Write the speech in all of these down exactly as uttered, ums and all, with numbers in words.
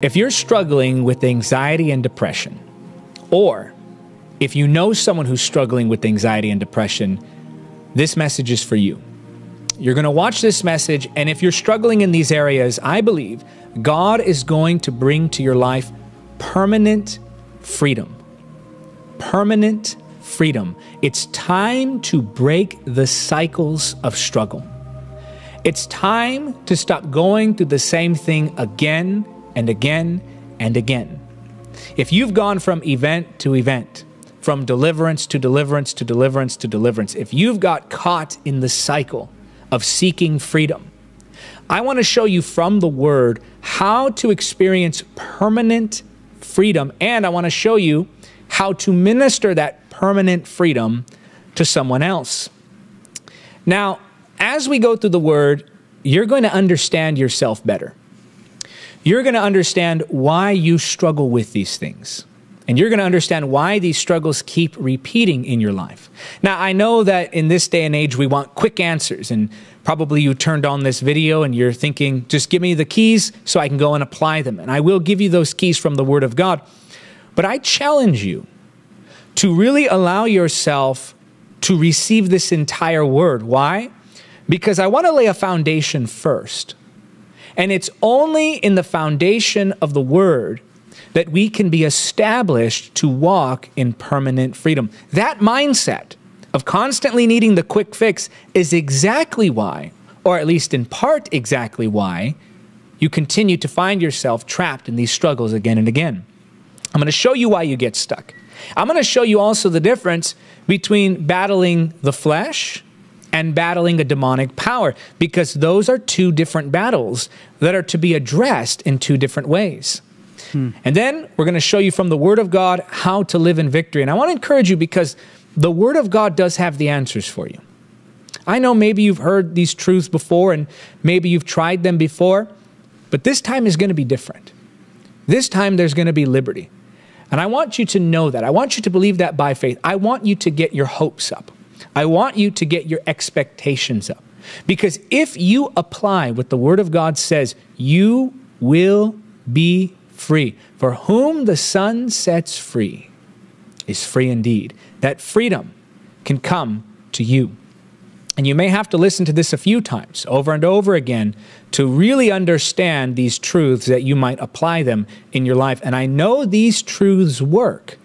If you're struggling with anxiety and depression, or if you know someone who's struggling with anxiety and depression, this message is for you. You're going to watch this message, and if you're struggling in these areas, I believe God is going to bring to your life permanent freedom. Permanent freedom. It's time to break the cycles of struggle. It's time to stop going through the same thing again and again and again. If you've gone from event to event, from deliverance to deliverance to deliverance to deliverance, if you've got caught in the cycle of seeking freedom, I want to show you from the Word how to experience permanent freedom, and I want to show you how to minister that permanent freedom to someone else. Now, as we go through the Word, you're going to understand yourself better. You're going to understand why you struggle with these things. And you're going to understand why these struggles keep repeating in your life. Now, I know that in this day and age, we want quick answers. And probably you turned on this video and you're thinking, just give me the keys so I can go and apply them. And I will give you those keys from the Word of God. But I challenge you to really allow yourself to receive this entire Word. Why? Because I want to lay a foundation first. And it's only in the foundation of the Word that we can be established to walk in permanent freedom. That mindset of constantly needing the quick fix is exactly why, or at least in part exactly why, you continue to find yourself trapped in these struggles again and again. I'm going to show you why you get stuck. I'm going to show you also the difference between battling the flesh and battling a demonic power, because those are two different battles that are to be addressed in two different ways. Hmm. And then we're going to show you from the Word of God how to live in victory. And I want to encourage you, because the Word of God does have the answers for you. I know maybe you've heard these truths before and maybe you've tried them before, but this time is going to be different. This time there's going to be liberty. And I want you to know that. I want you to believe that by faith. I want you to get your hopes up. I want you to get your expectations up, because if you apply what the Word of God says, you will be free. For whom the Son sets free is free indeed. That freedom can come to you. And you may have to listen to this a few times, over and over again, to really understand these truths that you might apply them in your life. And I know these truths work,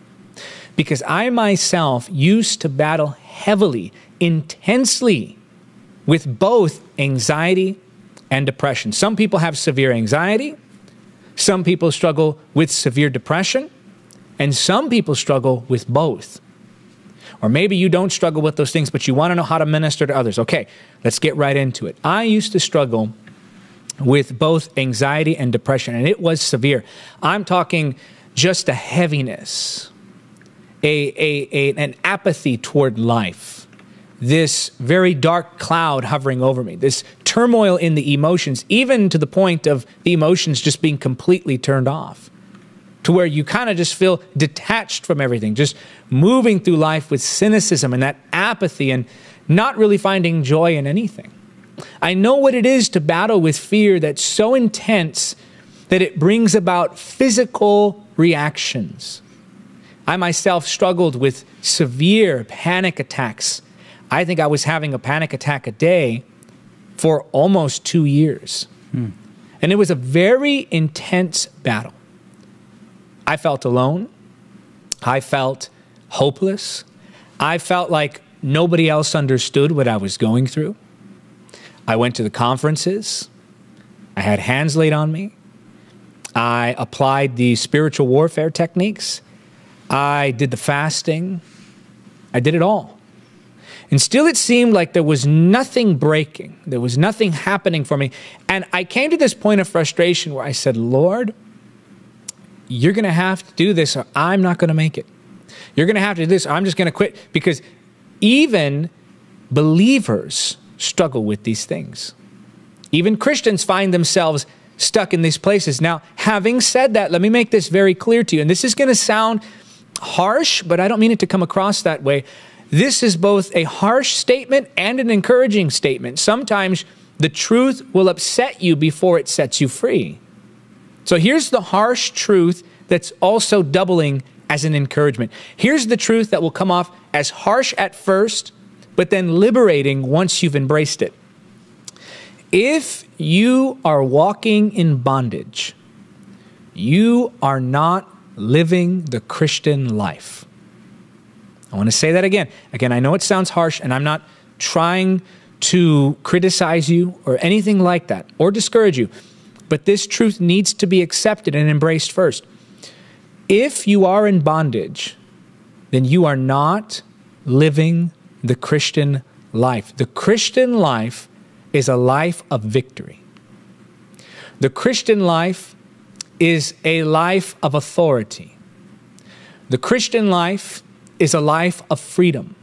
because I myself used to battle heavily, intensely, with both anxiety and depression. Some people have severe anxiety, some people struggle with severe depression, and some people struggle with both. Or maybe you don't struggle with those things, but you want to know how to minister to others. Okay, let's get right into it. I used to struggle with both anxiety and depression, and it was severe. I'm talking just a heaviness. A, a, a, an apathy toward life, this very dark cloud hovering over me, this turmoil in the emotions, even to the point of the emotions just being completely turned off, to where you kind of just feel detached from everything, just moving through life with cynicism and that apathy and not really finding joy in anything. I know what it is to battle with fear that's so intense that it brings about physical reactions. I myself struggled with severe panic attacks. I think I was having a panic attack a day for almost two years. Hmm. And it was a very intense battle. I felt alone. I felt hopeless. I felt like nobody else understood what I was going through. I went to the conferences. I had hands laid on me. I applied the spiritual warfare techniques. I did the fasting. I did it all. And still it seemed like there was nothing breaking. There was nothing happening for me. And I came to this point of frustration where I said, Lord, you're going to have to do this or I'm not going to make it. You're going to have to do this or I'm just going to quit. Because even believers struggle with these things. Even Christians find themselves stuck in these places. Now, having said that, let me make this very clear to you. And this is going to sound harsh, but I don't mean it to come across that way. This is both a harsh statement and an encouraging statement. Sometimes the truth will upset you before it sets you free. So here's the harsh truth that's also doubling as an encouragement. Here's the truth that will come off as harsh at first, but then liberating once you've embraced it. If you are walking in bondage, you are not living the Christian life. I want to say that again. Again, I know it sounds harsh, and I'm not trying to criticize you or anything like that, or discourage you, but this truth needs to be accepted and embraced first. If you are in bondage, then you are not living the Christian life. The Christian life is a life of victory. The Christian life is a life of authority. The Christian life is a life of freedom.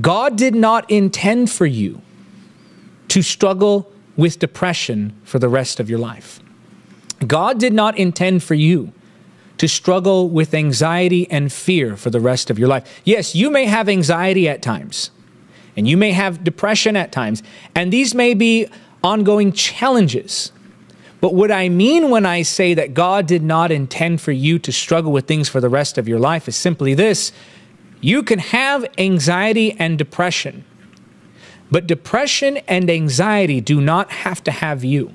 God did not intend for you to struggle with depression for the rest of your life. God did not intend for you to struggle with anxiety and fear for the rest of your life. Yes, you may have anxiety at times, and you may have depression at times, and these may be ongoing challenges. But what I mean when I say that God did not intend for you to struggle with things for the rest of your life is simply this: you can have anxiety and depression, but depression and anxiety do not have to have you.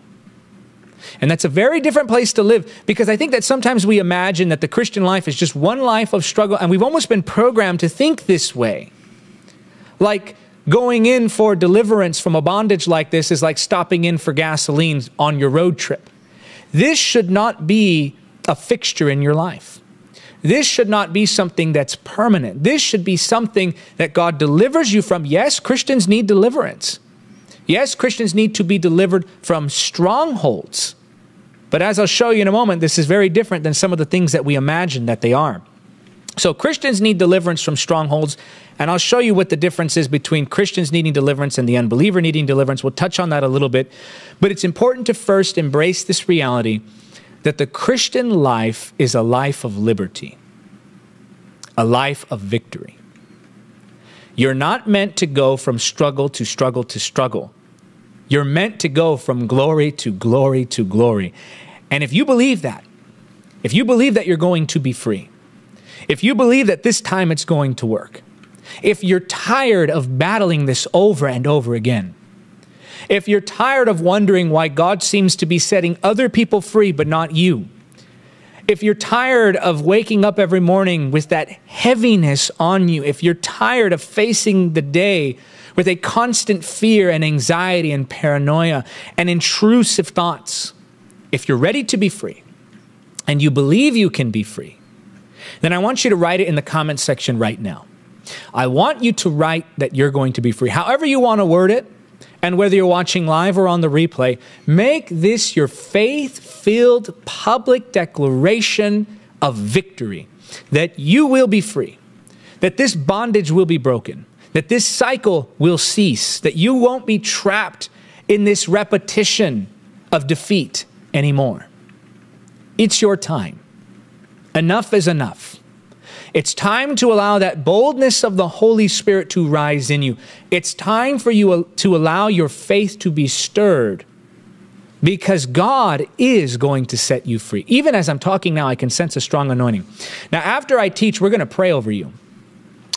And that's a very different place to live, because I think that sometimes we imagine that the Christian life is just one life of struggle, and we've almost been programmed to think this way. Like going in for deliverance from a bondage like this is like stopping in for gasoline on your road trip. This should not be a fixture in your life. This should not be something that's permanent. This should be something that God delivers you from. Yes, Christians need deliverance. Yes, Christians need to be delivered from strongholds. But as I'll show you in a moment, this is very different than some of the things that we imagine that they are. So Christians need deliverance from strongholds, and I'll show you what the difference is between Christians needing deliverance and the unbeliever needing deliverance. We'll touch on that a little bit. But it's important to first embrace this reality that the Christian life is a life of liberty, a life of victory. You're not meant to go from struggle to struggle to struggle. You're meant to go from glory to glory to glory. And if you believe that, if you believe that you're going to be free, if you believe that this time it's going to work, if you're tired of battling this over and over again, if you're tired of wondering why God seems to be setting other people free but not you, if you're tired of waking up every morning with that heaviness on you, if you're tired of facing the day with a constant fear and anxiety and paranoia and intrusive thoughts, if you're ready to be free and you believe you can be free, then I want you to write it in the comment section right now. I want you to write that you're going to be free. However you want to word it, and whether you're watching live or on the replay, make this your faith-filled public declaration of victory, that you will be free, that this bondage will be broken, that this cycle will cease, that you won't be trapped in this repetition of defeat anymore. It's your time. Enough is enough. It's time to allow that boldness of the Holy Spirit to rise in you. It's time for you to allow your faith to be stirred, because God is going to set you free. Even as I'm talking now, I can sense a strong anointing. Now, after I teach, we're going to pray over you,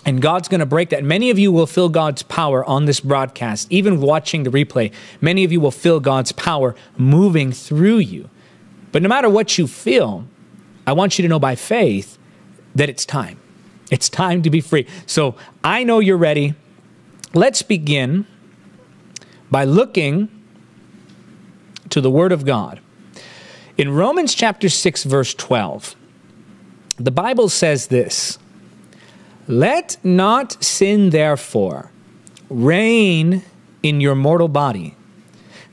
and God's going to break that. Many of you will feel God's power on this broadcast. Even watching the replay, many of you will feel God's power moving through you. But no matter what you feel, I want you to know by faith that it's time. It's time to be free. So I know you're ready. Let's begin by looking to the Word of God. In Romans chapter six, verse twelve, the Bible says this: "Let not sin, therefore, reign in your mortal body,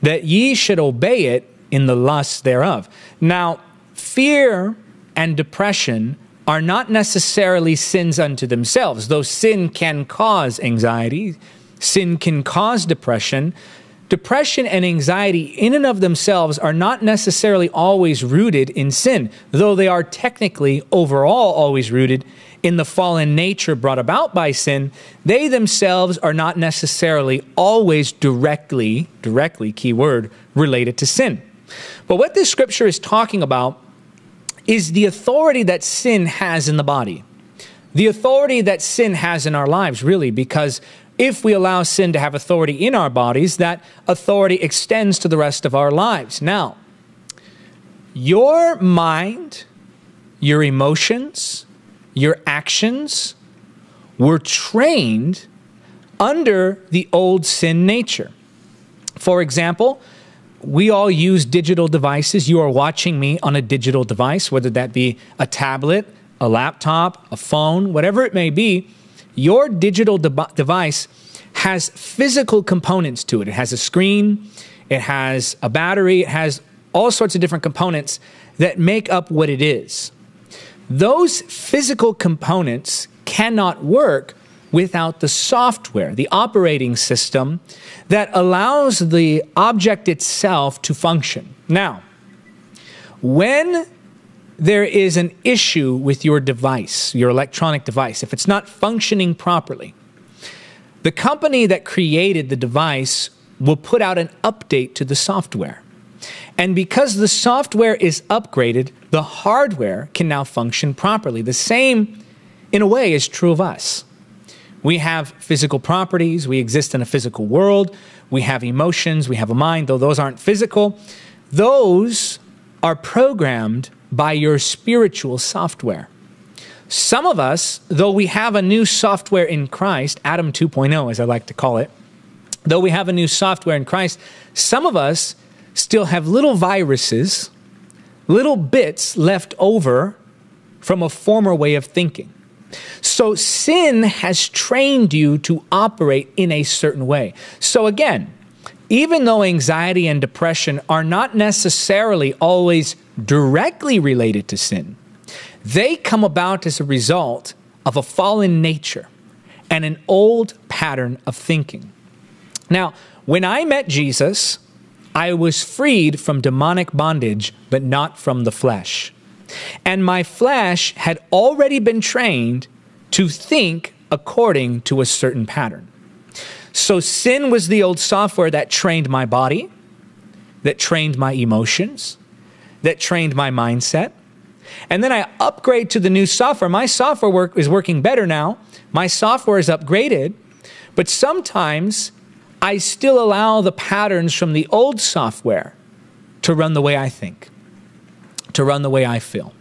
that ye should obey it in the lust thereof." Now, fear and depression are not necessarily sins unto themselves, though sin can cause anxiety, sin can cause depression. Depression and anxiety in and of themselves are not necessarily always rooted in sin, though they are technically overall always rooted in the fallen nature brought about by sin. They themselves are not necessarily always directly, directly, key word, related to sin. But what this scripture is talking about is the authority that sin has in the body. The authority that sin has in our lives, really, because if we allow sin to have authority in our bodies, that authority extends to the rest of our lives. Now, your mind, your emotions, your actions were trained under the old sin nature. For example, we all use digital devices. You are watching me on a digital device, whether that be a tablet, a laptop, a phone, whatever it may be. Your digital de device has physical components to it. It has a screen, it has a battery, it has all sorts of different components that make up what it is. Those physical components cannot work without the software, the operating system that allows the object itself to function. Now, when there is an issue with your device, your electronic device, if it's not functioning properly, the company that created the device will put out an update to the software. And because the software is upgraded, the hardware can now function properly. The same, in a way, is true of us. We have physical properties, we exist in a physical world, we have emotions, we have a mind, though those aren't physical. Those are programmed by your spiritual software. Some of us, though we have a new software in Christ, Adam two point oh as I like to call it, though we have a new software in Christ, some of us still have little viruses, little bits left over from a former way of thinking. So sin has trained you to operate in a certain way. So again, even though anxiety and depression are not necessarily always directly related to sin, they come about as a result of a fallen nature and an old pattern of thinking. Now, when I met Jesus, I was freed from demonic bondage, but not from the flesh. And my flesh had already been trained to think according to a certain pattern. So sin was the old software that trained my body, that trained my emotions, that trained my mindset. And then I upgrade to the new software. My software work is working better now. My software is upgraded, but sometimes I still allow the patterns from the old software to run the way I think, to run the way I feel,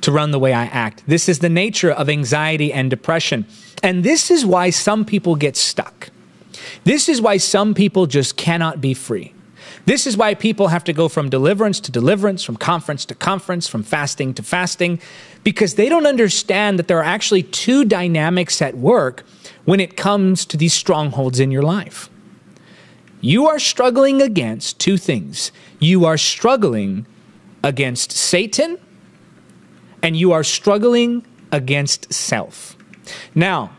to run the way I act. This is the nature of anxiety and depression. And this is why some people get stuck. This is why some people just cannot be free. This is why people have to go from deliverance to deliverance, from conference to conference, from fasting to fasting, because they don't understand that there are actually two dynamics at work when it comes to these strongholds in your life. You are struggling against two things. You are struggling against Satan, and you are struggling against self. Now,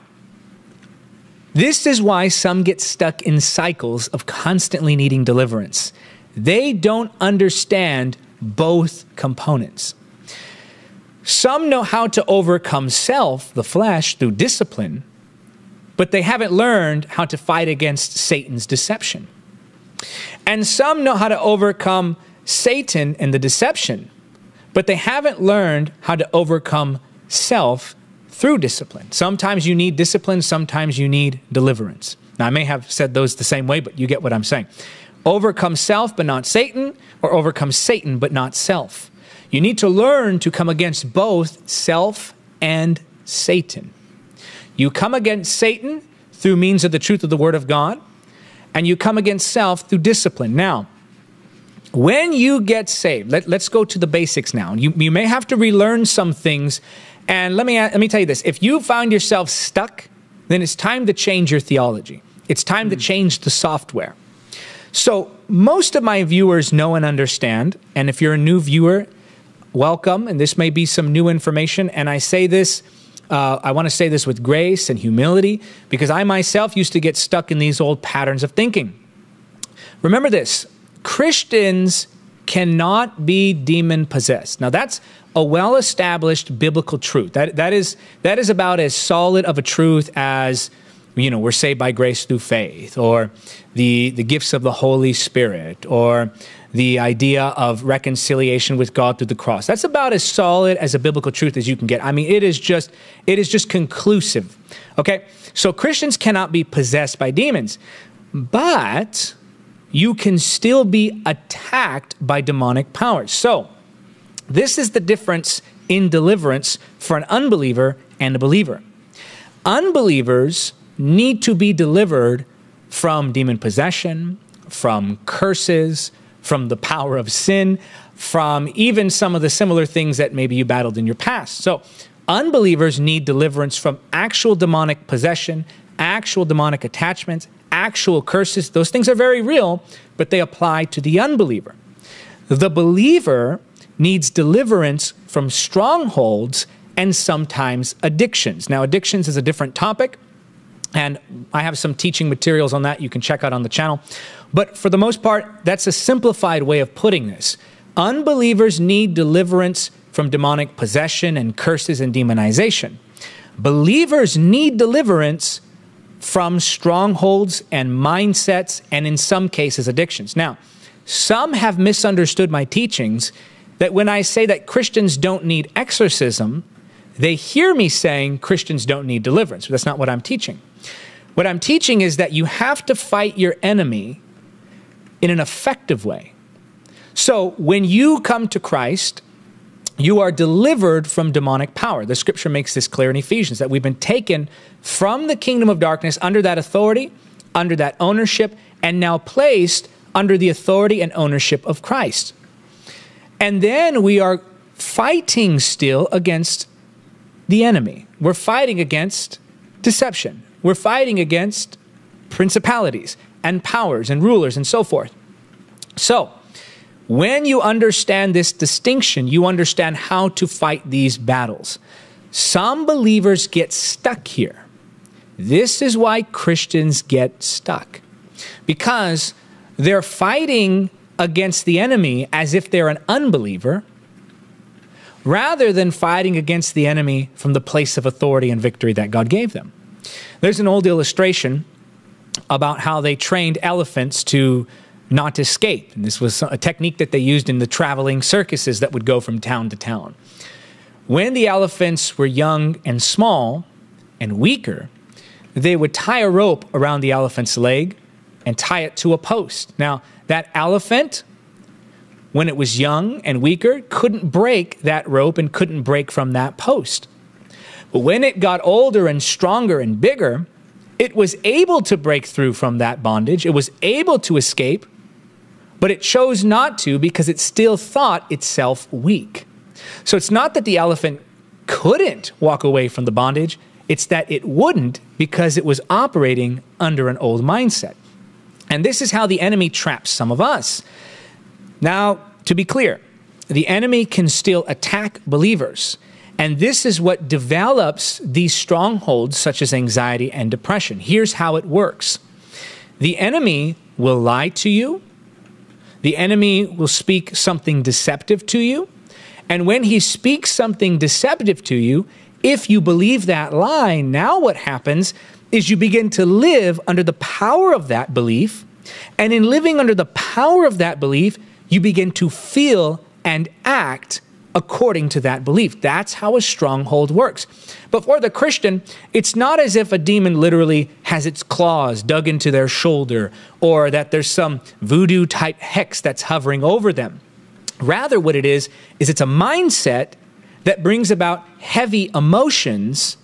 this is why some get stuck in cycles of constantly needing deliverance. They don't understand both components. Some know how to overcome self, the flesh, through discipline, but they haven't learned how to fight against Satan's deception. And some know how to overcome Satan and the deception, but they haven't learned how to overcome self through discipline. Sometimes you need discipline, sometimes you need deliverance. Now, I may have said those the same way, but you get what I'm saying. Overcome self, but not Satan, or overcome Satan, but not self. You need to learn to come against both self and Satan. You come against Satan through means of the truth of the Word of God, and you come against self through discipline. Now, when you get saved, let, let's go to the basics now. You, you may have to relearn some things. And let me, let me tell you this. If you found yourself stuck, then it's time to change your theology. It's time to change the software. So most of my viewers know and understand. And if you're a new viewer, welcome. And this may be some new information. And I say this, uh, I want to say this with grace and humility, because I myself used to get stuck in these old patterns of thinking. Remember this, Christians cannot be demon-possessed. Now, that's a well-established biblical truth. That, that, is, that is about as solid of a truth as you know, we're saved by grace through faith, or the, the gifts of the Holy Spirit, or the idea of reconciliation with God through the cross. That's about as solid as a biblical truth as you can get. I mean, it is just, it is just conclusive, okay? So Christians cannot be possessed by demons, but you can still be attacked by demonic powers. So this is the difference in deliverance for an unbeliever and a believer. Unbelievers need to be delivered from demon possession, from curses, from the power of sin, from even some of the similar things that maybe you battled in your past. So unbelievers need deliverance from actual demonic possession, actual demonic attachments, actual curses. Those things are very real, but they apply to the unbeliever. The believer needs deliverance from strongholds and sometimes addictions. Now, addictions is a different topic, and I have some teaching materials on that you can check out on the channel. But for the most part, that's a simplified way of putting this. Unbelievers need deliverance from demonic possession and curses and demonization. Believers need deliverance from strongholds and mindsets and, in some cases, addictions. Now, some have misunderstood my teachings that when I say that Christians don't need exorcism, they hear me saying Christians don't need deliverance. But that's not what I'm teaching. What I'm teaching is that you have to fight your enemy in an effective way. So when you come to Christ, you are delivered from demonic power. The scripture makes this clear in Ephesians, that we've been taken from the kingdom of darkness under that authority, under that ownership, and now placed under the authority and ownership of Christ. And then we are fighting still against the enemy. We're fighting against deception. We're fighting against principalities and powers and rulers and so forth. So when you understand this distinction, you understand how to fight these battles. Some believers get stuck here. This is why Christians get stuck, because they're fighting against the enemy as if they're an unbeliever, rather than fighting against the enemy from the place of authority and victory that God gave them. There's an old illustration about how they trained elephants to not escape. And this was a technique that they used in the traveling circuses that would go from town to town. When the elephants were young and small and weaker, they would tie a rope around the elephant's leg and tie it to a post. Now, that elephant, when it was young and weaker, couldn't break that rope and couldn't break from that post. But when it got older and stronger and bigger, it was able to break through from that bondage. It was able to escape, but it chose not to because it still thought itself weak. So it's not that the elephant couldn't walk away from the bondage. It's that it wouldn't, because it was operating under an old mindset. And this is how the enemy traps some of us. Now, to be clear, the enemy can still attack believers. And this is what develops these strongholds such as anxiety and depression. Here's how it works. The enemy will lie to you. The enemy will speak something deceptive to you. And when he speaks something deceptive to you, if you believe that lie, now what happens is you begin to live under the power of that belief. And in living under the power of that belief, you begin to feel and act according to that belief. That's how a stronghold works. But for the Christian, it's not as if a demon literally has its claws dug into their shoulder, or that there's some voodoo-type hex that's hovering over them. Rather, what it is, is it's a mindset that brings about heavy emotions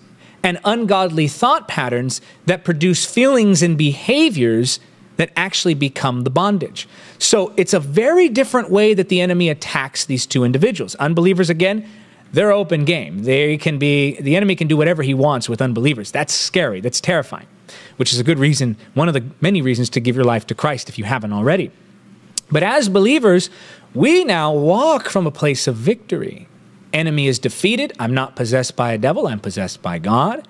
and ungodly thought patterns that produce feelings and behaviors that actually become the bondage. So it's a very different way that the enemy attacks these two individuals. Unbelievers, again, they're open game. They can be, the enemy can do whatever he wants with unbelievers. That's scary. That's terrifying, which is a good reason, one of the many reasons to give your life to Christ if you haven't already. But as believers, we now walk from a place of victory. Enemy is defeated. I'm not possessed by a devil. I'm possessed by God.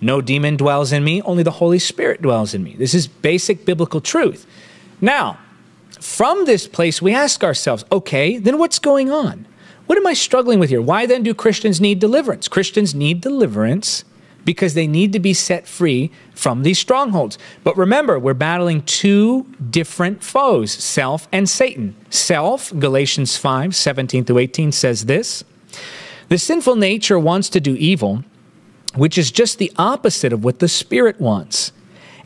No demon dwells in me. Only the Holy Spirit dwells in me. This is basic biblical truth. Now, from this place, we ask ourselves, okay, then what's going on? What am I struggling with here? Why then do Christians need deliverance? Christians need deliverance because they need to be set free from these strongholds. But remember, we're battling two different foes, self and Satan. Self, Galatians five, seventeen through eighteen says this, "The sinful nature wants to do evil, which is just the opposite of what the Spirit wants.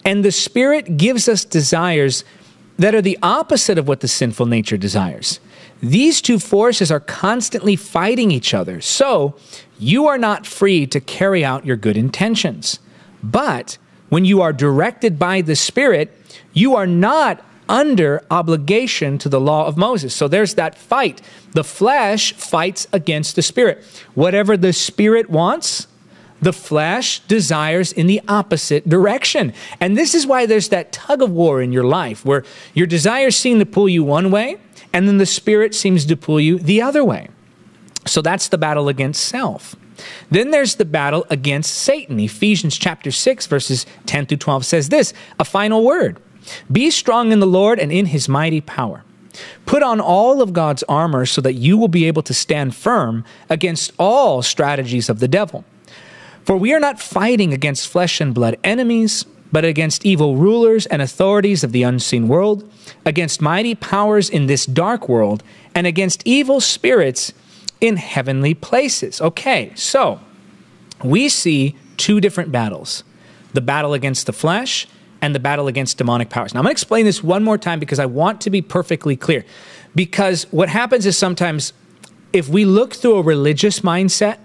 And the Spirit gives us desires that are the opposite of what the sinful nature desires. These two forces are constantly fighting each other, so you are not free to carry out your good intentions. But when you are directed by the Spirit, you are not under obligation to the law of Moses." So there's that fight. The flesh fights against the Spirit. Whatever the Spirit wants, the flesh desires in the opposite direction. And this is why there's that tug of war in your life, where your desires seem to pull you one way, and then the Spirit seems to pull you the other way. So that's the battle against self. Then there's the battle against Satan. Ephesians chapter six, verses ten through twelve says this, a final word. "Be strong in the Lord and in his mighty power. Put on all of God's armor so that you will be able to stand firm against all strategies of the devil. For we are not fighting against flesh and blood enemies, but against evil rulers and authorities of the unseen world, against mighty powers in this dark world, and against evil spirits in heavenly places." Okay, so we see two different battles, the battle against the flesh and the battle against demonic powers. Now, I'm going to explain this one more time because I want to be perfectly clear. Because what happens is sometimes if we look through a religious mindset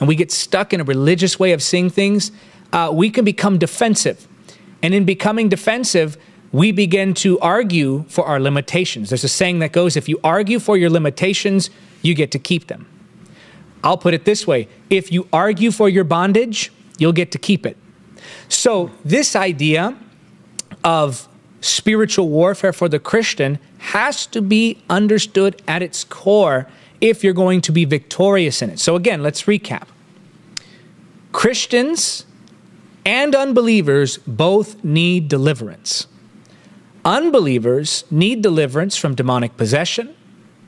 and we get stuck in a religious way of seeing things, Uh, we can become defensive. And in becoming defensive, we begin to argue for our limitations. There's a saying that goes, if you argue for your limitations, you get to keep them. I'll put it this way, if you argue for your bondage, you'll get to keep it. So this idea of spiritual warfare for the Christian has to be understood at its core if you're going to be victorious in it. So again, let's recap. Christians and unbelievers both need deliverance. Unbelievers need deliverance from demonic possession,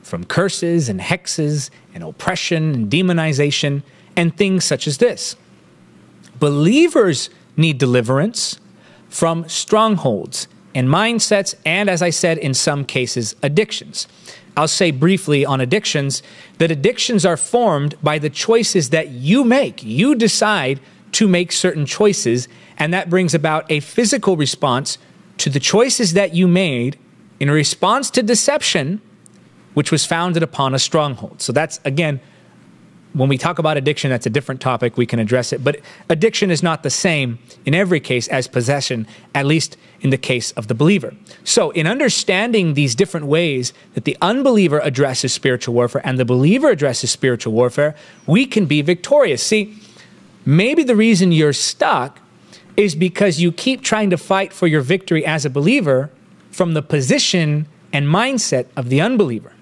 from curses and hexes and oppression and demonization and things such as this. Believers need deliverance from strongholds and mindsets and, as I said, in some cases, addictions. I'll say briefly on addictions that addictions are formed by the choices that you make. You decide to make certain choices, and that brings about a physical response to the choices that you made in response to deception, which was founded upon a stronghold. So that's, again, when we talk about addiction, that's a different topic. We can address it. But addiction is not the same in every case as possession, at least in the case of the believer. So in understanding these different ways that the unbeliever addresses spiritual warfare and the believer addresses spiritual warfare, we can be victorious. See, maybe the reason you're stuck is because you keep trying to fight for your victory as a believer from the position and mindset of the unbeliever.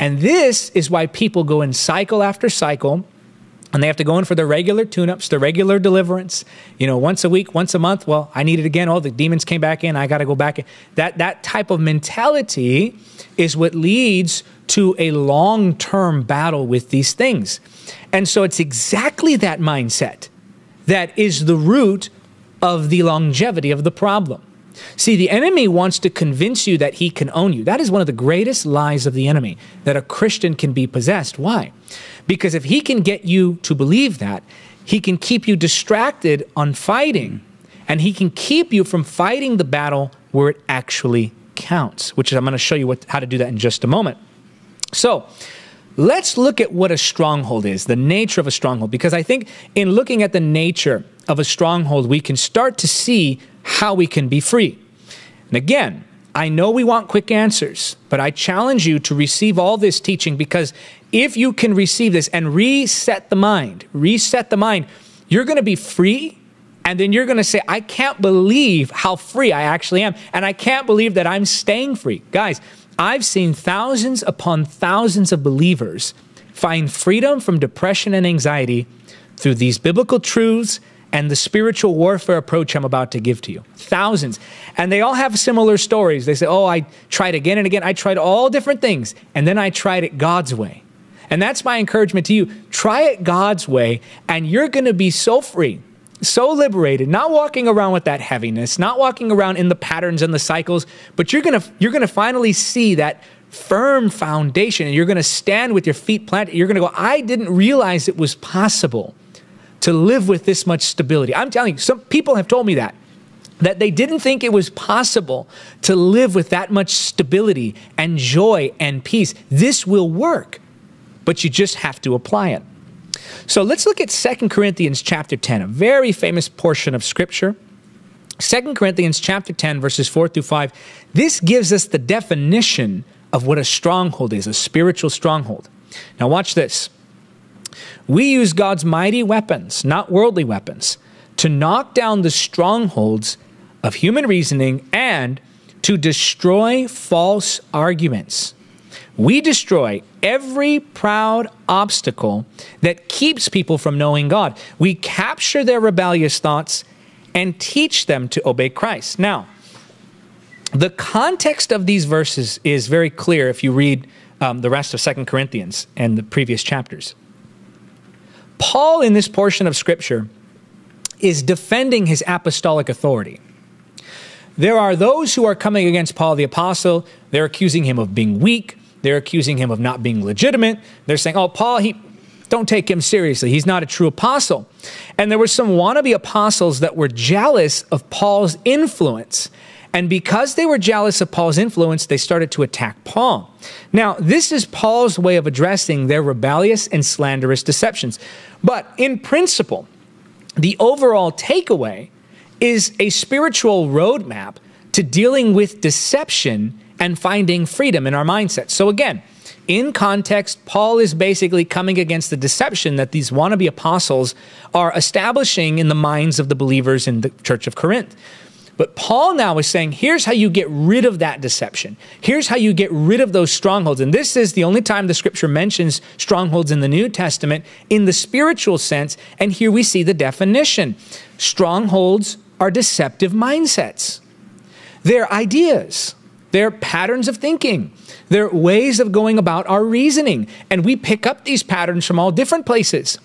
And this is why people go in cycle after cycle, and they have to go in for their regular tune-ups, their regular deliverance, you know, once a week, once a month. Well, I need it again. Oh, the demons came back in. I got to go back in. That, that type of mentality is what leads to a long-term battle with these things. And so it's exactly that mindset that is the root of the longevity of the problem. See, the enemy wants to convince you that he can own you. That is one of the greatest lies of the enemy, that a Christian can be possessed. Why? Because if he can get you to believe that, he can keep you distracted on fighting, and he can keep you from fighting the battle where it actually counts, which is, I'm going to show you what, how to do that in just a moment. So let's look at what a stronghold is, the nature of a stronghold, because I think in looking at the nature of a stronghold, we can start to see how we can be free. And again, I know we want quick answers, but I challenge you to receive all this teaching, because if you can receive this and reset the mind, reset the mind, you're going to be free, and then you're going to say, I can't believe how free I actually am, and I can't believe that I'm staying free. Guys, I've seen thousands upon thousands of believers find freedom from depression and anxiety through these biblical truths and the spiritual warfare approach I'm about to give to you. Thousands. And they all have similar stories. They say, oh, I tried again and again. I tried all different things. And then I tried it God's way. And that's my encouragement to you. Try it God's way, and you're going to be so free, so liberated, not walking around with that heaviness, not walking around in the patterns and the cycles, but you're going to you're going to finally see that firm foundation, and you're going to stand with your feet planted. You're going to go, I didn't realize it was possible to live with this much stability. I'm telling you, some people have told me that, that they didn't think it was possible to live with that much stability and joy and peace. This will work, but you just have to apply it. So let's look at Second Corinthians chapter ten, a very famous portion of Scripture. Second Corinthians chapter ten, verses four through five. This gives us the definition of what a stronghold is, a spiritual stronghold. Now watch this. We use God's mighty weapons, not worldly weapons, to knock down the strongholds of human reasoning and to destroy false arguments. We destroy every proud obstacle that keeps people from knowing God. We capture their rebellious thoughts and teach them to obey Christ. Now, the context of these verses is very clear if you read um, the rest of Second Corinthians and the previous chapters. Paul, in this portion of Scripture, is defending his apostolic authority. There are those who are coming against Paul the Apostle. They're accusing him of being weak. They're accusing him of not being legitimate. They're saying, oh, Paul, he, don't take him seriously. He's not a true apostle. And there were some wannabe apostles that were jealous of Paul's influence. And because they were jealous of Paul's influence, they started to attack Paul. Now, this is Paul's way of addressing their rebellious and slanderous deceptions. But in principle, the overall takeaway is a spiritual roadmap to dealing with deception and finding freedom in our mindset. So again, in context, Paul is basically coming against the deception that these wannabe apostles are establishing in the minds of the believers in the church of Corinth. But Paul now is saying, here's how you get rid of that deception. Here's how you get rid of those strongholds. And this is the only time the Scripture mentions strongholds in the New Testament in the spiritual sense. And here we see the definition. Strongholds are deceptive mindsets. They're ideas. They're patterns of thinking. They're ways of going about our reasoning. And we pick up these patterns from all different places.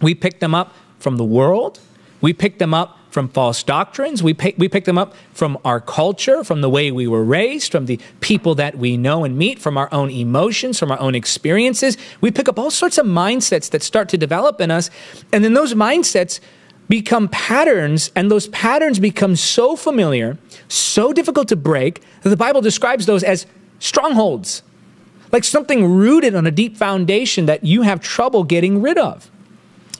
We pick them up from the world. We pick them up from false doctrines. We pick, we pick them up from our culture, from the way we were raised, from the people that we know and meet, from our own emotions, from our own experiences. We pick up all sorts of mindsets that start to develop in us. And then those mindsets become patterns, and those patterns become so familiar, so difficult to break, that the Bible describes those as strongholds, like something rooted on a deep foundation that you have trouble getting rid of.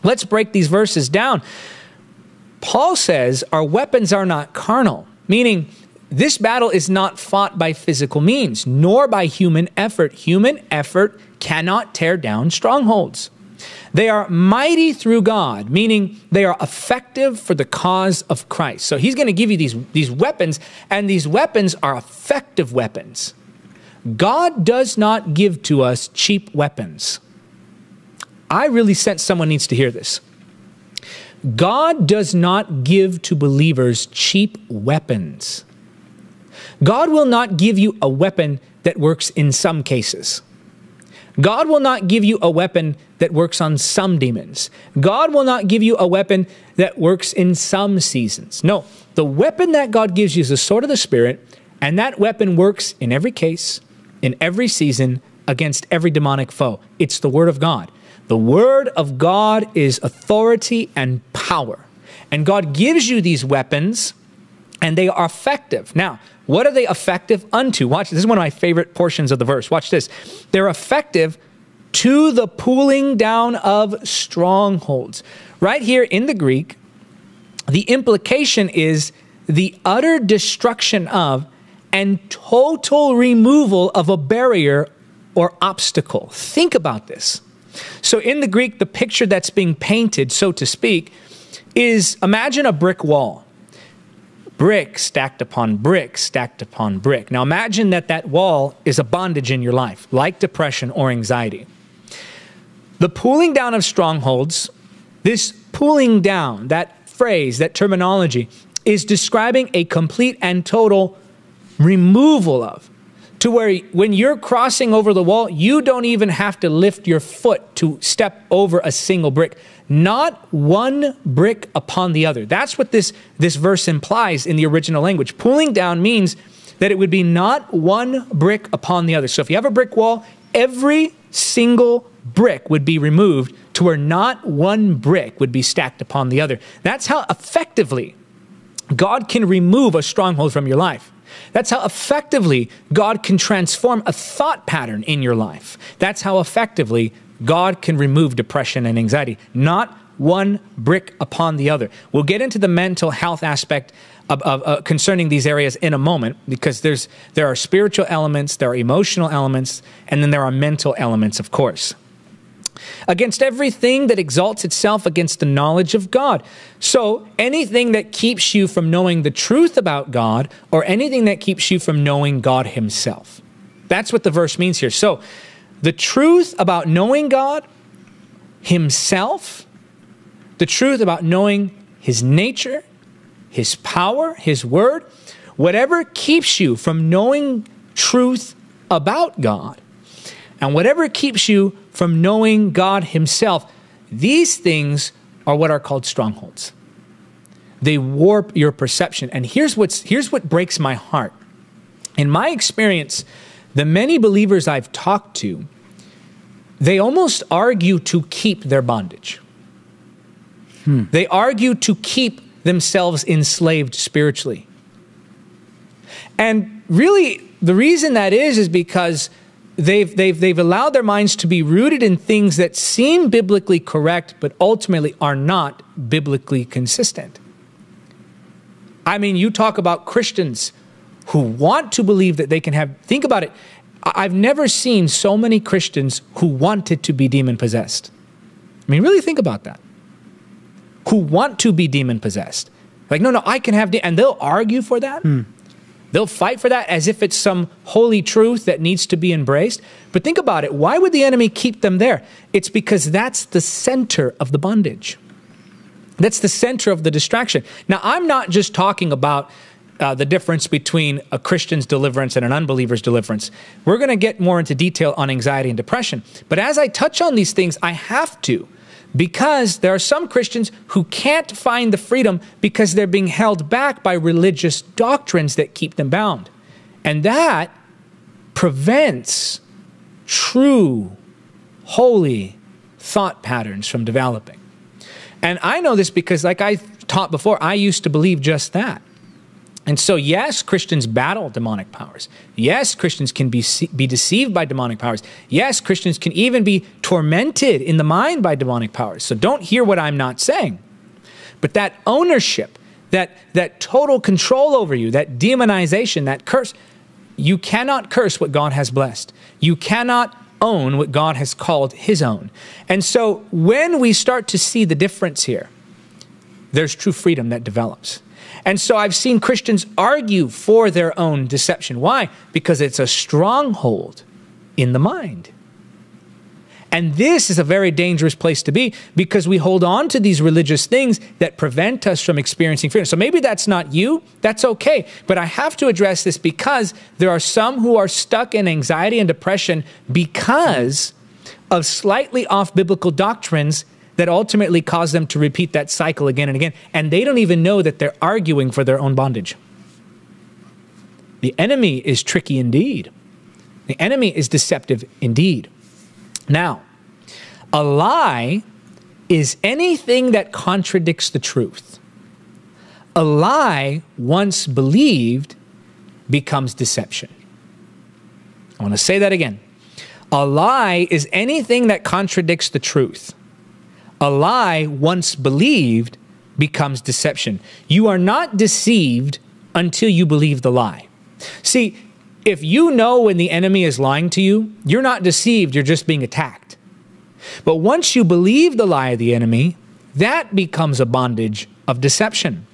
Let's break these verses down. Paul says our weapons are not carnal, meaning this battle is not fought by physical means, nor by human effort. Human effort cannot tear down strongholds. They are mighty through God, meaning they are effective for the cause of Christ. So he's going to give you these, these weapons, and these weapons are effective weapons. God does not give to us cheap weapons. I really sense someone needs to hear this. God does not give to believers cheap weapons. God will not give you a weapon that works in some cases. God will not give you a weapon that works on some demons. God will not give you a weapon that works in some seasons. No, the weapon that God gives you is the sword of the Spirit, and that weapon works in every case, in every season, against every demonic foe. It's the Word of God. The Word of God is authority and power. And God gives you these weapons, and they are effective. Now, what are they effective unto? Watch, this is one of my favorite portions of the verse. Watch this. They're effective to the pulling down of strongholds. Right here in the Greek, the implication is the utter destruction of and total removal of a barrier or obstacle. Think about this. So in the Greek, the picture that's being painted, so to speak, is imagine a brick wall. Brick stacked upon brick, stacked upon brick. Now imagine that that wall is a bondage in your life, like depression or anxiety. The pulling down of strongholds, this pulling down, that phrase, that terminology, is describing a complete and total removal of, to where when you're crossing over the wall, you don't even have to lift your foot to step over a single brick. Not one brick upon the other. That's what this, this verse implies in the original language. Pulling down means that it would be not one brick upon the other. So if you have a brick wall, every single brick would be removed to where not one brick would be stacked upon the other. That's how effectively God can remove a stronghold from your life. That's how effectively God can transform a thought pattern in your life. That's how effectively God can remove depression and anxiety. Not one brick upon the other. We'll get into the mental health aspect of, of, uh, concerning these areas in a moment, because there's, there are spiritual elements, there are emotional elements, and then there are mental elements, of course. Against everything that exalts itself against the knowledge of God. So anything that keeps you from knowing the truth about God, or anything that keeps you from knowing God himself. That's what the verse means here. So the truth about knowing God himself, the truth about knowing his nature, his power, his word, whatever keeps you from knowing truth about God, and whatever keeps you from knowing God himself, these things are what are called strongholds. They warp your perception. And here's what's, here's what breaks my heart. In my experience, the many believers I've talked to, they almost argue to keep their bondage. Hmm. They argue to keep themselves enslaved spiritually. And really, the reason that is, is because They've, they've, they've allowed their minds to be rooted in things that seem biblically correct, but ultimately are not biblically consistent. I mean, you talk about Christians who want to believe that they can have, think about it. I've never seen so many Christians who wanted to be demon-possessed. I mean, really think about that. Who want to be demon-possessed. Like, no, no, I can have, and they'll argue for that. Hmm. They'll fight for that as if it's some holy truth that needs to be embraced. But think about it. Why would the enemy keep them there? It's because that's the center of the bondage. That's the center of the distraction. Now, I'm not just talking about uh, the difference between a Christian's deliverance and an unbeliever's deliverance. We're going to get more into detail on anxiety and depression. But as I touch on these things, I have to, because there are some Christians who can't find the freedom because they're being held back by religious doctrines that keep them bound. And that prevents true, holy thought patterns from developing. And I know this because, like I taught before, I used to believe just that. And so, yes, Christians battle demonic powers. Yes, Christians can be, be deceived by demonic powers. Yes, Christians can even be tormented in the mind by demonic powers. So don't hear what I'm not saying. But that ownership, that, that total control over you, that demonization, that curse, you cannot curse what God has blessed. You cannot own what God has called his own. And so when we start to see the difference here, there's true freedom that develops. And so I've seen Christians argue for their own deception. Why? Because it's a stronghold in the mind. And this is a very dangerous place to be, because we hold on to these religious things that prevent us from experiencing freedom. So maybe that's not you. That's okay. But I have to address this because there are some who are stuck in anxiety and depression because of slightly off biblical doctrines that ultimately cause them to repeat that cycle again and again. And they don't even know that they're arguing for their own bondage. The enemy is tricky indeed. The enemy is deceptive indeed. Now, a lie is anything that contradicts the truth. A lie, once believed, becomes deception. I want to say that again. A lie is anything that contradicts the truth. A lie, once believed, becomes deception. You are not deceived until you believe the lie. See, if you know when the enemy is lying to you, you're not deceived, you're just being attacked. But once you believe the lie of the enemy, that becomes a bondage of deception.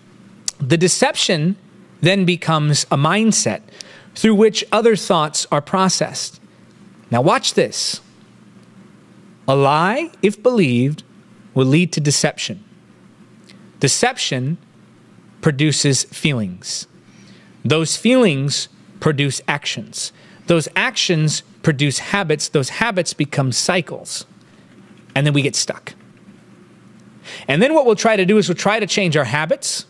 The deception then becomes a mindset through which other thoughts are processed. Now watch this. A lie, if believed, will lead to deception. Deception produces feelings. Those feelings produce actions. Those actions produce habits. Those habits become cycles. And then we get stuck. And then what we'll try to do is we'll try to change our habits,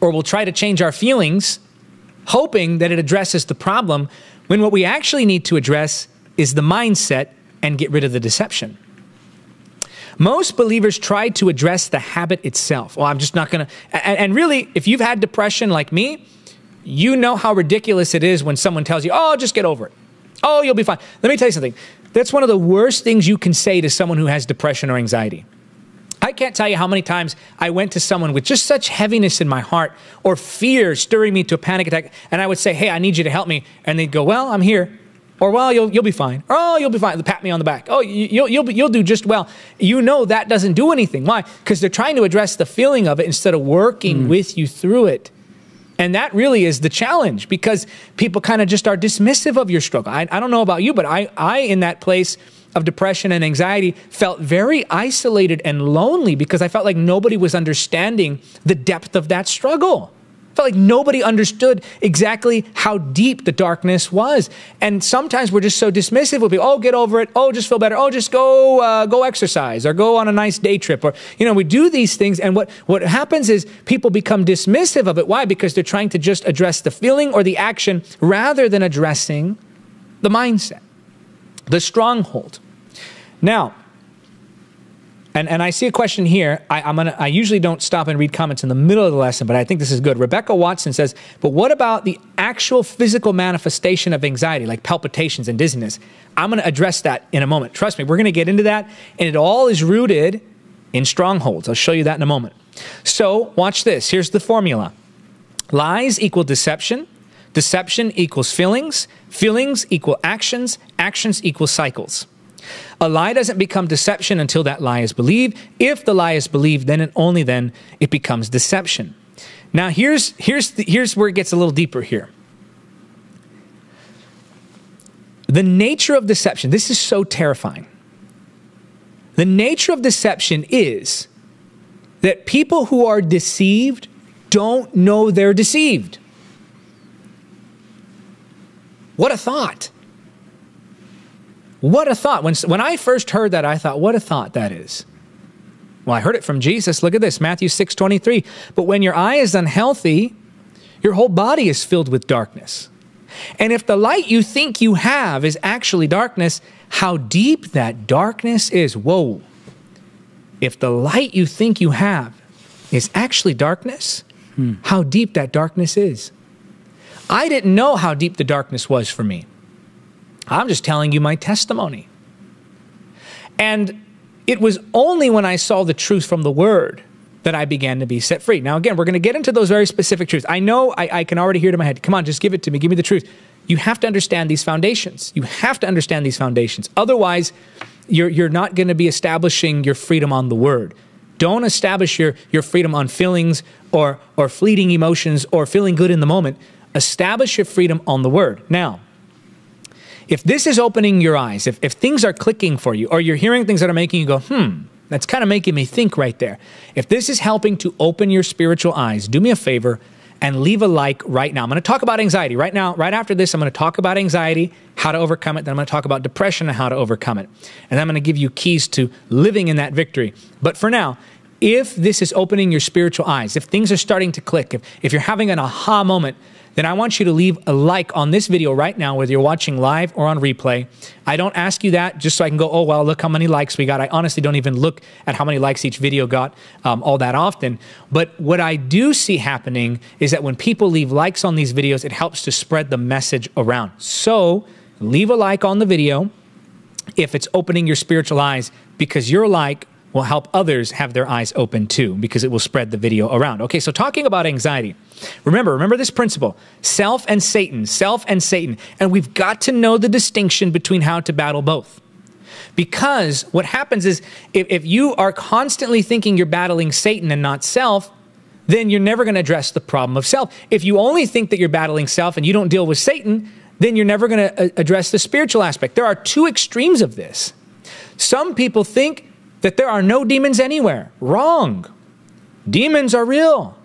or we'll try to change our feelings, hoping that it addresses the problem, when what we actually need to address is the mindset and get rid of the deception. Most believers try to address the habit itself. Well, I'm just not going to... And really, if you've had depression like me, you know how ridiculous it is when someone tells you, oh, just get over it. Oh, you'll be fine. Let me tell you something. That's one of the worst things you can say to someone who has depression or anxiety. I can't tell you how many times I went to someone with just such heaviness in my heart or fear stirring me to a panic attack, and I would say, hey, I need you to help me. And they'd go, well, I'm here. Or, well, you'll, you'll be fine. Or, oh, you'll be fine. They'd pat me on the back. Oh, you'll, you'll, you'll do just well. You know that doesn't do anything. Why? Because they're trying to address the feeling of it instead of working mm. with you through it. And that really is the challenge, because people kind of just are dismissive of your struggle. I, I don't know about you, but I, I in that place of depression and anxiety felt very isolated and lonely, because I felt like nobody was understanding the depth of that struggle. I felt like nobody understood exactly how deep the darkness was. And sometimes we're just so dismissive. We'll be, oh, get over it. Oh, just feel better. Oh, just go uh, go exercise, or go on a nice day trip. Or, you know, we do these things. And what, what happens is people become dismissive of it. Why? Because they're trying to just address the feeling or the action rather than addressing the mindset, the stronghold. Now, and, and I see a question here. I, I'm gonna, I usually don't stop and read comments in the middle of the lesson, but I think this is good. Rebecca Watson says, but what about the actual physical manifestation of anxiety, like palpitations and dizziness? I'm going to address that in a moment. Trust me, we're going to get into that. And it all is rooted in strongholds. I'll show you that in a moment. So watch this. Here's the formula. Lies equal deception. Deception equals feelings. Feelings equal actions. Actions equal cycles. A lie doesn't become deception until that lie is believed. If the lie is believed, then and only then it becomes deception. Now here's, here's, the, here's where it gets a little deeper here. The nature of deception, this is so terrifying. The nature of deception is that people who are deceived don't know they're deceived. What a thought. What a thought. When, when I first heard that, I thought, what a thought that is. Well, I heard it from Jesus. Look at this, Matthew six twenty-three. But when your eye is unhealthy, your whole body is filled with darkness. And if the light you think you have is actually darkness, how deep that darkness is. Whoa. If the light you think you have is actually darkness, hmm. how deep that darkness is. I didn't know how deep the darkness was for me. I'm just telling you my testimony. And it was only when I saw the truth from the Word that I began to be set free. Now, again, we're going to get into those very specific truths. I know I, I can already hear it in my head. Come on, just give it to me. Give me the truth. You have to understand these foundations. You have to understand these foundations. Otherwise, you're, you're not going to be establishing your freedom on the Word. Don't establish your, your freedom on feelings or, or fleeting emotions or feeling good in the moment. Establish your freedom on the Word. Now, if this is opening your eyes, if, if things are clicking for you, or you're hearing things that are making you go, hmm, that's kind of making me think right there. If this is helping to open your spiritual eyes, do me a favor and leave a like right now. I'm going to talk about anxiety right now. Right after this, I'm going to talk about anxiety, how to overcome it. Then I'm going to talk about depression and how to overcome it. And I'm going to give you keys to living in that victory. But for now, if this is opening your spiritual eyes, if things are starting to click, if, if you're having an aha moment, then I want you to leave a like on this video right now, whether you're watching live or on replay. I don't ask you that just so I can go, oh, well, look how many likes we got. I honestly don't even look at how many likes each video got um, all that often. But what I do see happening is that when people leave likes on these videos, it helps to spread the message around. So leave a like on the video if it's opening your spiritual eyes, because your like will help others have their eyes open too, because it will spread the video around. Okay, so talking about anxiety. Remember, remember this principle, self and Satan, self and Satan. And we've got to know the distinction between how to battle both. Because what happens is if, if you are constantly thinking you're battling Satan and not self, then you're never going to address the problem of self. If you only think that you're battling self and you don't deal with Satan, then you're never going to address the spiritual aspect. There are two extremes of this. Some people think that there are no demons anywhere. Wrong. Demons are real.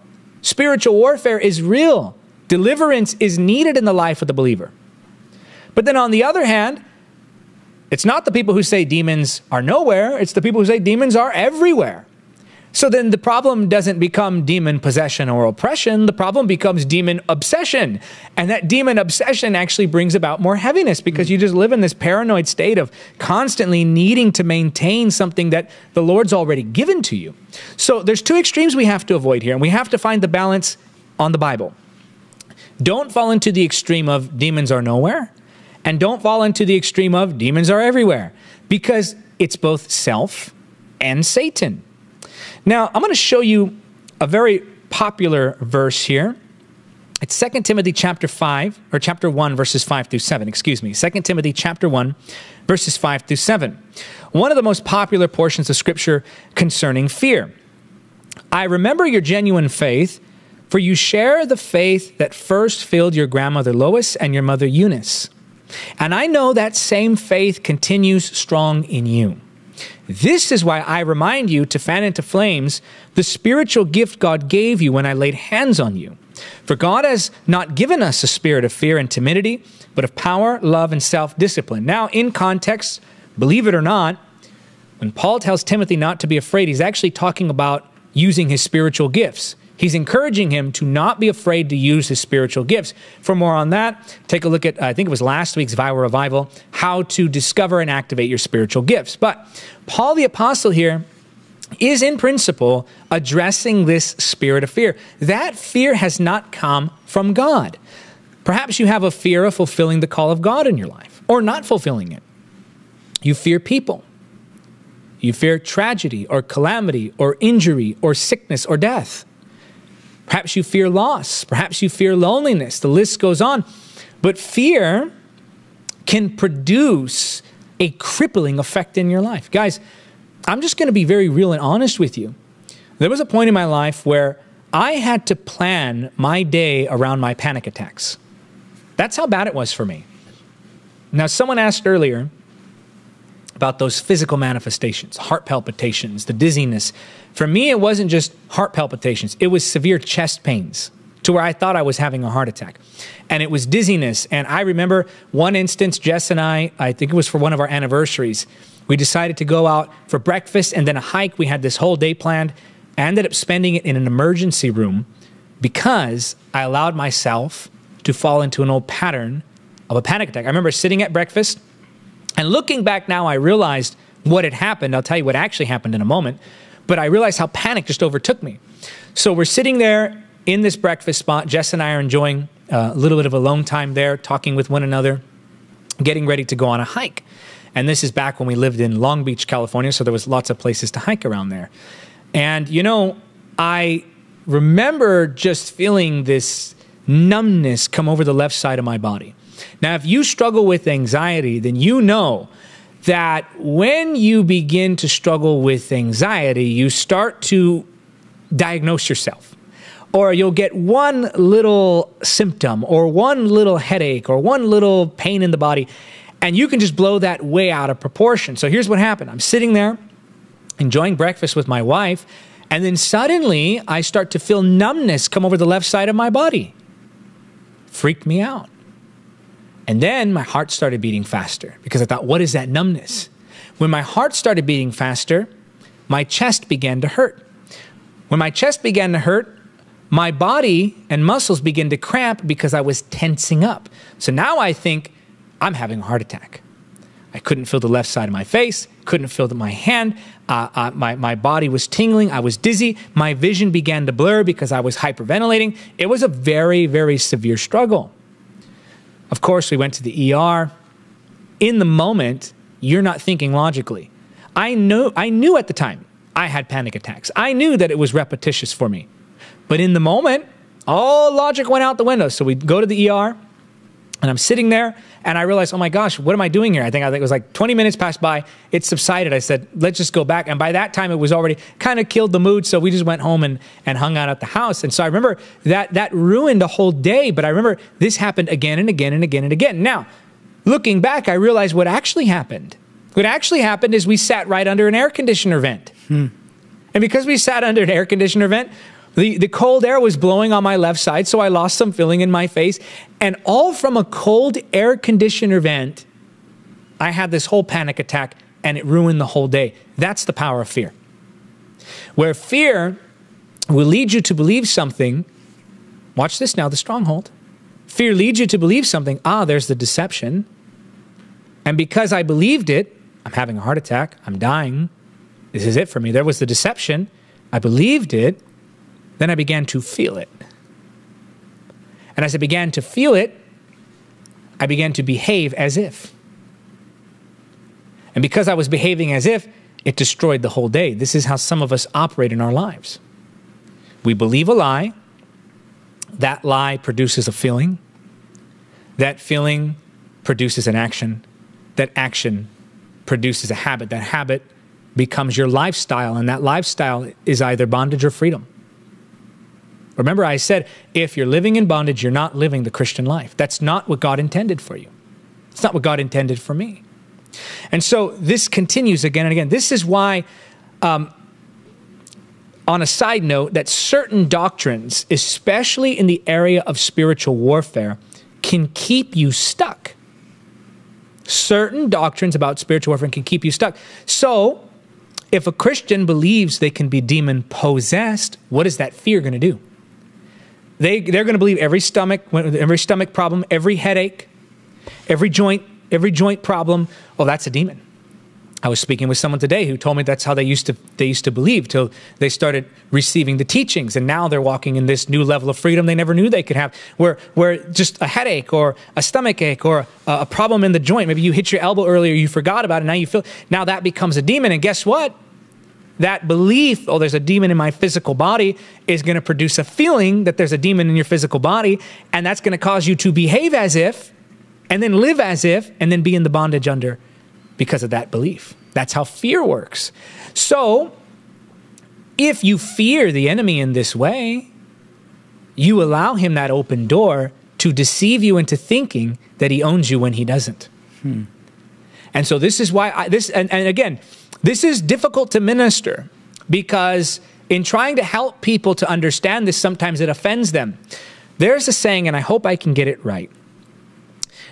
Spiritual warfare is real. Deliverance is needed in the life of the believer. But then on the other hand, it's not the people who say demons are nowhere. It's the people who say demons are everywhere. So then the problem doesn't become demon possession or oppression. The problem becomes demon obsession. And that demon obsession actually brings about more heaviness because you just live in this paranoid state of constantly needing to maintain something that the Lord's already given to you. So there's two extremes we have to avoid here, and we have to find the balance on the Bible. Don't fall into the extreme of demons are nowhere, and don't fall into the extreme of demons are everywhere, because it's both self and Satan. Now, I'm going to show you a very popular verse here. It's Second Timothy chapter five, or chapter one, verses five through seven, excuse me. Second Timothy chapter one, verses five through seven. One of the most popular portions of Scripture concerning fear. I remember your genuine faith, for you share the faith that first filled your grandmother Lois and your mother Eunice. And I know that same faith continues strong in you. This is why I remind you to fan into flames the spiritual gift God gave you when I laid hands on you. For God has not given us a spirit of fear and timidity, but of power, love, and self-discipline. Now, in context, believe it or not, when Paul tells Timothy not to be afraid, he's actually talking about using his spiritual gifts. He's encouraging him to not be afraid to use his spiritual gifts. For more on that, take a look at, uh, I think it was last week's Viral Revival, how to discover and activate your spiritual gifts. But Paul the Apostle here is in principle addressing this spirit of fear. That fear has not come from God. Perhaps you have a fear of fulfilling the call of God in your life or not fulfilling it. You fear people. You fear tragedy or calamity or injury or sickness or death. Perhaps you fear loss. Perhaps you fear loneliness. The list goes on. But fear can produce a crippling effect in your life. Guys, I'm just going to be very real and honest with you. There was a point in my life where I had to plan my day around my panic attacks. That's how bad it was for me. Now, someone asked earlier about those physical manifestations, heart palpitations, the dizziness. For me, it wasn't just heart palpitations. It was severe chest pains to where I thought I was having a heart attack. And it was dizziness. And I remember one instance, Jess and I, I think it was for one of our anniversaries, we decided to go out for breakfast and then a hike. We had this whole day planned. I ended up spending it in an emergency room because I allowed myself to fall into an old pattern of a panic attack. I remember sitting at breakfast, and looking back now, I realized what had happened. I'll tell you what actually happened in a moment. But I realized how panic just overtook me. So we're sitting there in this breakfast spot. Jess and I are enjoying a little bit of alone time there, talking with one another, getting ready to go on a hike. And this is back when we lived in Long Beach, California, so there was lots of places to hike around there. And, you know, I remember just feeling this numbness come over the left side of my body. Now, if you struggle with anxiety, then you know that when you begin to struggle with anxiety, you start to diagnose yourself, or you'll get one little symptom or one little headache or one little pain in the body, and you can just blow that way out of proportion. So here's what happened. I'm sitting there enjoying breakfast with my wife, and then suddenly I start to feel numbness come over the left side of my body. Freaked me out. And then my heart started beating faster because I thought, what is that numbness? When my heart started beating faster, my chest began to hurt. When my chest began to hurt, my body and muscles began to cramp because I was tensing up. So now I think I'm having a heart attack. I couldn't feel the left side of my face, couldn't feel my hand, uh, uh, my, my body was tingling, I was dizzy, my vision began to blur because I was hyperventilating. It was a very, very severe struggle. Of course, we went to the E R. In the moment, you're not thinking logically. I know, I knew at the time I had panic attacks. I knew that it was repetitious for me. But in the moment, all logic went out the window. So we go to the E R, and I'm sitting there, and I realize, oh my gosh, what am I doing here? I think, I think it was like twenty minutes passed by. It subsided. I said, let's just go back. And by that time, it was already kind of killed the mood. So we just went home and, and hung out at the house. And so I remember that that ruined a whole day. But I remember this happened again and again and again and again. Now, looking back, I realized what actually happened. What actually happened is we sat right under an air conditioner vent. Hmm. And because we sat under an air conditioner vent, The, the cold air was blowing on my left side, so I lost some feeling in my face. And all from a cold air conditioner vent, I had this whole panic attack, and it ruined the whole day. That's the power of fear. Where fear will lead you to believe something. Watch this now, the stronghold. Fear leads you to believe something. Ah, there's the deception. And because I believed it, I'm having a heart attack, I'm dying. This is it for me. There was the deception. I believed it. Then I began to feel it. And as I began to feel it, I began to behave as if. And because I was behaving as if, it destroyed the whole day. This is how some of us operate in our lives. We believe a lie. That lie produces a feeling. That feeling produces an action. That action produces a habit. That habit becomes your lifestyle, and that lifestyle is either bondage or freedom. Remember, I said, if you're living in bondage, you're not living the Christian life. That's not what God intended for you. It's not what God intended for me. And so this continues again and again. This is why, um, on a side note, that certain doctrines, especially in the area of spiritual warfare, can keep you stuck. Certain doctrines about spiritual warfare can keep you stuck. So, if a Christian believes they can be demon-possessed, what is that fear going to do? They, they're going to believe every stomach, every stomach problem, every headache, every joint, every joint problem, oh, that's a demon. I was speaking with someone today who told me that's how they used to, they used to believe till they started receiving the teachings, and now they're walking in this new level of freedom they never knew they could have, where, where just a headache or a stomach ache or a, a problem in the joint, maybe you hit your elbow earlier, you forgot about it, now you feel, now that becomes a demon, and guess what? That belief, oh, there's a demon in my physical body, is going to produce a feeling that there's a demon in your physical body, and that's going to cause you to behave as if, and then live as if, and then be in the bondage under because of that belief. That's how fear works. So, if you fear the enemy in this way, you allow him that open door to deceive you into thinking that he owns you when he doesn't. Hmm. And so this is why, I, this, and, and again, this is difficult to minister because in trying to help people to understand this, sometimes it offends them. There's a saying, and I hope I can get it right,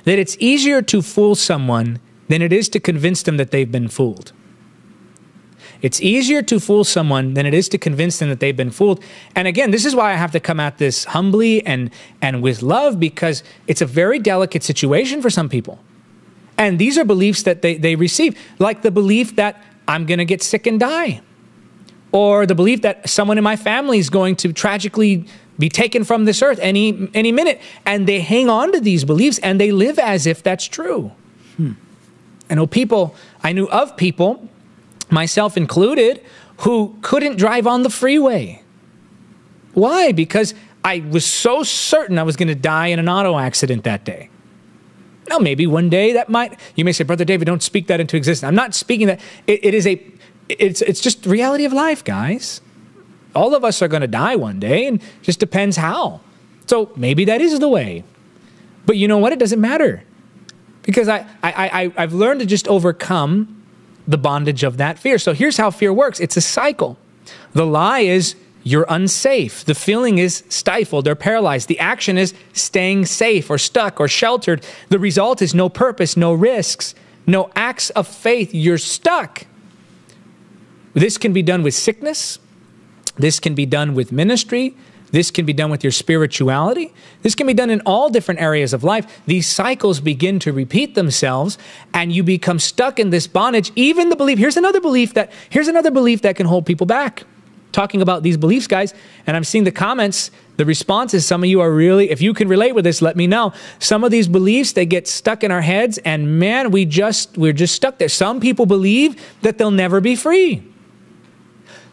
that it's easier to fool someone than it is to convince them that they've been fooled. It's easier to fool someone than it is to convince them that they've been fooled. And again, this is why I have to come at this humbly and, and with love, because it's a very delicate situation for some people. And these are beliefs that they, they receive, like the belief that I'm going to get sick and die, or the belief that someone in my family is going to tragically be taken from this earth any, any minute. And they hang on to these beliefs and they live as if that's true. Hmm. I know people, I knew of people, myself included, who couldn't drive on the freeway. Why? Because I was so certain I was going to die in an auto accident that day. Now, maybe one day that might, you may say, Brother David, don't speak that into existence. I'm not speaking that. It, it is a, it's, it's just the reality of life, guys. All of us are going to die one day, and it just depends how. So maybe that is the way. But you know what? It doesn't matter. Because I, I, I, I've learned to just overcome the bondage of that fear. So here's how fear works. It's a cycle. The lie is you're unsafe. The feeling is stifled or paralyzed. The action is staying safe or stuck or sheltered. The result is no purpose, no risks, no acts of faith. You're stuck. This can be done with sickness. This can be done with ministry. This can be done with your spirituality. This can be done in all different areas of life. These cycles begin to repeat themselves, and you become stuck in this bondage. Even the belief, here's another belief that, here's another belief that can hold people back. Talking about these beliefs, guys, and I'm seeing the comments, the responses, some of you are really, if you can relate with this, let me know. Some of these beliefs, they get stuck in our heads, and man, we just, we're just stuck there. Some people believe that they'll never be free.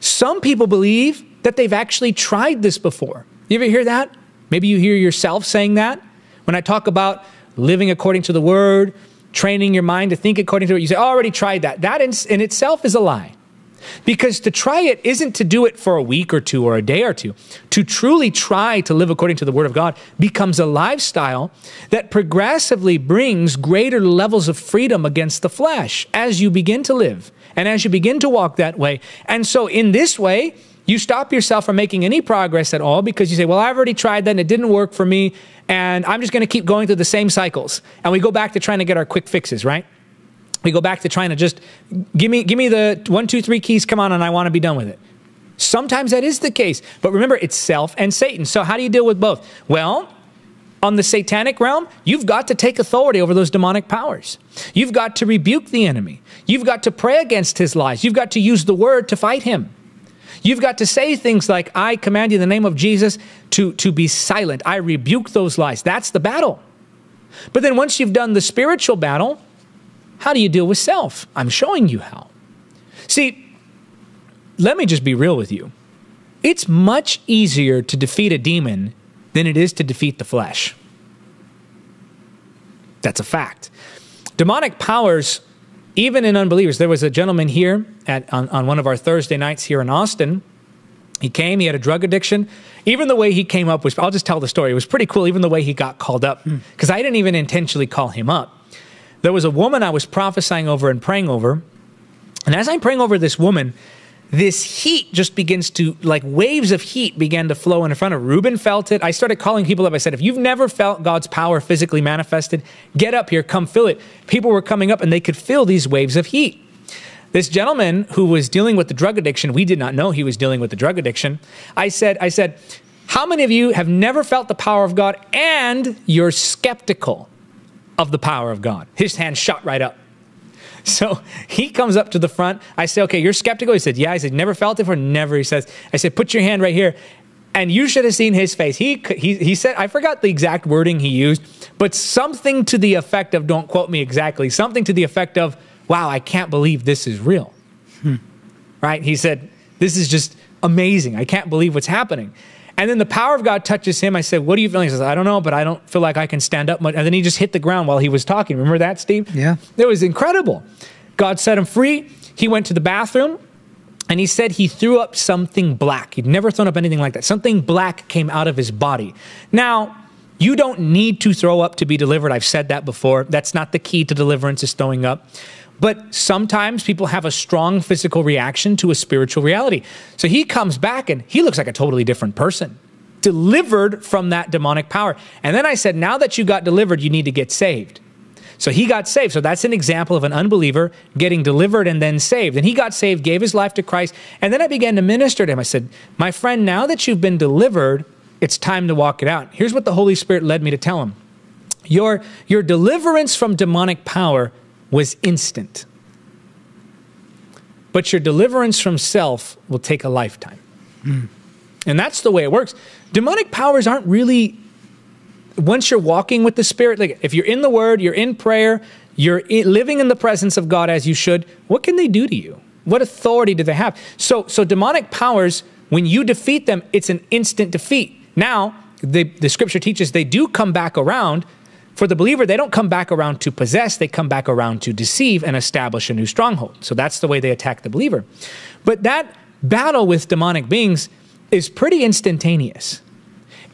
Some people believe that they've actually tried this before. You ever hear that? Maybe you hear yourself saying that. When I talk about living according to the word, training your mind to think according to it, you say, I already tried that. That in, in itself is a lie. Because to try it isn't to do it for a week or two or a day or two. To truly try to live according to the word of God becomes a lifestyle that progressively brings greater levels of freedom against the flesh as you begin to live and as you begin to walk that way. And so in this way, you stop yourself from making any progress at all because you say, well, I've already tried that and it didn't work for me, and I'm just going to keep going through the same cycles. And we go back to trying to get our quick fixes, right? We go back to trying to just give me, give me the one, two, three keys, come on, and I want to be done with it. Sometimes that is the case. But remember, it's self and Satan. So how do you deal with both? Well, on the satanic realm, you've got to take authority over those demonic powers. You've got to rebuke the enemy. You've got to pray against his lies. You've got to use the word to fight him. You've got to say things like, I command you in the name of Jesus to, to be silent. I rebuke those lies. That's the battle. But then once you've done the spiritual battle, how do you deal with self? I'm showing you how. See, let me just be real with you. It's much easier to defeat a demon than it is to defeat the flesh. That's a fact. Demonic powers, even in unbelievers. There was a gentleman here at, on, on one of our Thursday nights here in Austin. He came, he had a drug addiction. Even the way he came up was, I'll just tell the story. It was pretty cool, even the way he got called up, because I didn't even intentionally call him up. There was a woman I was prophesying over and praying over. And as I'm praying over this woman, this heat just begins to, like waves of heat began to flow in front of her. Reuben felt it. I started calling people up. I said, if you've never felt God's power physically manifested, get up here, come feel it. People were coming up and they could feel these waves of heat. This gentleman who was dealing with the drug addiction, we did not know he was dealing with the drug addiction. I said, I said, how many of you have never felt the power of God and you're skeptical of the power of God? His hand shot right up. So he comes up to the front. I say, okay, you're skeptical? He said, yeah. I said, never felt it before? Never, he says. I said, put your hand right here. And you should have seen his face. He, he, he said, I forgot the exact wording he used, but something to the effect of, don't quote me exactly, something to the effect of, wow, I can't believe this is real. Hmm. Right? He said, this is just amazing. I can't believe what's happening. And then the power of God touches him. I said, what are you feeling? He says, I don't know, but I don't feel like I can stand up much. And then he just hit the ground while he was talking. Remember that, Steve? Yeah. It was incredible. God set him free. He went to the bathroom and he said he threw up something black. He'd never thrown up anything like that. Something black came out of his body. Now, you don't need to throw up to be delivered. I've said that before. That's not the key to deliverance, is throwing up. But sometimes people have a strong physical reaction to a spiritual reality. So he comes back and he looks like a totally different person, delivered from that demonic power. And then I said, now that you got delivered, you need to get saved. So he got saved. So that's an example of an unbeliever getting delivered and then saved. And he got saved, gave his life to Christ. And then I began to minister to him. I said, my friend, now that you've been delivered, it's time to walk it out. Here's what the Holy Spirit led me to tell him. Your, your deliverance from demonic power was instant. But your deliverance from self will take a lifetime. Mm. And that's the way it works. Demonic powers aren't really, once you're walking with the Spirit, like if you're in the Word, you're in prayer, you're in, living in the presence of God as you should, what can they do to you? What authority do they have? So, so demonic powers, when you defeat them, it's an instant defeat. Now, the, the scripture teaches they do come back around. For the believer, they don't come back around to possess, they come back around to deceive and establish a new stronghold. So that's the way they attack the believer. But that battle with demonic beings is pretty instantaneous.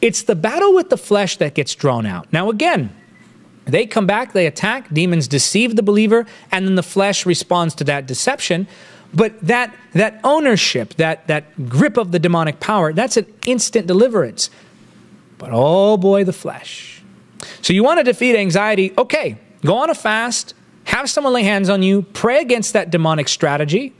It's the battle with the flesh that gets drawn out. Now again, they come back, they attack, demons deceive the believer, and then the flesh responds to that deception. But that, that ownership, that, that grip of the demonic power, that's an instant deliverance. But oh boy, the flesh. So you want to defeat anxiety, okay, go on a fast, have someone lay hands on you, pray against that demonic strategy,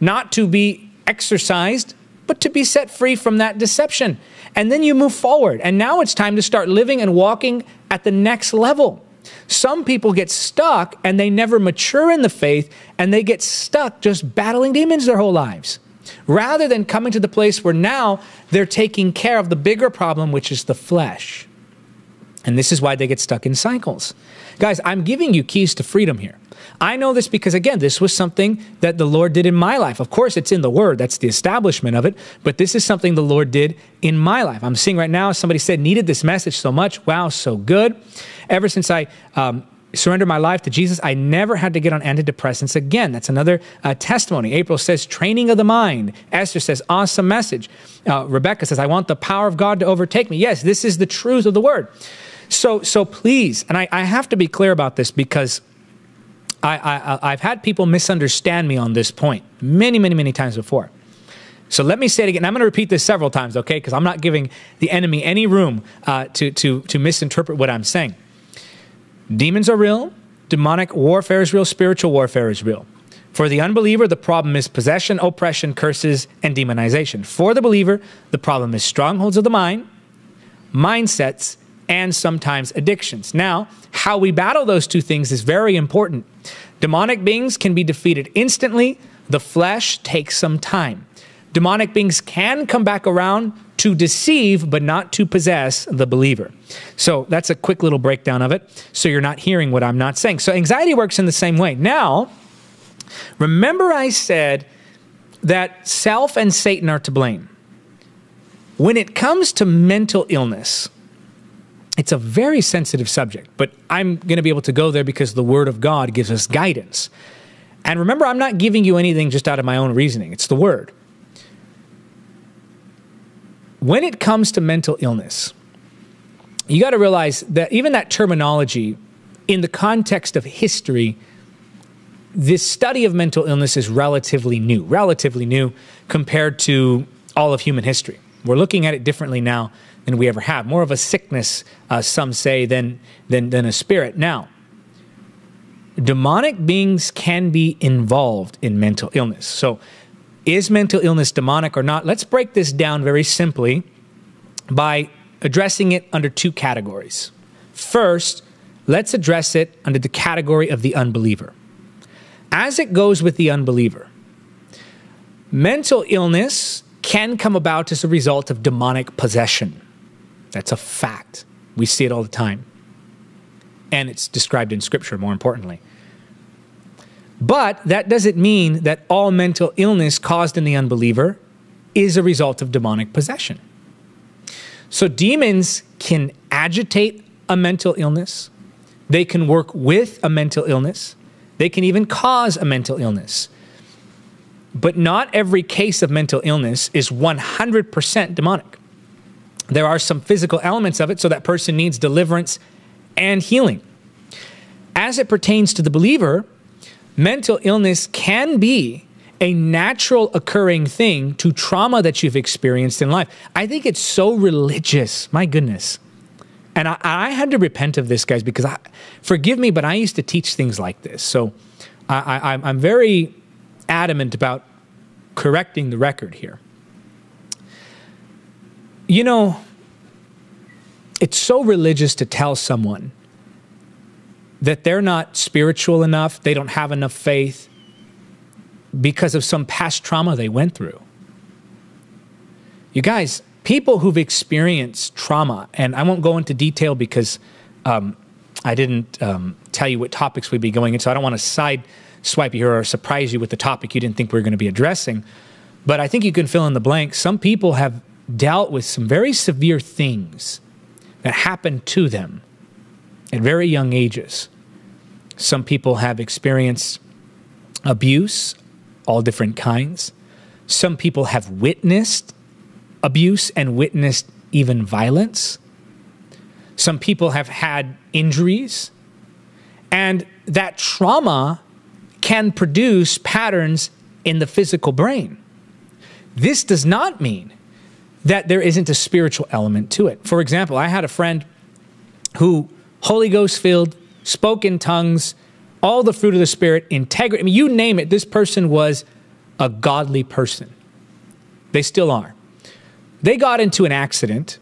not to be exorcised, but to be set free from that deception. And then you move forward. And now it's time to start living and walking at the next level. Some people get stuck and they never mature in the faith, and they get stuck just battling demons their whole lives, rather than coming to the place where now they're taking care of the bigger problem, which is the flesh. And this is why they get stuck in cycles. Guys, I'm giving you keys to freedom here. I know this because, again, this was something that the Lord did in my life. Of course, it's in the Word. That's the establishment of it. But this is something the Lord did in my life. I'm seeing right now, somebody said, needed this message so much. Wow, so good. Ever since I um, surrendered my life to Jesus, I never had to get on antidepressants again. That's another uh, testimony. April says, training of the mind. Esther says, awesome message. Uh, Rebecca says, I want the power of God to overtake me. Yes, this is the truth of the Word. So, so please, and I, I have to be clear about this because I, I, I've had people misunderstand me on this point many, many, many times before. So let me say it again. I'm going to repeat this several times, okay? Because I'm not giving the enemy any room uh, to, to, to misinterpret what I'm saying. Demons are real. Demonic warfare is real. Spiritual warfare is real. For the unbeliever, the problem is possession, oppression, curses, and demonization. For the believer, the problem is strongholds of the mind, mindsets, and sometimes addictions. Now, how we battle those two things is very important. Demonic beings can be defeated instantly. The flesh takes some time. Demonic beings can come back around to deceive, but not to possess the believer. So that's a quick little breakdown of it, so you're not hearing what I'm not saying. So anxiety works in the same way. Now, remember I said that self and Satan are to blame. When it comes to mental illness, it's a very sensitive subject, but I'm going to be able to go there because the Word of God gives us guidance. And remember, I'm not giving you anything just out of my own reasoning. It's the Word. When it comes to mental illness, you got to realize that even that terminology, in the context of history, this study of mental illness is relatively new, relatively new compared to all of human history. We're looking at it differently now than we ever have. More of a sickness, uh, some say, than, than, than a spirit. Now, demonic beings can be involved in mental illness. So, is mental illness demonic or not? Let's break this down very simply by addressing it under two categories. First, let's address it under the category of the unbeliever. As it goes with the unbeliever, mental illness can come about as a result of demonic possession. That's a fact. We see it all the time. And it's described in Scripture, more importantly. But that doesn't mean that all mental illness caused in the unbeliever is a result of demonic possession. So demons can agitate a mental illness. They can work with a mental illness. They can even cause a mental illness. But not every case of mental illness is one hundred percent demonic. There are some physical elements of it, so that person needs deliverance and healing. As it pertains to the believer, mental illness can be a natural occurring thing to trauma that you've experienced in life. I think it's so religious, my goodness. And I, I had to repent of this, guys, because I, forgive me, but I used to teach things like this. So I, I, I'm very adamant about correcting the record here. You know, it's so religious to tell someone that they're not spiritual enough, they don't have enough faith because of some past trauma they went through. You guys, people who've experienced trauma, and I won't go into detail because um, I didn't um, tell you what topics we'd be going into, so I don't want to side swipe you here or surprise you with the topic you didn't think we were going to be addressing. But I think you can fill in the blank. Some people have dealt with some very severe things that happened to them at very young ages. Some people have experienced abuse, all different kinds. Some people have witnessed abuse and witnessed even violence. Some people have had injuries. And that trauma can produce patterns in the physical brain. This does not mean that there isn't a spiritual element to it. For example, I had a friend who, Holy Ghost filled, spoke in tongues, all the fruit of the Spirit, integrity, I mean, you name it, this person was a godly person. They still are. They got into an accident.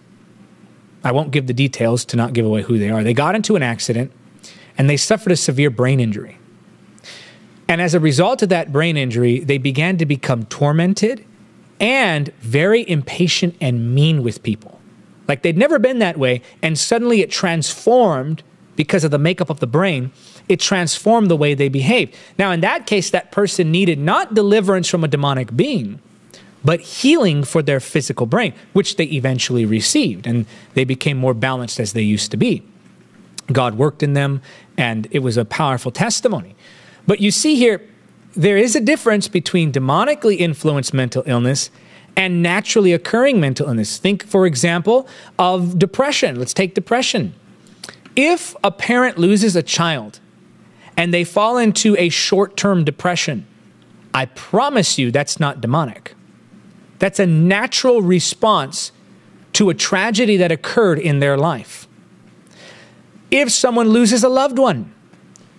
I won't give the details to not give away who they are. They got into an accident, and they suffered a severe brain injury. And as a result of that brain injury, they began to become tormented and very impatient and mean with people. Like they'd never been that way, and suddenly it transformed because of the makeup of the brain. It transformed the way they behaved. Now, in that case, that person needed not deliverance from a demonic being, but healing for their physical brain, which they eventually received, and they became more balanced as they used to be. God worked in them, and it was a powerful testimony. But you see here, there is a difference between demonically influenced mental illness and naturally occurring mental illness. Think, for example, of depression. Let's take depression. If a parent loses a child and they fall into a short-term depression, I promise you that's not demonic. That's a natural response to a tragedy that occurred in their life. If someone loses a loved one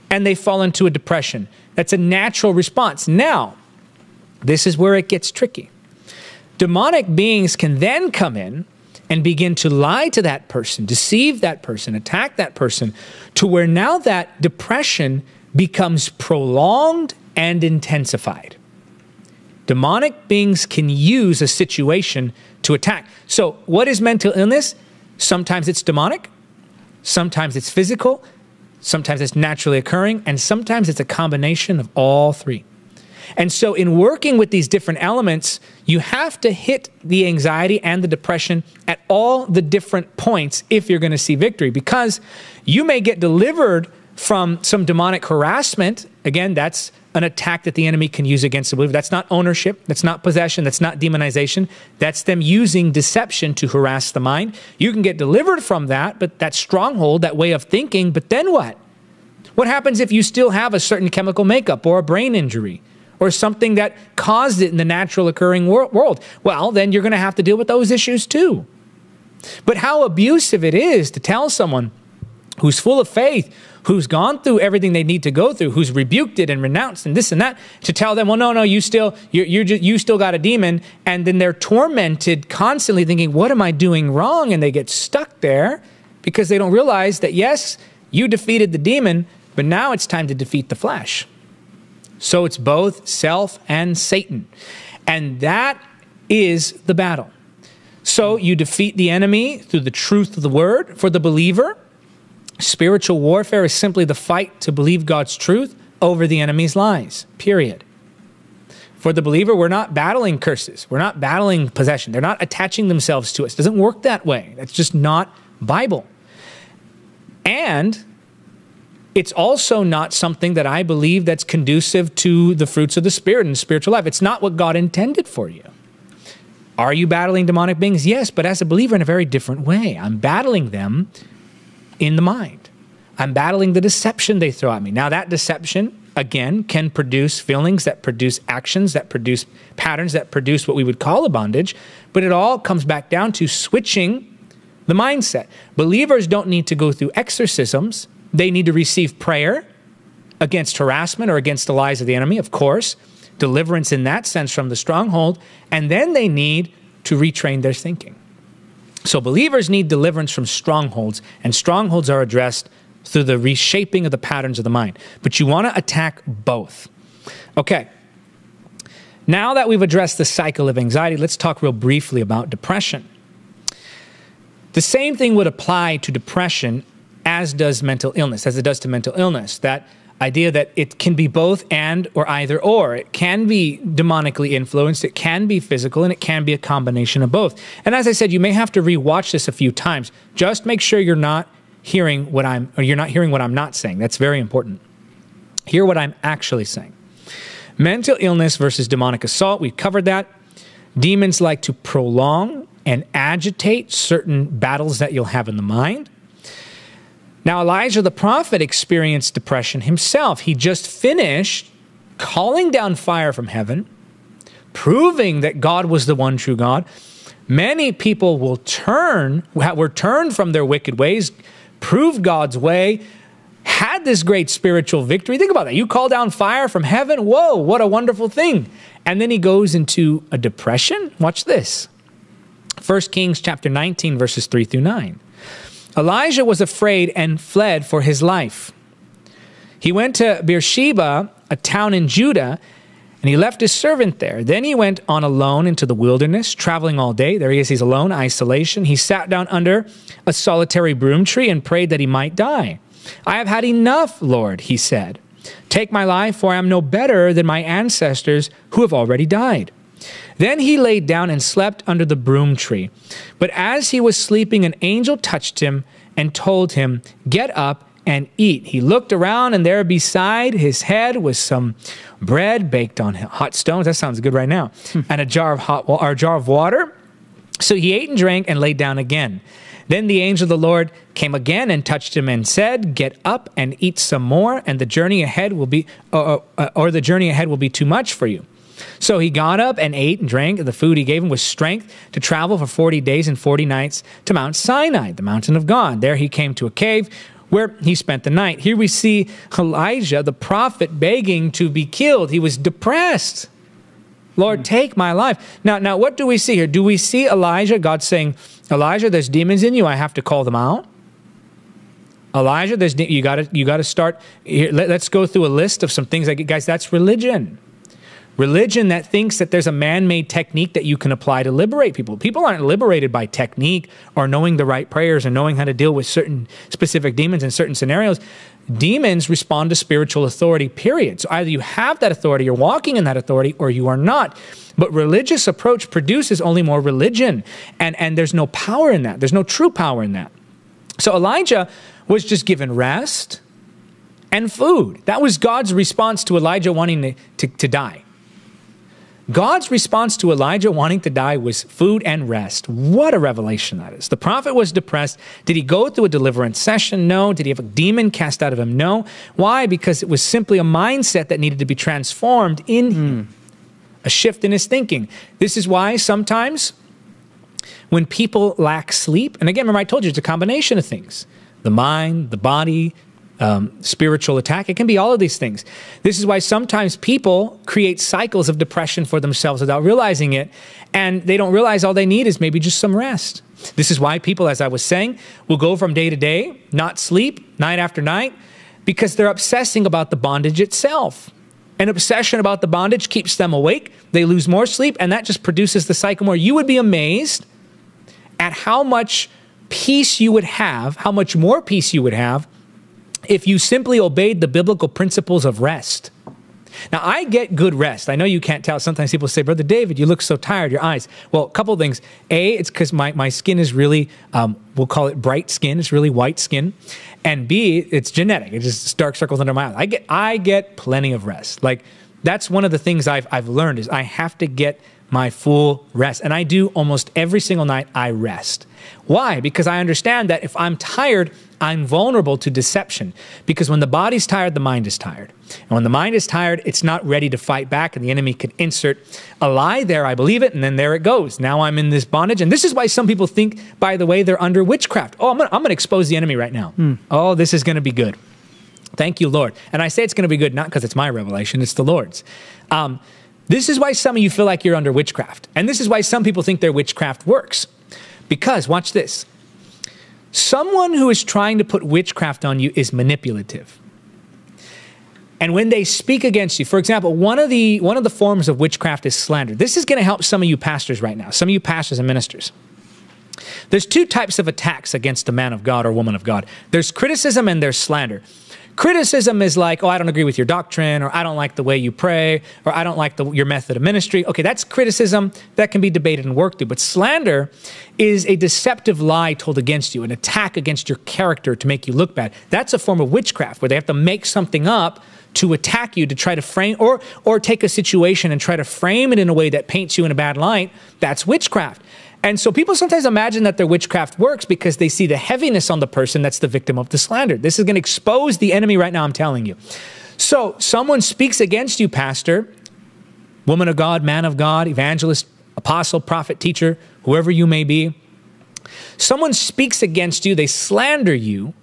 and they fall into a depression, that's a natural response. Now, this is where it gets tricky. Demonic beings can then come in and begin to lie to that person, deceive that person, attack that person, to where now that depression becomes prolonged and intensified. Demonic beings can use a situation to attack. So what is mental illness? Sometimes it's demonic, sometimes it's physical, sometimes it's naturally occurring, and sometimes it's a combination of all three. And so in working with these different elements, you have to hit the anxiety and the depression at all the different points if you're going to see victory, because you may get delivered from some demonic harassment. Again, that's an attack that the enemy can use against the believer. That's not ownership. That's not possession. That's not demonization. That's them using deception to harass the mind. You can get delivered from that, but that stronghold, that way of thinking, but then what? What happens if you still have a certain chemical makeup or a brain injury, or something that caused it in the natural occurring world? Well, then you're going to have to deal with those issues too. But how abusive it is to tell someone who's full of faith, who's gone through everything they need to go through, who's rebuked it and renounced and this and that, to tell them, well, no, no, you still, you're, you're just, you still got a demon. And then they're tormented constantly thinking, what am I doing wrong? And they get stuck there because they don't realize that, yes, you defeated the demon, but now it's time to defeat the flesh. So it's both self and Satan. And that is the battle. So you defeat the enemy through the truth of the word for the believer. Spiritual warfare is simply the fight to believe God's truth over the enemy's lies, period. For the believer, we're not battling curses. We're not battling possession. They're not attaching themselves to us. It doesn't work that way. That's just not Bible. And it's also not something that I believe that's conducive to the fruits of the Spirit and spiritual life. It's not what God intended for you. Are you battling demonic beings? Yes, but as a believer in a very different way. I'm battling them in the mind. I'm battling the deception they throw at me. Now that deception, again, can produce feelings that produce actions, that produce patterns, that produce what we would call a bondage, but it all comes back down to switching the mindset. Believers don't need to go through exorcisms. They need to receive prayer against harassment or against the lies of the enemy, of course, deliverance in that sense from the stronghold, and then they need to retrain their thinking. So believers need deliverance from strongholds, and strongholds are addressed through the reshaping of the patterns of the mind. But you want to attack both. Okay, now that we've addressed the cycle of anxiety, let's talk real briefly about depression. The same thing would apply to depression as does mental illness, as it does to mental illness, that idea that it can be both and or either or. It can be demonically influenced, it can be physical, and it can be a combination of both. And as I said, you may have to rewatch this a few times. Just make sure you're not hearing what I'm, or you're not hearing what I'm not saying. That's very important. Hear what I'm actually saying. Mental illness versus demonic assault, we've covered that. Demons like to prolong and agitate certain battles that you'll have in the mind. Now, Elijah the prophet experienced depression himself. He just finished calling down fire from heaven, proving that God was the one true God. Many people will turn, were turned from their wicked ways, prove God's way, had this great spiritual victory. Think about that. You call down fire from heaven. Whoa, what a wonderful thing. And then he goes into a depression. Watch this. First Kings chapter nineteen, verses three through nine. Elijah was afraid and fled for his life. He went to Beersheba, a town in Judah, and he left his servant there. Then he went on alone into the wilderness, traveling all day. There he is, he's alone, isolation. He sat down under a solitary broom tree and prayed that he might die. I have had enough, Lord, he said. Take my life, for I am no better than my ancestors who have already died. Then he lay down and slept under the broom tree. But as he was sleeping, an angel touched him and told him, get up and eat. He looked around, and there beside his head was some bread baked on hot stones. That sounds good right now. Hmm. And a jar of hot, or a jar of water. So he ate and drank and lay down again. Then the angel of the Lord came again and touched him and said, get up and eat some more, and the journey ahead will be, or, or, or the journey ahead will be too much for you. So he got up and ate and drank. The food he gave him was strength to travel for forty days and forty nights to Mount Sinai, the mountain of God. There he came to a cave where he spent the night. Here we see Elijah, the prophet, begging to be killed. He was depressed. Lord, take my life. Now, now, what do we see here? Do we see Elijah, God saying, Elijah, there's demons in you. I have to call them out. Elijah, there's de you gotta, you gotta start, here, let, let's go through a list of some things. Like, guys, that's religion. Religion that thinks that there's a man-made technique that you can apply to liberate people. People aren't liberated by technique or knowing the right prayers or knowing how to deal with certain specific demons in certain scenarios. Demons respond to spiritual authority, period. So either you have that authority, you're walking in that authority, or you are not. But religious approach produces only more religion. And, and there's no power in that. There's no true power in that. So Elijah was just given rest and food. That was God's response to Elijah wanting to, to, to die. God's response to Elijah wanting to die was food and rest. What a revelation that is. The prophet was depressed. Did he go through a deliverance session? No. Did he have a demon cast out of him? No. Why? Because it was simply a mindset that needed to be transformed in him. Mm. A shift in his thinking. This is why sometimes when people lack sleep, and again, remember I told you it's a combination of things. The mind, the body, Um, spiritual attack. It can be all of these things. This is why sometimes people create cycles of depression for themselves without realizing it, and they don't realize all they need is maybe just some rest. This is why people, as I was saying, will go from day to day, not sleep, night after night, because they're obsessing about the bondage itself. An obsession about the bondage keeps them awake. They lose more sleep, and that just produces the cycle more. You would be amazed at how much peace you would have, how much more peace you would have if you simply obeyed the biblical principles of rest. Now, I get good rest. I know you can't tell. Sometimes people say, Brother David, you look so tired, your eyes. Well, a couple of things. A, it's because my, my skin is really, um, we'll call it bright skin. It's really white skin. And B, it's genetic. It's just dark circles under my eyes. I get, I get plenty of rest. Like, that's one of the things I've, I've learned is I have to get my full rest. And I do almost every single night I rest. Why? Because I understand that if I'm tired, I'm vulnerable to deception. Because when the body's tired, the mind is tired. And when the mind is tired, it's not ready to fight back, and the enemy could insert a lie there, I believe it, and then there it goes. Now I'm in this bondage. And this is why some people think, by the way, they're under witchcraft. Oh, I'm gonna, I'm gonna expose the enemy right now. Mm. Oh, this is gonna be good. Thank you, Lord. And I say it's gonna be good, not because it's my revelation, it's the Lord's. Um, This is why some of you feel like you're under witchcraft. And this is why some people think their witchcraft works. Because, watch this. Someone who is trying to put witchcraft on you is manipulative. And when they speak against you, for example, one of the, one of the forms of witchcraft is slander. This is going to help some of you pastors right now, some of you pastors and ministers. There's two types of attacks against a man of God or woman of God. There's criticism and there's slander. Criticism is like, oh, I don't agree with your doctrine, or I don't like the way you pray, or I don't like the, your method of ministry. Okay, that's criticism that can be debated and worked through. But slander is a deceptive lie told against you, an attack against your character to make you look bad. That's a form of witchcraft where they have to make something up to attack you, to try to frame, or, or take a situation and try to frame it in a way that paints you in a bad light. That's witchcraft. And so people sometimes imagine that their witchcraft works because they see the heaviness on the person that's the victim of the slander. This is going to expose the enemy right now, I'm telling you. So someone speaks against you, pastor, woman of God, man of God, evangelist, apostle, prophet, teacher, whoever you may be. Someone speaks against you, they slander you,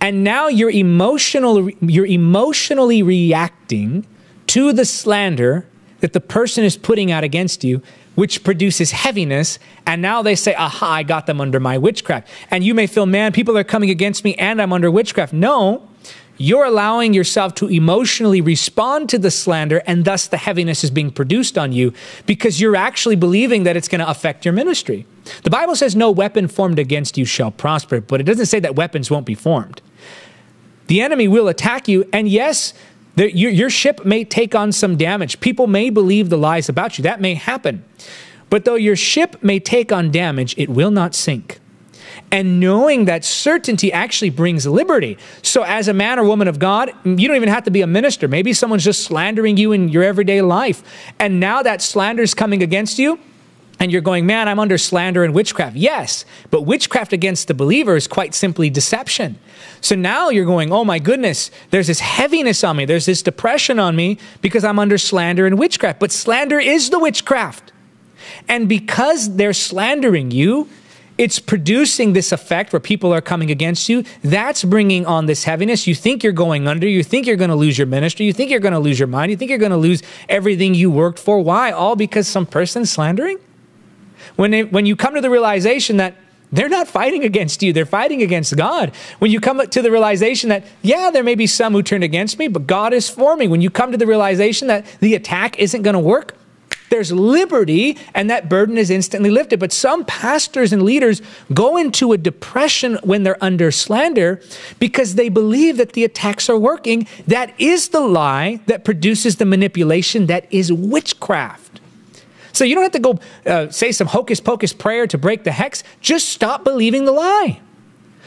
and now you're, emotional, you're emotionally reacting to the slander that the person is putting out against you, which produces heaviness, and now they say, aha, I got them under my witchcraft. And you may feel, man, people are coming against me and I'm under witchcraft. No, you're allowing yourself to emotionally respond to the slander, and thus the heaviness is being produced on you because you're actually believing that it's going to affect your ministry. The Bible says no weapon formed against you shall prosper, but it doesn't say that weapons won't be formed. The enemy will attack you, and yes, The, your, your ship may take on some damage. People may believe the lies about you. That may happen. But though your ship may take on damage, it will not sink. And knowing that certainty actually brings liberty. So as a man or woman of God, you don't even have to be a minister. Maybe someone's just slandering you in your everyday life. And now that slander's coming against you, and you're going, man, I'm under slander and witchcraft. Yes, but witchcraft against the believer is quite simply deception. So now you're going, oh my goodness, there's this heaviness on me. There's this depression on me because I'm under slander and witchcraft. But slander is the witchcraft. And because they're slandering you, it's producing this effect where people are coming against you. That's bringing on this heaviness. You think you're going under. You think you're going to lose your ministry. You think you're going to lose your mind. You think you're going to lose everything you worked for. Why? All because some person's slandering? When, they, when you come to the realization that they're not fighting against you, they're fighting against God. When you come to the realization that, yeah, there may be some who turn against me, but God is for me. When you come to the realization that the attack isn't going to work, there's liberty, and that burden is instantly lifted. But some pastors and leaders go into a depression when they're under slander because they believe that the attacks are working. That is the lie that produces the manipulation that is witchcraft. So you don't have to go uh, say some hocus pocus prayer to break the hex. Just stop believing the lie.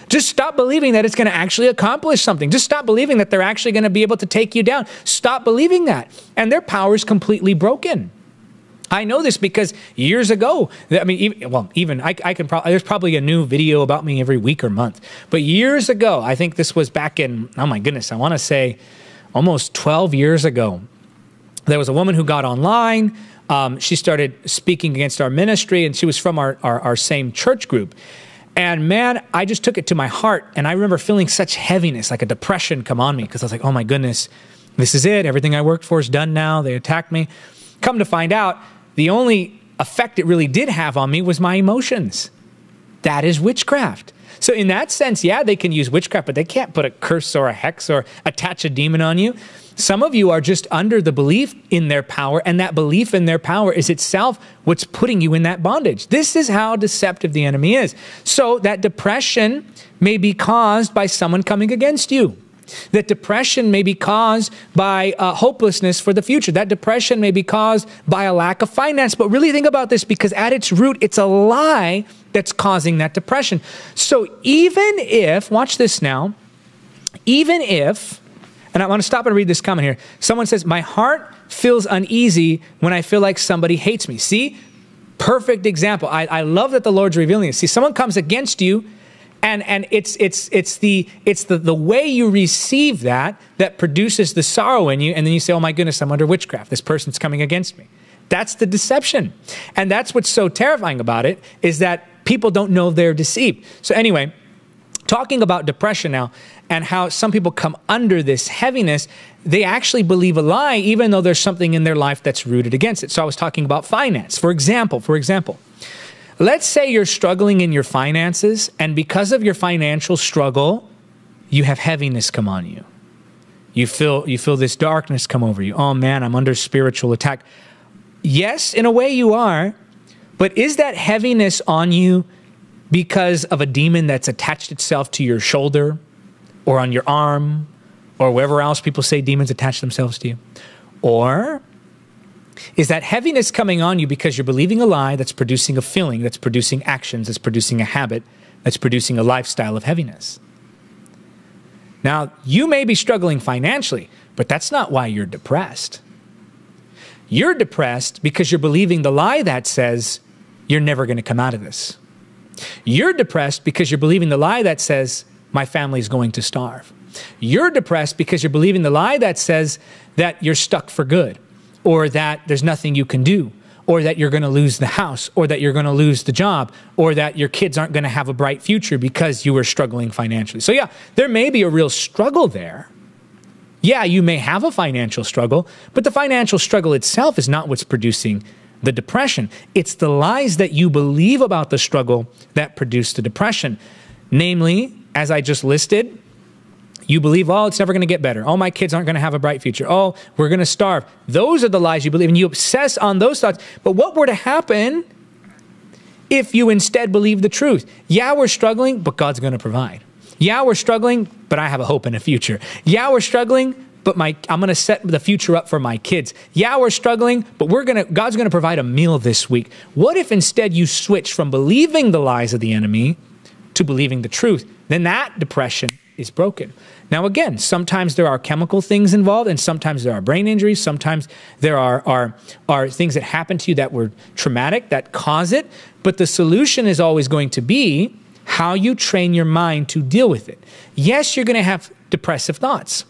Just stop believing that it's going to actually accomplish something. Just stop believing that they're actually going to be able to take you down. Stop believing that. And their power is completely broken. I know this because years ago, I mean, even, well, even I, I can probably, there's probably a new video about me every week or month, but years ago, I think this was back in, oh my goodness, I want to say almost twelve years ago, there was a woman who got online. Um, she started speaking against our ministry, and she was from our, our, our same church group. And man, I just took it to my heart. And I remember feeling such heaviness, like a depression come on me, because I was like, oh my goodness, this is it. Everything I worked for is done now. They attacked me. Come to find out, the only effect it really did have on me was my emotions. That is witchcraft. So in that sense, yeah, they can use witchcraft, but they can't put a curse or a hex or attach a demon on you. Some of you are just under the belief in their power, and that belief in their power is itself what's putting you in that bondage. This is how deceptive the enemy is. So that depression may be caused by someone coming against you. That depression may be caused by uh, hopelessness for the future. That depression may be caused by a lack of finance. But really think about this, because at its root, it's a lie that's causing that depression. So even if, watch this now, even if, and I want to stop and read this comment here. Someone says, my heart feels uneasy when I feel like somebody hates me. See, perfect example. I, I love that the Lord's revealing this. See, someone comes against you, And, and it's, it's, it's, the, it's the, the way you receive that that produces the sorrow in you. And then you say, oh my goodness, I'm under witchcraft. This person's coming against me. That's the deception. And that's what's so terrifying about it, is that people don't know they're deceived. So anyway, talking about depression now and how some people come under this heaviness, they actually believe a lie, even though there's something in their life that's rooted against it. So I was talking about finance, for example, for example. Let's say you're struggling in your finances, and because of your financial struggle, you have heaviness come on you. You feel, you feel this darkness come over you. Oh man, I'm under spiritual attack. Yes, in a way you are, but is that heaviness on you because of a demon that's attached itself to your shoulder or on your arm or wherever else people say demons attach themselves to you? Or is that heaviness coming on you because you're believing a lie that's producing a feeling, that's producing actions, that's producing a habit, that's producing a lifestyle of heaviness? Now, you may be struggling financially, but that's not why you're depressed. You're depressed because you're believing the lie that says you're never going to come out of this. You're depressed because you're believing the lie that says my family's going to starve. You're depressed because you're believing the lie that says that you're stuck for good, or that there's nothing you can do, or that you're going to lose the house, or that you're going to lose the job, or that your kids aren't going to have a bright future because you were struggling financially. So yeah, there may be a real struggle there. Yeah, you may have a financial struggle, but the financial struggle itself is not what's producing the depression. It's the lies that you believe about the struggle that produce the depression. Namely, as I just listed, you believe, oh, it's never going to get better. Oh, my kids aren't going to have a bright future. Oh, we're going to starve. Those are the lies you believe, and you obsess on those thoughts. But what were to happen if you instead believe the truth? Yeah, we're struggling, but God's going to provide. Yeah, we're struggling, but I have a hope in a future. Yeah, we're struggling, but my, I'm going to set the future up for my kids. Yeah, we're struggling, but we're going to, God's going to provide a meal this week. What if instead you switch from believing the lies of the enemy to believing the truth? Then that depression is broken. Now, again, sometimes there are chemical things involved, and sometimes there are brain injuries. Sometimes there are, are, are things that happen to you that were traumatic that cause it. But the solution is always going to be how you train your mind to deal with it. Yes, you're going to have depressive thoughts.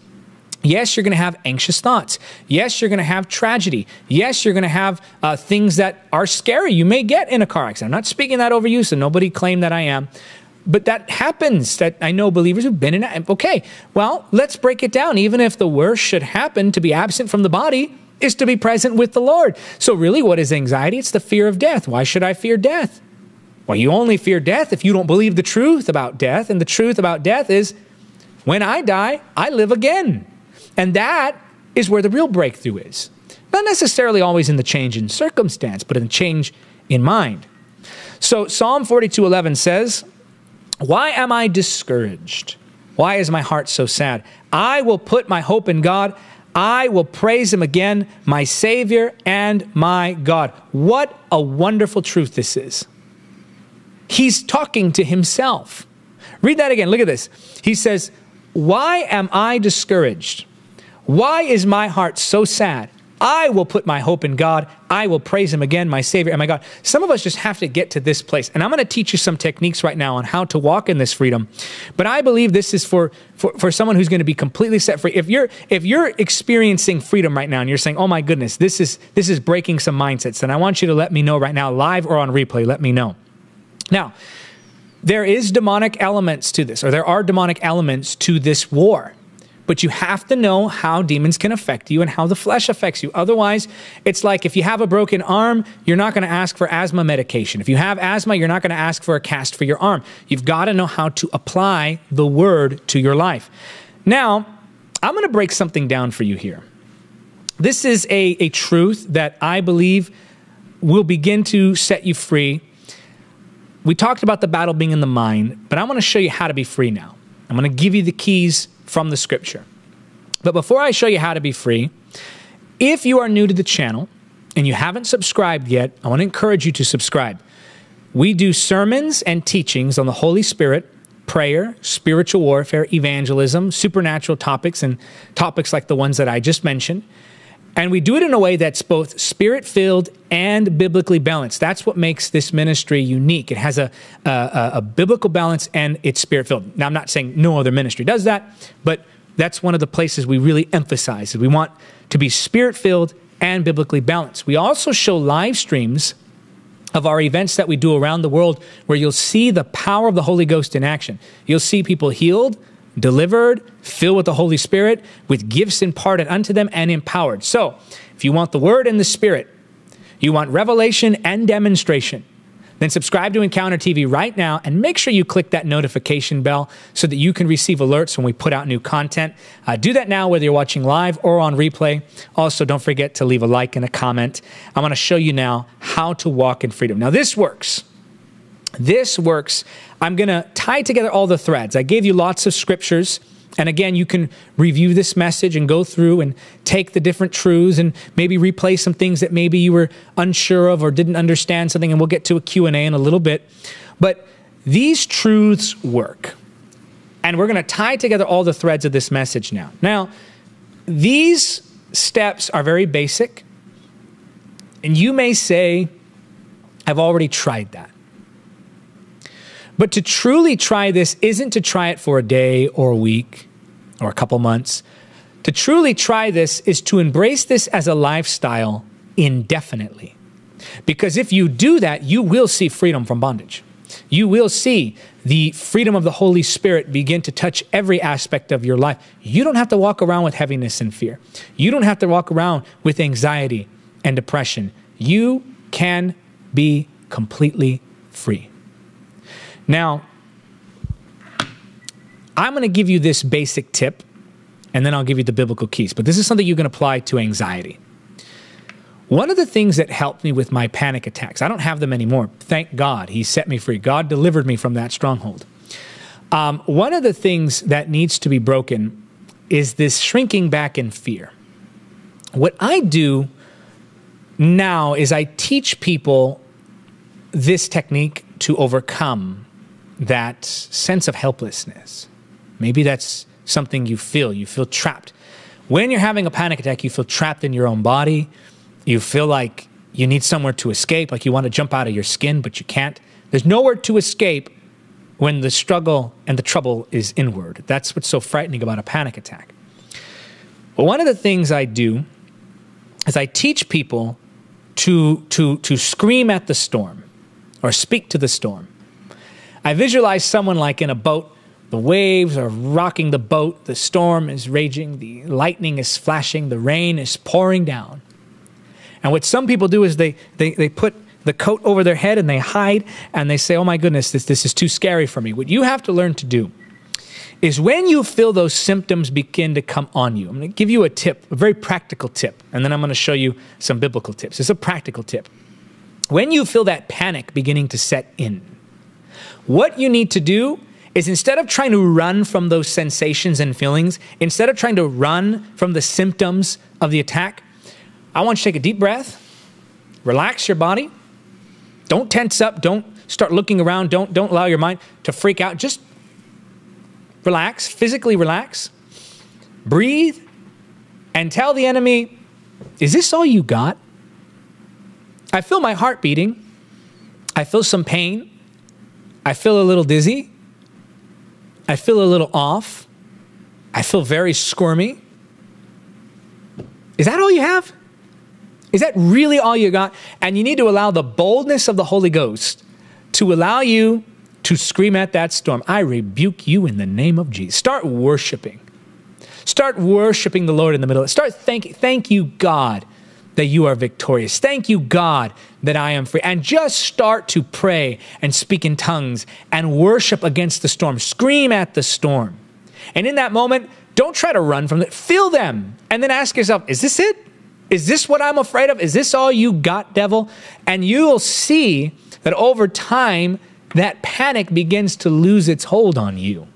Yes, you're going to have anxious thoughts. Yes, you're going to have tragedy. Yes, you're going to have uh, things that are scary you may get in a car accident. I'm not speaking that over you, so nobody claim that I am. But that happens, that I know believers who've been in it. Okay, well, let's break it down. Even if the worst should happen, to be absent from the body is to be present with the Lord. So really, what is anxiety? It's the fear of death. Why should I fear death? Well, you only fear death if you don't believe the truth about death. And the truth about death is, when I die, I live again. And that is where the real breakthrough is. Not necessarily always in the change in circumstance, but in the change in mind. So Psalm forty-two eleven says, "Why am I discouraged? Why is my heart so sad? I will put my hope in God. I will praise him again, my Savior and my God." What a wonderful truth this is. He's talking to himself. Read that again. Look at this. He says, "Why am I discouraged? Why is my heart so sad? I will put my hope in God. I will praise him again, my Savior and my God." Some of us just have to get to this place. And I'm going to teach you some techniques right now on how to walk in this freedom. But I believe this is for, for, for someone who's going to be completely set free. If you're, if you're experiencing freedom right now and you're saying, "Oh my goodness, this is, this is breaking some mindsets," then I want you to let me know right now, live or on replay, let me know. Now, there is demonic elements to this, or there are demonic elements to this war. But you have to know how demons can affect you and how the flesh affects you. Otherwise, it's like if you have a broken arm, you're not going to ask for asthma medication. If you have asthma, you're not going to ask for a cast for your arm. You've got to know how to apply the word to your life. Now, I'm going to break something down for you here. This is a, a truth that I believe will begin to set you free. We talked about the battle being in the mind, but I want to show you how to be free now. I'm going to give you the keys from the scripture. But before I show you how to be free, if you are new to the channel and you haven't subscribed yet, I want to encourage you to subscribe. We do sermons and teachings on the Holy Spirit, prayer, spiritual warfare, evangelism, supernatural topics, and topics like the ones that I just mentioned. And we do it in a way that's both spirit-filled and biblically balanced. That's what makes this ministry unique. It has a, a, a biblical balance and it's spirit-filled. Now, I'm not saying no other ministry does that, but that's one of the places we really emphasize. We want to be spirit-filled and biblically balanced. We also show live streams of our events that we do around the world where you'll see the power of the Holy Ghost in action. You'll see people healed, delivered, filled with the Holy Spirit, with gifts imparted unto them and empowered. So if you want the word and the spirit, you want revelation and demonstration, then subscribe to Encounter T V right now and make sure you click that notification bell so that you can receive alerts when we put out new content. Uh, do that now, whether you're watching live or on replay. Also, don't forget to leave a like and a comment. I want to show you now how to walk in freedom. Now this works. This works. I'm going to tie together all the threads. I gave you lots of scriptures. And again, you can review this message and go through and take the different truths and maybe replay some things that maybe you were unsure of or didn't understand something. And we'll get to a Q and A in a little bit. But these truths work. And we're going to tie together all the threads of this message now. Now, these steps are very basic. And you may say, "I've already tried that." But to truly try this isn't to try it for a day or a week or a couple months. To truly try this is to embrace this as a lifestyle indefinitely. Because if you do that, you will see freedom from bondage. You will see the freedom of the Holy Spirit begin to touch every aspect of your life. You don't have to walk around with heaviness and fear. You don't have to walk around with anxiety and depression. You can be completely free. Now, I'm going to give you this basic tip, and then I'll give you the biblical keys. But this is something you can apply to anxiety. One of the things that helped me with my panic attacks, I don't have them anymore. Thank God. He set me free. God delivered me from that stronghold. Um, one of the things that needs to be broken is this shrinking back in fear. What I do now is I teach people this technique to overcome that sense of helplessness. Maybe that's something you feel. You feel trapped. When you're having a panic attack, you feel trapped in your own body. You feel like you need somewhere to escape, like you want to jump out of your skin, but you can't. There's nowhere to escape when the struggle and the trouble is inward. That's what's so frightening about a panic attack. But one of the things I do is I teach people to, to, to scream at the storm or speak to the storm. I visualize someone like in a boat. The waves are rocking the boat. The storm is raging. The lightning is flashing. The rain is pouring down. And what some people do is they, they, they put the coat over their head and they hide and they say, oh my goodness, this, this is too scary for me. What you have to learn to do is when you feel those symptoms begin to come on you, I'm going to give you a tip, a very practical tip, and then I'm going to show you some biblical tips. It's a practical tip. When you feel that panic beginning to set in, what you need to do is instead of trying to run from those sensations and feelings, instead of trying to run from the symptoms of the attack, I want you to take a deep breath, relax your body, don't tense up, don't start looking around, don't, don't allow your mind to freak out, just relax, physically relax, breathe, and tell the enemy, is this all you got? I feel my heart beating, I feel some pain, I feel a little dizzy, I feel a little off, I feel very squirmy. Is that all you have? Is that really all you got? And you need to allow the boldness of the Holy Ghost to allow you to scream at that storm. I rebuke you in the name of Jesus. Start worshiping. Start worshiping the Lord in the middle. Start thanking. Thank you, God, that you are victorious. Thank you, God, that I am free. And just start to pray and speak in tongues and worship against the storm. Scream at the storm. And in that moment, don't try to run from it. Feel them. And then ask yourself, is this it? Is this what I'm afraid of? Is this all you got, devil? And you'll see that over time, that panic begins to lose its hold on you.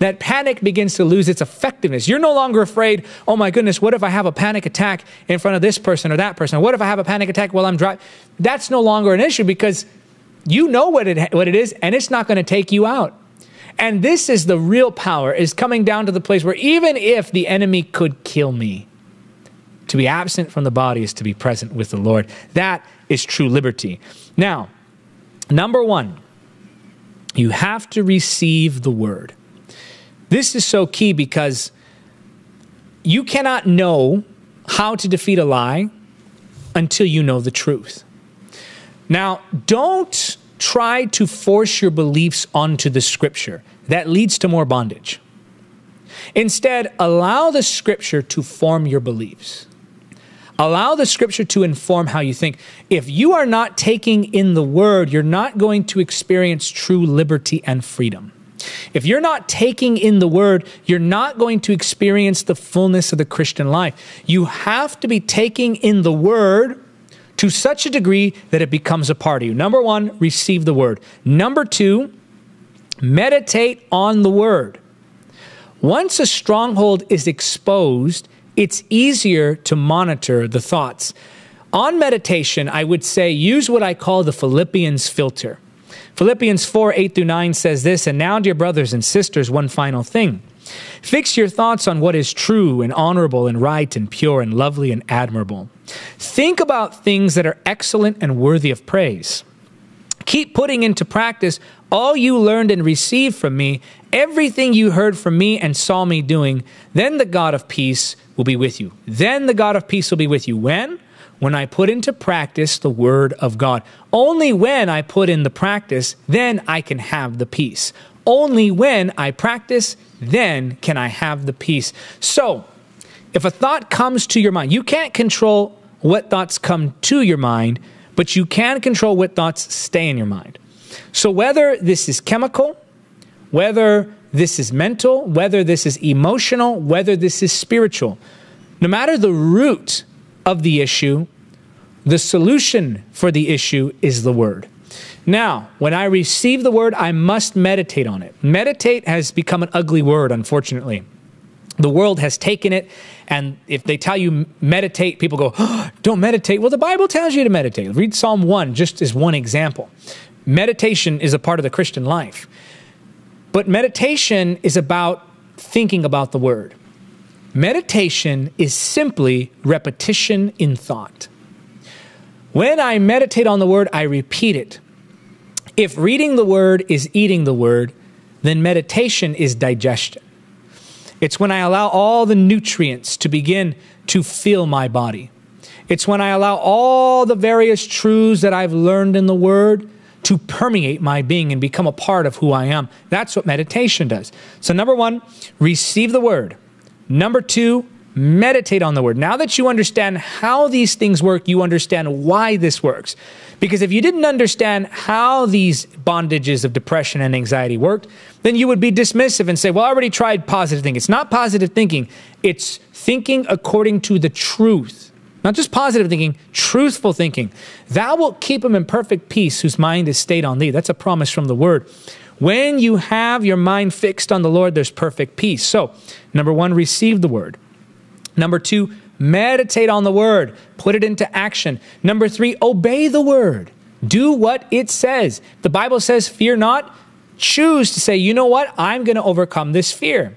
That panic begins to lose its effectiveness. You're no longer afraid, oh my goodness, what if I have a panic attack in front of this person or that person? What if I have a panic attack while I'm driving? That's no longer an issue because you know what it, what it is, and it's not going to take you out. And this is the real power, is coming down to the place where even if the enemy could kill me, to be absent from the body is to be present with the Lord. That is true liberty. Now, number one, you have to receive the word. This is so key because you cannot know how to defeat a lie until you know the truth. Now, don't try to force your beliefs onto the scripture. That leads to more bondage. Instead, allow the scripture to form your beliefs. Allow the scripture to inform how you think. If you are not taking in the word, you're not going to experience true liberty and freedom. If you're not taking in the word, you're not going to experience the fullness of the Christian life. You have to be taking in the word to such a degree that it becomes a part of you. Number one, receive the word. Number two, meditate on the word. Once a stronghold is exposed, it's easier to monitor the thoughts. On meditation, I would say use what I call the Philippians filter. Philippians four, eight through nine says this, and now, dear brothers and sisters, one final thing. Fix your thoughts on what is true and honorable and right and pure and lovely and admirable. Think about things that are excellent and worthy of praise. Keep putting into practice all you learned and received from me, everything you heard from me and saw me doing, then the God of peace will be with you. Then the God of peace will be with you. When? When I put into practice the word of God. Only when I put in the practice, then I can have the peace. Only when I practice, then can I have the peace. So, if a thought comes to your mind, you can't control what thoughts come to your mind, but you can control what thoughts stay in your mind. So whether this is chemical, whether this is mental, whether this is emotional, whether this is spiritual, no matter the root of the issue, the solution for the issue is the word. Now, when I receive the word, I must meditate on it. Meditate has become an ugly word, unfortunately. The world has taken it, and if they tell you meditate, people go, oh, don't meditate. Well, the Bible tells you to meditate. Read Psalm one just as one example. Meditation is a part of the Christian life. But meditation is about thinking about the word. Meditation is simply repetition in thought. When I meditate on the word, I repeat it. If reading the word is eating the word, then meditation is digestion. It's when I allow all the nutrients to begin to fill my body. It's when I allow all the various truths that I've learned in the word to permeate my being and become a part of who I am. That's what meditation does. So number one, receive the word. Number two, meditate on the word. Now that you understand how these things work, you understand why this works. Because if you didn't understand how these bondages of depression and anxiety worked, then you would be dismissive and say, well, I already tried positive thinking. It's not positive thinking. It's thinking according to the truth. Not just positive thinking, truthful thinking. Thou wilt keep him in perfect peace whose mind is stayed on thee. That's a promise from the word. When you have your mind fixed on the Lord, there's perfect peace. So, number one, receive the word. Number two, meditate on the word. Put it into action. Number three, obey the word. Do what it says. The Bible says, fear not. Choose to say, you know what? I'm going to overcome this fear.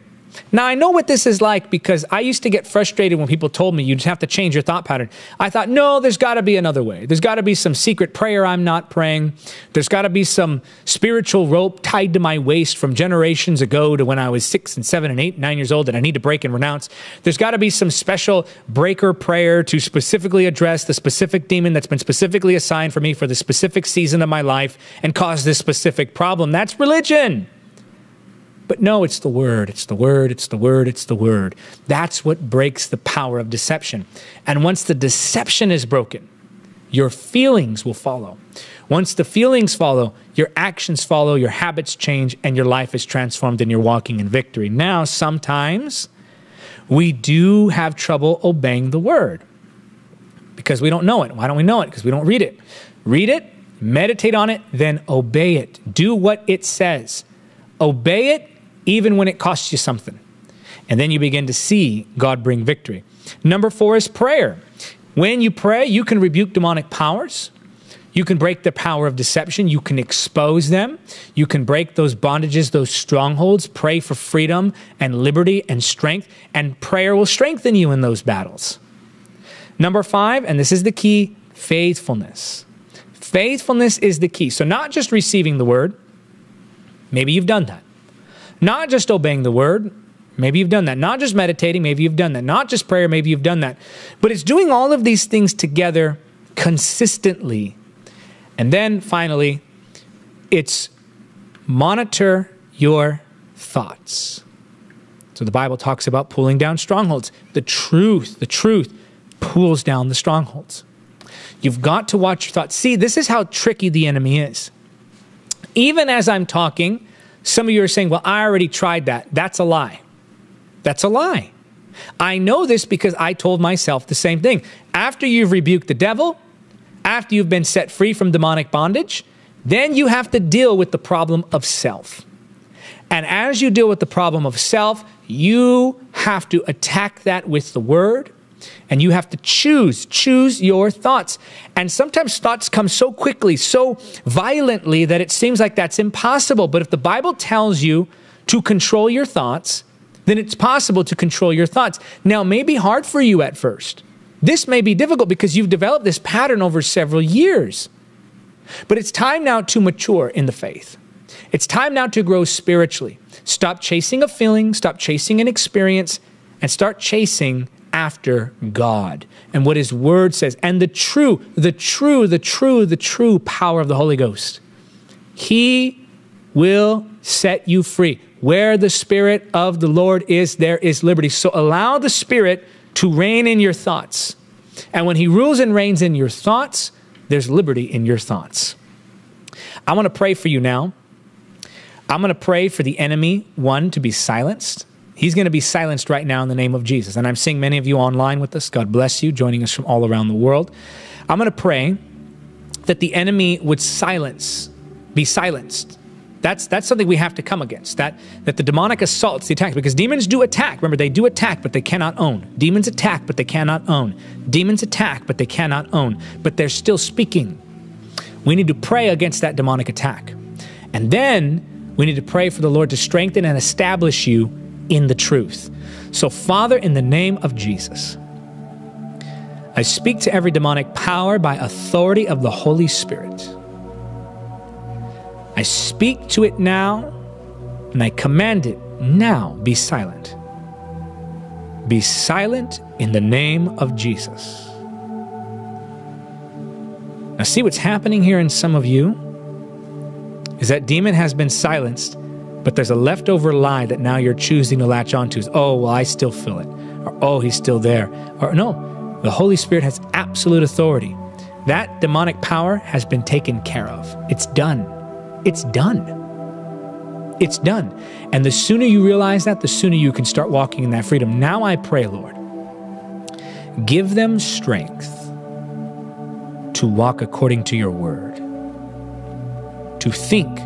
Now, I know what this is like because I used to get frustrated when people told me you just have to change your thought pattern. I thought, no, there's got to be another way. There's got to be some secret prayer I'm not praying. There's got to be some spiritual rope tied to my waist from generations ago to when I was six and seven and eight and nine years old that I need to break and renounce. There's got to be some special breaker prayer to specifically address the specific demon that's been specifically assigned for me for the specific season of my life and cause this specific problem. That's religion. But no, it's the word, it's the word, it's the word, it's the word. That's what breaks the power of deception. And once the deception is broken, your feelings will follow. Once the feelings follow, your actions follow, your habits change, and your life is transformed and you're walking in victory. Now, sometimes we do have trouble obeying the word because we don't know it. Why don't we know it? Because we don't read it. Read it, meditate on it, then obey it. Do what it says. Obey it, even when it costs you something. And then you begin to see God bring victory. Number four is prayer. When you pray, you can rebuke demonic powers. You can break the power of deception. You can expose them. You can break those bondages, those strongholds. Pray for freedom and liberty and strength. And prayer will strengthen you in those battles. Number five, and this is the key, faithfulness. Faithfulness is the key. So not just receiving the word. Maybe you've done that. Not just obeying the word, maybe you've done that. Not just meditating, maybe you've done that. Not just prayer, maybe you've done that. But it's doing all of these things together consistently. And then finally, it's monitor your thoughts. So the Bible talks about pulling down strongholds. The truth, the truth pulls down the strongholds. You've got to watch your thoughts. See, this is how tricky the enemy is. Even as I'm talking, some of you are saying, well, I already tried that. That's a lie. That's a lie. I know this because I told myself the same thing. After you've rebuked the devil, after you've been set free from demonic bondage, then you have to deal with the problem of self. And as you deal with the problem of self, you have to attack that with the word. And you have to choose, choose your thoughts. And sometimes thoughts come so quickly, so violently that it seems like that's impossible. But if the Bible tells you to control your thoughts, then it's possible to control your thoughts. Now, it may be hard for you at first. This may be difficult because you've developed this pattern over several years. But it's time now to mature in the faith. It's time now to grow spiritually. Stop chasing a feeling, stop chasing an experience, and start chasing after God and what his word says and the true, the true, the true, the true power of the Holy Ghost. He will set you free. Where the Spirit of the Lord is, there is liberty. So allow the Spirit to reign in your thoughts. And when he rules and reigns in your thoughts, there's liberty in your thoughts. I want to pray for you now. I'm going to pray for the enemy, one, to be silenced. He's going to be silenced right now in the name of Jesus. And I'm seeing many of you online with us. God bless you, joining us from all around the world. I'm going to pray that the enemy would silence, be silenced. That's, that's something we have to come against, that, that the demonic assaults the attack, because demons do attack. Remember, they do attack, but they cannot own. Demons attack, but they cannot own. Demons attack, but they cannot own. But they're still speaking. We need to pray against that demonic attack. And then We need to pray for the Lord to strengthen and establish you in the truth. So, Father, in the name of Jesus, I speak to every demonic power by authority of the Holy Spirit. I speak to it now, and I command it now, be silent. Be silent in the name of Jesus. Now, see what's happening here in some of you is that demon has been silenced, but there's a leftover lie that now you're choosing to latch onto. Is, oh, well, I still feel it. Or, oh, he's still there. Or, no, the Holy Spirit has absolute authority. That demonic power has been taken care of. It's done. It's done. It's done. And the sooner you realize that, the sooner you can start walking in that freedom. Now I pray, Lord, give them strength to walk according to your word, to think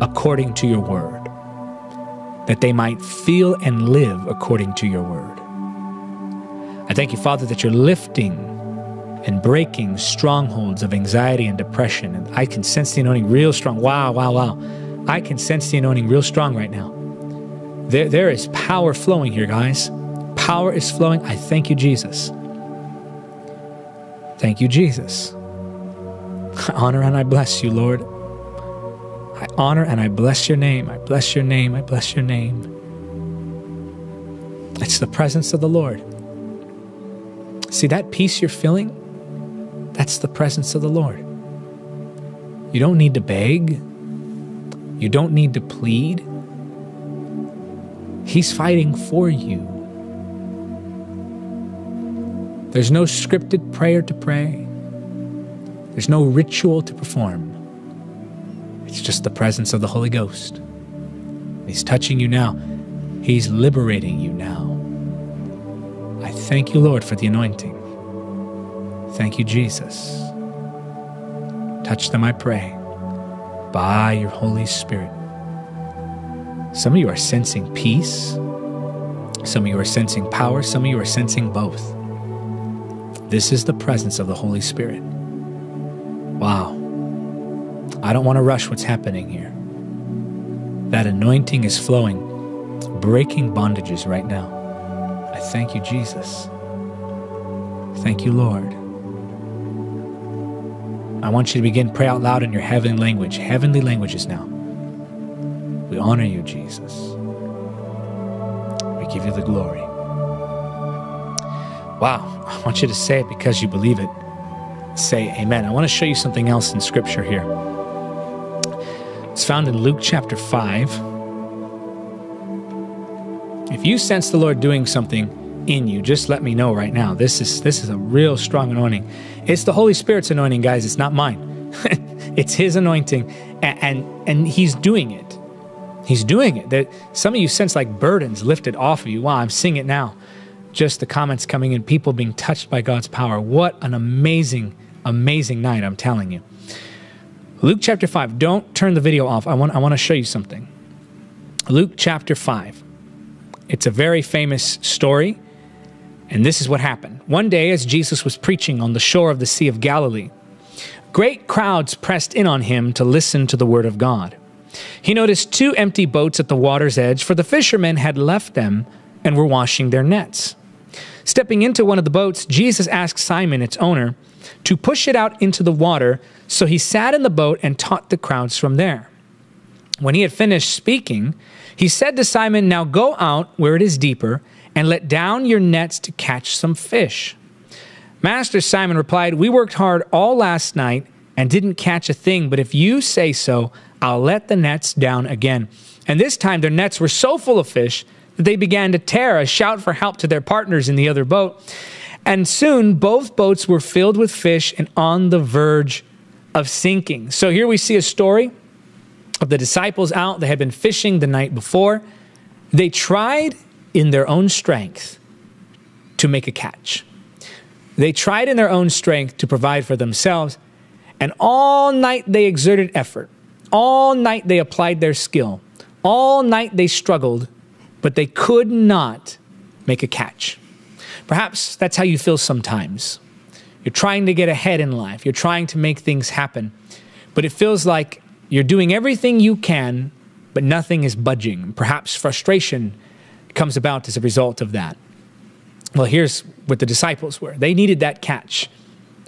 according to your word, that they might feel and live according to your word. I thank you, Father, that you're lifting and breaking strongholds of anxiety and depression. And I can sense the anointing real strong. Wow, wow, wow. I can sense the anointing real strong right now. There, there is power flowing here, guys. Power is flowing. I thank you, Jesus. Thank you, Jesus. I honor and I bless you, Lord. I honor and I bless your name. I bless your name. I bless your name. It's the presence of the Lord. See, that peace you're feeling, that's the presence of the Lord. You don't need to beg. You don't need to plead. He's fighting for you. There's no scripted prayer to pray. There's no ritual to perform. It's just the presence of the Holy Ghost. He's touching you now. He's liberating you now. I thank you, Lord, for the anointing. Thank you, Jesus. Touch them, I pray, by your Holy Spirit. Some of you are sensing peace. Some of you are sensing power. Some of you are sensing both. This is the presence of the Holy Spirit. Wow. I don't want to rush what's happening here. That anointing is flowing, breaking bondages right now. I thank you, Jesus. Thank you, Lord. I want you to begin, pray out loud in your heavenly language, heavenly languages now. We honor you, Jesus. We give you the glory. Wow, I want you to say it because you believe it. Say amen. I want to show you something else in scripture here. It's found in Luke chapter five. If you sense the Lord doing something in you, just let me know right now. This is this is a real strong anointing. It's the Holy Spirit's anointing, guys. It's not mine. It's his anointing, and, and and he's doing it. He's doing it. That some of you sense like burdens lifted off of you. Wow, I'm seeing it now. Just the comments coming in, people being touched by God's power. What an amazing, amazing night, I'm telling you. Luke chapter five. Don't turn the video off. I want I want to show you something. Luke chapter five. It's a very famous story. And this is what happened. One day, as Jesus was preaching on the shore of the Sea of Galilee, great crowds pressed in on him to listen to the word of God. He noticed two empty boats at the water's edge, for the fishermen had left them and were washing their nets. Stepping into one of the boats, Jesus asked Simon, its owner, to push it out into the water, so he sat in the boat and taught the crowds from there. When he had finished speaking, he said to Simon, "Now go out where it is deeper, and let down your nets to catch some fish." Master, Simon replied, "We worked hard all last night and didn't catch a thing, but if you say so, I'll let the nets down again." And this time their nets were so full of fish that they began to tear a shout for help to their partners in the other boat. And soon both boats were filled with fish and on the verge of sinking. So here we see a story of the disciples out. They had been fishing the night before. They tried in their own strength to make a catch. They tried in their own strength to provide for themselves, and all night they exerted effort. All night they applied their skill. All night they struggled, but they could not make a catch. Perhaps that's how you feel sometimes. You're trying to get ahead in life. You're trying to make things happen, but it feels like you're doing everything you can, but nothing is budging. Perhaps frustration comes about as a result of that. Well, here's what the disciples were. They needed that catch.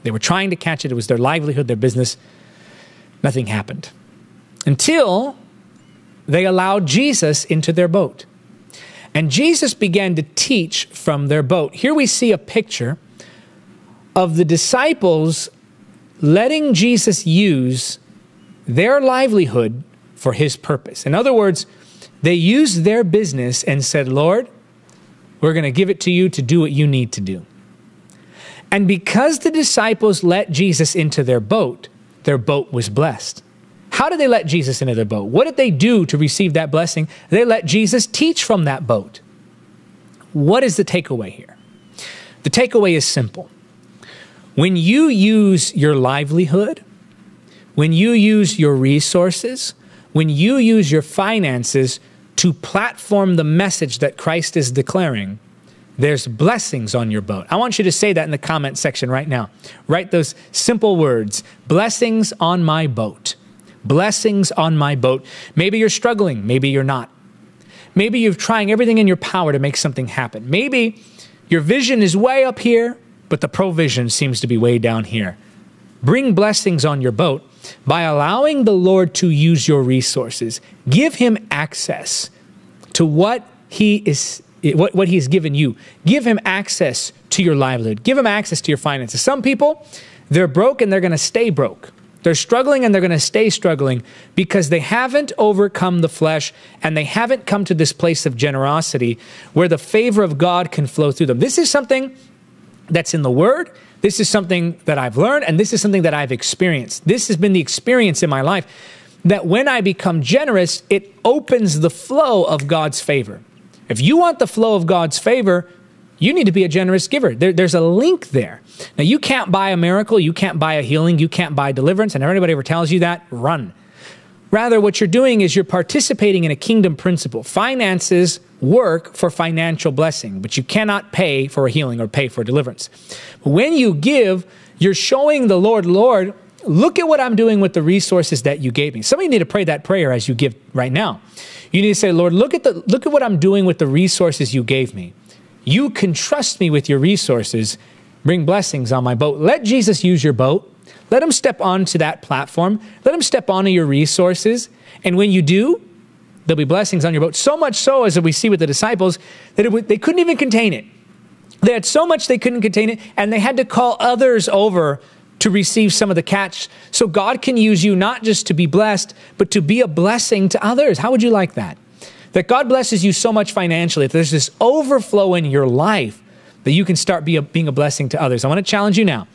They were trying to catch it. It was their livelihood, their business. Nothing happened until they allowed Jesus into their boat. And Jesus began to teach from their boat. Here we see a picture of the disciples letting Jesus use their livelihood for his purpose. In other words, they used their business and said, Lord, we're going to give it to you to do what you need to do. And because the disciples let Jesus into their boat, their boat was blessed. How did they let Jesus into their boat? What did they do to receive that blessing? They let Jesus teach from that boat. What is the takeaway here? The takeaway is simple. When you use your livelihood, when you use your resources, when you use your finances to platform the message that Christ is declaring, there's blessings on your boat. I want you to say that in the comment section right now. Write those simple words, blessings on my boat, blessings on my boat. Maybe you're struggling, maybe you're not. Maybe you're trying everything in your power to make something happen. Maybe your vision is way up here, but the provision seems to be way down here. Bring blessings on your boat by allowing the Lord to use your resources. Give him access to what he is, what, what he has given you. Give him access to your livelihood. Give him access to your finances. Some people, they're broke and they're going to stay broke. They're struggling and they're going to stay struggling because they haven't overcome the flesh and they haven't come to this place of generosity where the favor of God can flow through them. This is something that's in the Word. This is something that I've learned, and this is something that I've experienced. This has been the experience in my life, that when I become generous, it opens the flow of God's favor. If you want the flow of God's favor, you need to be a generous giver. There, there's a link there. Now, you can't buy a miracle. You can't buy a healing. You can't buy deliverance. And if anybody ever tells you that, run. Rather, what you're doing is you're participating in a kingdom principle. Finances work for financial blessing, but you cannot pay for a healing or pay for deliverance. When you give, you're showing the Lord, Lord, look at what I'm doing with the resources that you gave me. Some of you need to pray that prayer as you give right now. You need to say, Lord, look at, the, look at what I'm doing with the resources you gave me. You can trust me with your resources. Bring blessings on my boat. Let Jesus use your boat. Let him step onto that platform. Let him step onto your resources. And when you do, there'll be blessings on your boat. So much so, as we see with the disciples, that it they couldn't even contain it. They had so much they couldn't contain it, and they had to call others over to receive some of the catch. So God can use you not just to be blessed, but to be a blessing to others. How would you like that? That God blesses you so much financially, that there's this overflow in your life that you can start be a, being a blessing to others. I want to challenge you now.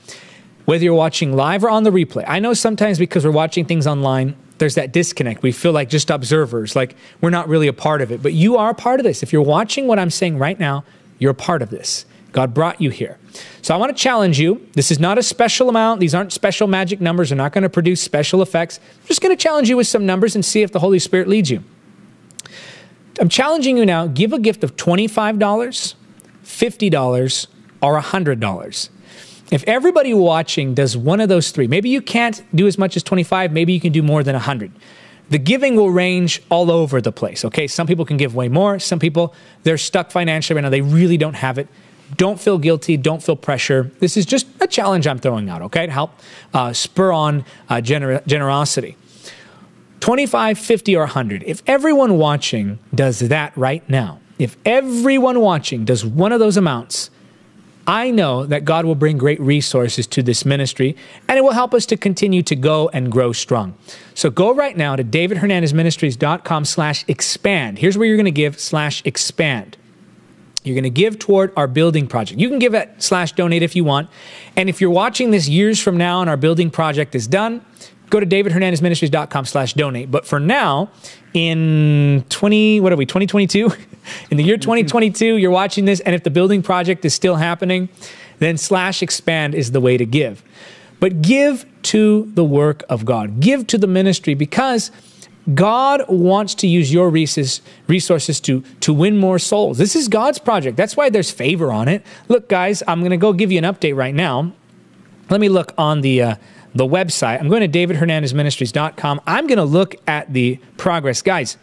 Whether you're watching live or on the replay. I know sometimes because we're watching things online, there's that disconnect. We feel like just observers, like we're not really a part of it. But you are a part of this. If you're watching what I'm saying right now, you're a part of this. God brought you here. So I want to challenge you. This is not a special amount. These aren't special magic numbers. They're not going to produce special effects. I'm just going to challenge you with some numbers and see if the Holy Spirit leads you. I'm challenging you now. Give a gift of twenty-five dollars, fifty dollars, or one hundred dollars. If everybody watching does one of those three, maybe you can't do as much as twenty-five, maybe you can do more than one hundred. The giving will range all over the place, okay? Some people can give way more. Some people, they're stuck financially right now. They really don't have it. Don't feel guilty. Don't feel pressure. This is just a challenge I'm throwing out, okay? To help uh, spur on uh, gener- generosity. twenty-five, fifty, or one hundred. If everyone watching does that right now, if everyone watching does one of those amounts, I know that God will bring great resources to this ministry, and it will help us to continue to go and grow strong. So go right now to davidhernandezministries.com slash expand. Here's where you're going to give slash expand. You're going to give toward our building project. You can give at slash donate if you want. And if you're watching this years from now and our building project is done, go to davidhernandezministries.com slash donate. But for now, in twenty, what are we, twenty twenty-two? In the year twenty twenty-two, you're watching this, and if the building project is still happening, then slash expand is the way to give. But give to the work of God. Give to the ministry, because God wants to use your resources to, to win more souls. This is God's project. That's why there's favor on it. Look, guys, I'm going to go give you an update right now. Let me look on the... Uh, the website. I'm going to david hernandez ministries dot com. I'm going to look at the progress. Guys,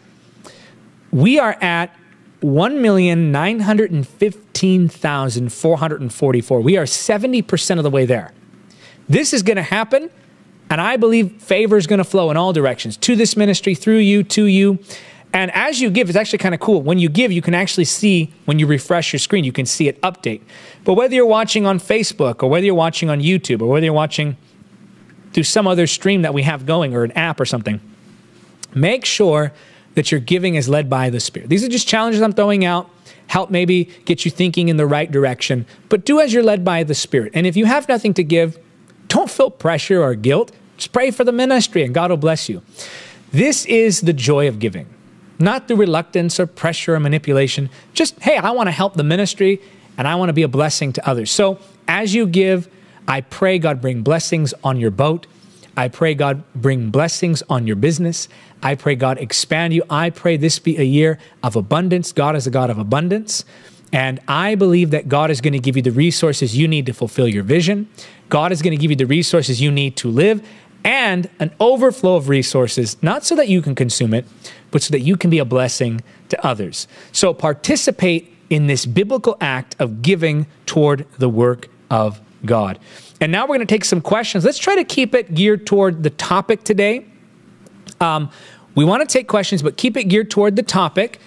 we are at one million nine hundred fifteen thousand four hundred forty-four. We are seventy percent of the way there. This is going to happen, and I believe favor is going to flow in all directions, to this ministry, through you, to you. And as you give, it's actually kind of cool. When you give, you can actually see, when you refresh your screen, you can see it update. But whether you're watching on Facebook, or whether you're watching on YouTube, or whether you're watching through some other stream that we have going, or an app or something, make sure that your giving is led by the Spirit. These are just challenges I'm throwing out. Help maybe get you thinking in the right direction. But do as you're led by the Spirit. And if you have nothing to give, don't feel pressure or guilt. Just pray for the ministry and God will bless you. This is the joy of giving. Not through reluctance or pressure or manipulation. Just, hey, I want to help the ministry and I want to be a blessing to others. So as you give, I pray God bring blessings on your boat. I pray God bring blessings on your business. I pray God expand you. I pray this be a year of abundance. God is a God of abundance. And I believe that God is going to give you the resources you need to fulfill your vision. God is going to give you the resources you need to live, and an overflow of resources, not so that you can consume it, but so that you can be a blessing to others. So participate in this biblical act of giving toward the work of God. And now we're going to take some questions. Let's try to keep it geared toward the topic today. Um, we want to take questions, but keep it geared toward the topic.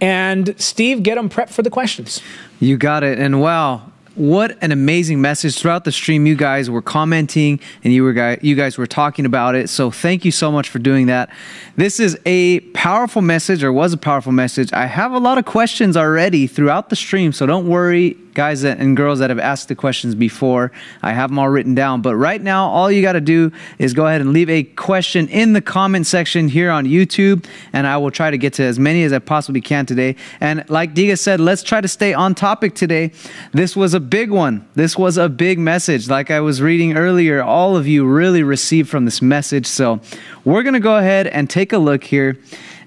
And Steve, get them prepped for the questions. You got it. And wow, what an amazing message. Throughout the stream, you guys were commenting and you, were, you guys were talking about it. So thank you so much for doing that. This is a powerful message, or was a powerful message. I have a lot of questions already throughout the stream, so don't worry, guys and girls that have asked the questions before. I have them all written down. But right now, all you got to do is go ahead and leave a question in the comment section here on YouTube, and I will try to get to as many as I possibly can today. And like Diga said, let's try to stay on topic today. This was a big one. This was a big message. Like I was reading earlier, all of you really received from this message. So we're going to go ahead and take a look here.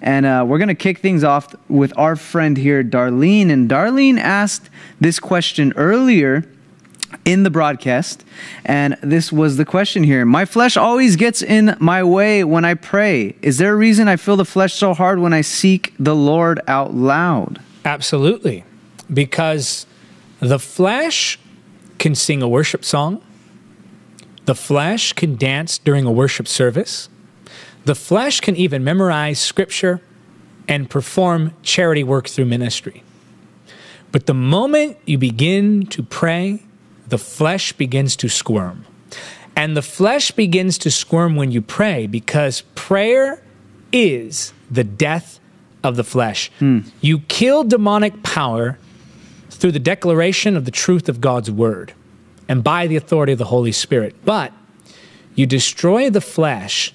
And uh, we're going to kick things off with our friend here, Darlene. And Darlene asked this question earlier in the broadcast. And this was the question here. My flesh always gets in my way when I pray. Is there a reason I feel the flesh so hard when I seek the Lord out loud? Absolutely. Because the flesh can sing a worship song. The flesh can dance during a worship service. The flesh can even memorize scripture and perform charity work through ministry. But the moment you begin to pray, the flesh begins to squirm. And the flesh begins to squirm when you pray, because prayer is the death of the flesh. Mm. You kill demonic power through the declaration of the truth of God's word and by the authority of the Holy Spirit. But you destroy the flesh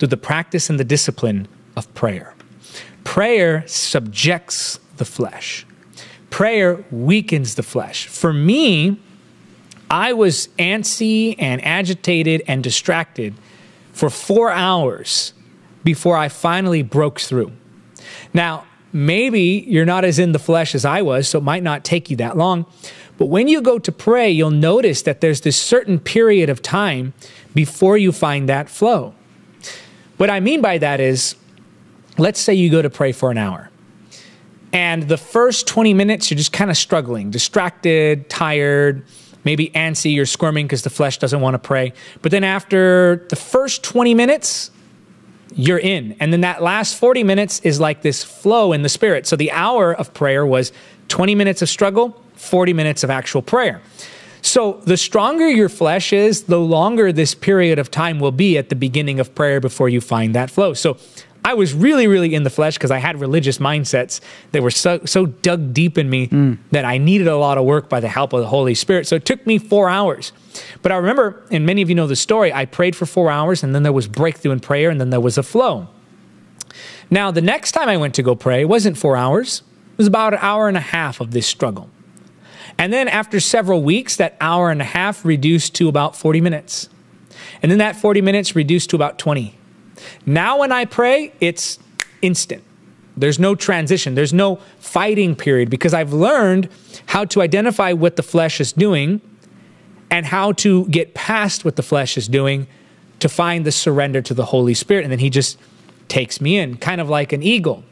through the practice and the discipline of prayer. Prayer subjects the flesh. Prayer weakens the flesh. For me, I was antsy and agitated and distracted for four hours before I finally broke through. Now, maybe you're not as in the flesh as I was, so it might not take you that long. But when you go to pray, you'll notice that there's this certain period of time before you find that flow. What I mean by that is, let's say you go to pray for an hour, and the first twenty minutes, you're just kind of struggling, distracted, tired, maybe antsy, you're squirming because the flesh doesn't want to pray. But then after the first twenty minutes, you're in. And then that last forty minutes is like this flow in the Spirit. So the hour of prayer was twenty minutes of struggle, forty minutes of actual prayer. So the stronger your flesh is, the longer this period of time will be at the beginning of prayer before you find that flow. So I was really, really in the flesh because I had religious mindsets that were so, so dug deep in me mm. that I needed a lot of work by the help of the Holy Spirit. So it took me four hours. But I remember, and many of you know the story, I prayed for four hours and then there was breakthrough in prayer and then there was a flow. Now, the next time I went to go pray, it wasn't four hours. It was about an hour and a half of this struggle. And then after several weeks, that hour and a half reduced to about forty minutes. And then that forty minutes reduced to about twenty. Now when I pray, it's instant. There's no transition. There's no fighting period because I've learned how to identify what the flesh is doing and how to get past what the flesh is doing to find the surrender to the Holy Spirit. And then he just takes me in, kind of like an eagle.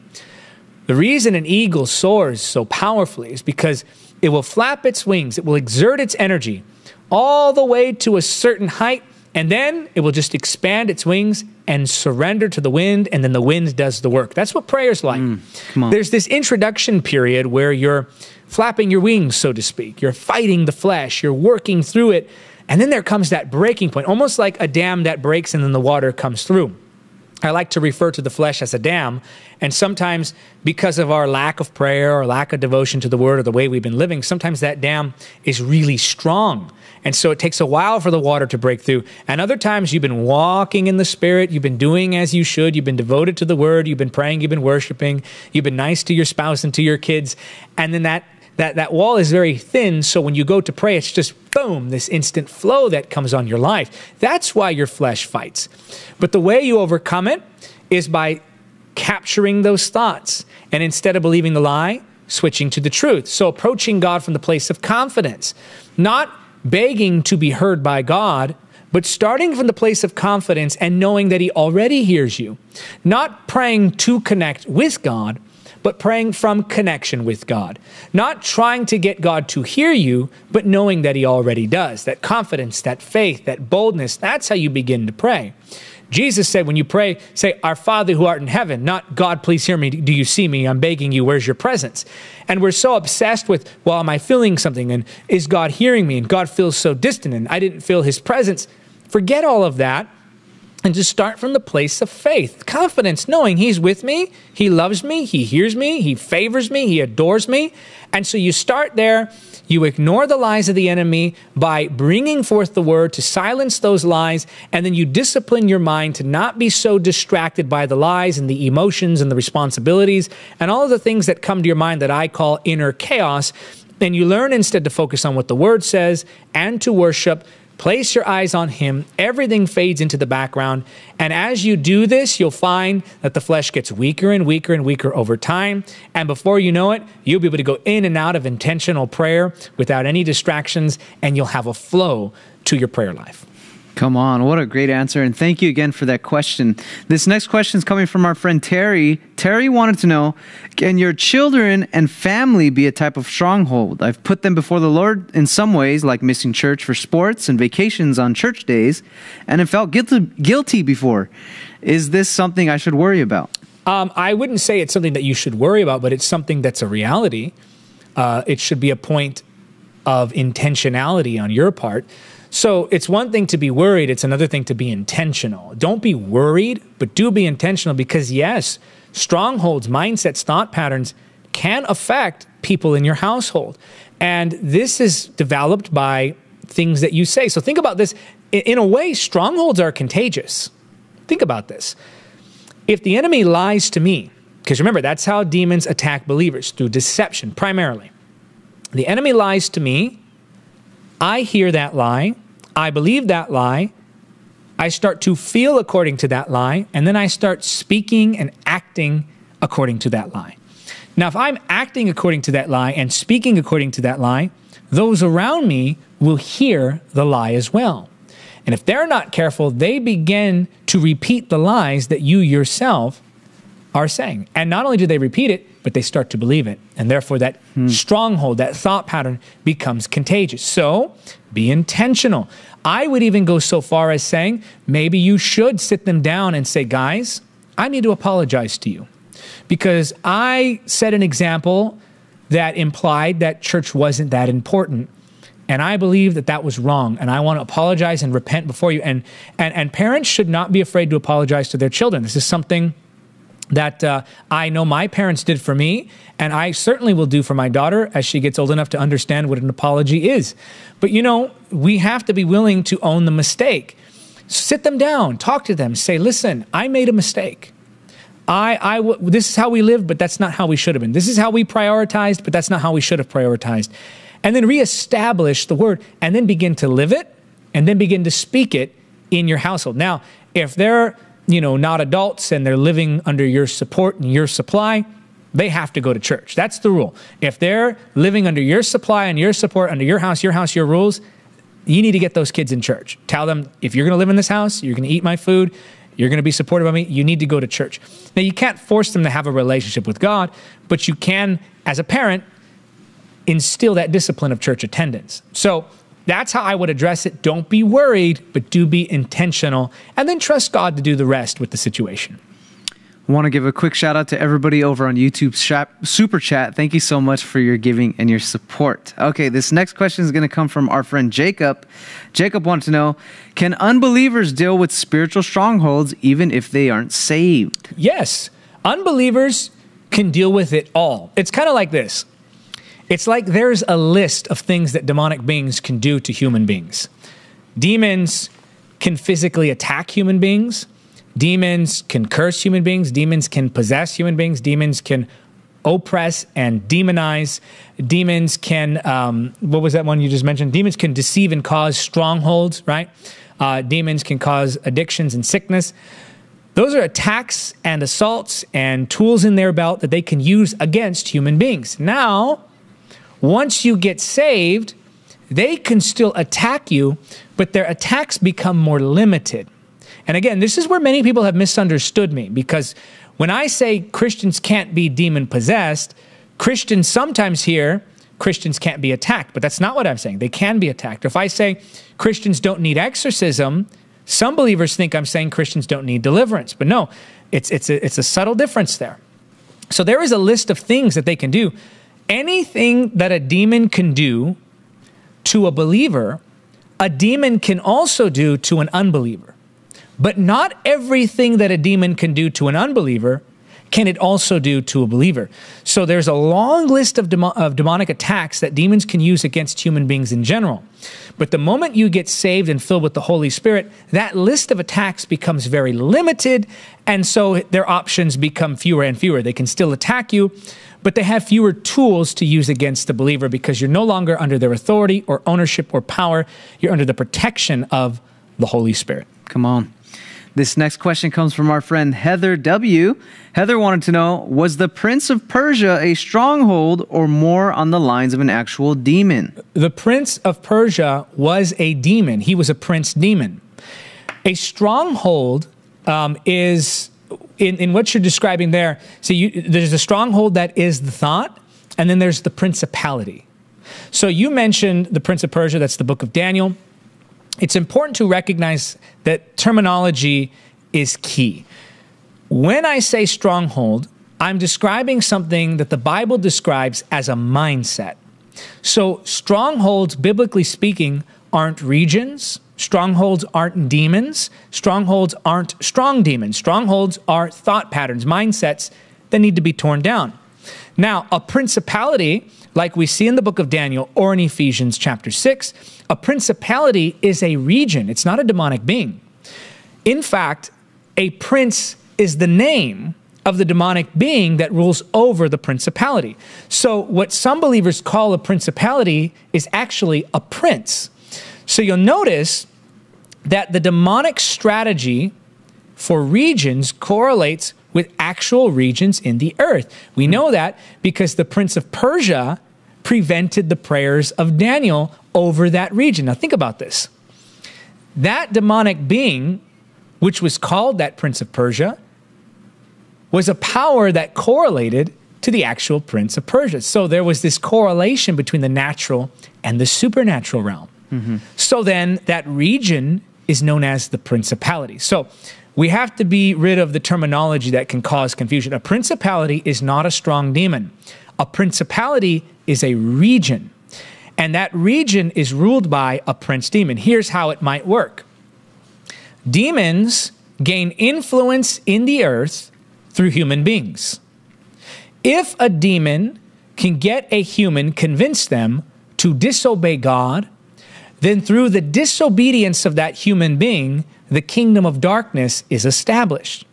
The reason an eagle soars so powerfully is because it will flap its wings, it will exert its energy all the way to a certain height, and then it will just expand its wings and surrender to the wind, and then the wind does the work. That's what prayer's like. Mm, come on. There's this introduction period where you're flapping your wings, so to speak. You're fighting the flesh, you're working through it, and then there comes that breaking point, almost like a dam that breaks and then the water comes through. I like to refer to the flesh as a dam, and sometimes because of our lack of prayer or lack of devotion to the word or the way we've been living, sometimes that dam is really strong. And so it takes a while for the water to break through. And other times you've been walking in the Spirit, you've been doing as you should, you've been devoted to the word, you've been praying, you've been worshiping, you've been nice to your spouse and to your kids, and then that That, that wall is very thin, so when you go to pray, it's just, boom, this instant flow that comes on your life. That's why your flesh fights. But the way you overcome it is by capturing those thoughts, and instead of believing the lie, switching to the truth. So approaching God from the place of confidence, not begging to be heard by God, but starting from the place of confidence and knowing that He already hears you. Not praying to connect with God, but praying from connection with God. Not trying to get God to hear you, but knowing that He already does. That confidence, that faith, that boldness, that's how you begin to pray. Jesus said when you pray, say, Our Father who art in heaven, not God, please hear me, do you see me, I'm begging you, where's your presence? And we're so obsessed with, well, am I feeling something, and is God hearing me, and God feels so distant, and I didn't feel His presence. Forget all of that. And just start from the place of faith, confidence, knowing He's with me, He loves me, He hears me, He favors me, He adores me. And so you start there, you ignore the lies of the enemy by bringing forth the word to silence those lies, and then you discipline your mind to not be so distracted by the lies and the emotions and the responsibilities and all of the things that come to your mind that I call inner chaos. And you learn instead to focus on what the word says and to worship. Place your eyes on Him. Everything fades into the background. And as you do this, you'll find that the flesh gets weaker and weaker and weaker over time. And before you know it, you'll be able to go in and out of intentional prayer without any distractions, and you'll have a flow to your prayer life. Come on, what a great answer. And thank you again for that question. This next question is coming from our friend Terry. Terry wanted to know, can your children and family be a type of stronghold? I've put them before the Lord in some ways, like missing church for sports and vacations on church days, and have felt guilty, guilty before. Is this something I should worry about? Um, I wouldn't say it's something that you should worry about, but it's something that's a reality. Uh, it should be a point of intentionality on your part. So it's one thing to be worried, it's another thing to be intentional. Don't be worried, but do be intentional, because yes, strongholds, mindsets, thought patterns can affect people in your household. And this is developed by things that you say. So think about this. In a way, strongholds are contagious. Think about this. If the enemy lies to me, because remember, that's how demons attack believers, through deception primarily. The enemy lies to me, I hear that lie, I believe that lie, I start to feel according to that lie, and then I start speaking and acting according to that lie. Now, if I'm acting according to that lie and speaking according to that lie, those around me will hear the lie as well. And if they're not careful, they begin to repeat the lies that you yourself are saying. And not only do they repeat it, but they start to believe it. And therefore that hmm. stronghold, that thought pattern becomes contagious. So be intentional. I would even go so far as saying, maybe you should sit them down and say, guys, I need to apologize to you because I set an example that implied that church wasn't that important. And I believe that that was wrong. And I want to apologize and repent before you. And, and, and parents should not be afraid to apologize to their children. This is something that uh, I know my parents did for me, and I certainly will do for my daughter as she gets old enough to understand what an apology is. But you know, we have to be willing to own the mistake. Sit them down, talk to them, say, listen, I made a mistake. I, I w this is how we lived, but that's not how we should have been. This is how we prioritized, but that's not how we should have prioritized. And then reestablish the word, and then begin to live it, and then begin to speak it in your household. Now, if they're you know, not adults and they're living under your support and your supply, they have to go to church. That's the rule. If they're living under your supply and your support, under your house, your house, your rules, you need to get those kids in church. Tell them, if you're going to live in this house, you're going to eat my food, You're going to be supportive of me. You need to go to church. Now, you can't force them to have a relationship with God, but you can, as a parent, instill that discipline of church attendance. So that's how I would address it. Don't be worried, but do be intentional, and then trust God to do the rest with the situation. I want to give a quick shout out to everybody over on YouTube Super Chat. Thank you so much for your giving and your support. Okay, this next question is going to come from our friend Jacob. Jacob wants to know, can unbelievers deal with spiritual strongholds even if they aren't saved? Yes, unbelievers can deal with it all. It's kind of like this. It's like there's a list of things that demonic beings can do to human beings. Demons can physically attack human beings. Demons can curse human beings. Demons can possess human beings. Demons can oppress and demonize. Demons can, um, what was that one you just mentioned? Demons can deceive and cause strongholds, right? Uh, demons can cause addictions and sickness. Those are attacks and assaults and tools in their belt that they can use against human beings. Now, once you get saved, they can still attack you, but their attacks become more limited. And again, this is where many people have misunderstood me, because when I say Christians can't be demon-possessed, Christians sometimes hear Christians can't be attacked, but that's not what I'm saying. They can be attacked. Or if I say Christians don't need exorcism, some believers think I'm saying Christians don't need deliverance. But no, it's, it's, a, it's a subtle difference there. So there is a list of things that they can do. Anything that a demon can do to a believer, a demon can also do to an unbeliever. But not everything that a demon can do to an unbeliever can it also do to a believer. So there's a long list of, demo of demonic attacks that demons can use against human beings in general. But the moment you get saved and filled with the Holy Spirit, that list of attacks becomes very limited, and so their options become fewer and fewer. They can still attack you, but they have fewer tools to use against the believer because you're no longer under their authority or ownership or power. You're under the protection of the Holy Spirit. Come on. This next question comes from our friend Heather W. Heather wanted to know, was the Prince of Persia a stronghold or more on the lines of an actual demon? The Prince of Persia was a demon. He was a prince demon. A stronghold um, is, in, in what you're describing there, so you, there's a stronghold that is the thought, and then there's the principality. So you mentioned the Prince of Persia, that's the book of Daniel. It's important to recognize that terminology is key. When I say stronghold, I'm describing something that the Bible describes as a mindset. So strongholds, biblically speaking, aren't regions. Strongholds aren't demons. Strongholds aren't strong demons. Strongholds are thought patterns, mindsets that need to be torn down. Now, a principality, like we see in the book of Daniel or in Ephesians chapter six, a principality is a region. It's not a demonic being. In fact, a prince is the name of the demonic being that rules over the principality. So what some believers call a principality is actually a prince. So you'll notice that the demonic strategy for regions correlates with actual regions in the earth. We know that because the Prince of Persia prevented the prayers of Daniel over that region. Now think about this. That demonic being, which was called that Prince of Persia, was a power that correlated to the actual Prince of Persia. So there was this correlation between the natural and the supernatural realm. Mm-hmm. So then that region is known as the principality. So we have to be rid of the terminology that can cause confusion. A principality is not a strong demon. A principality is a region, and that region is ruled by a prince demon. Here's how it might work. Demons gain influence in the earth through human beings. If a demon can get a human, convince them to disobey God, then through the disobedience of that human being, the kingdom of darkness is established.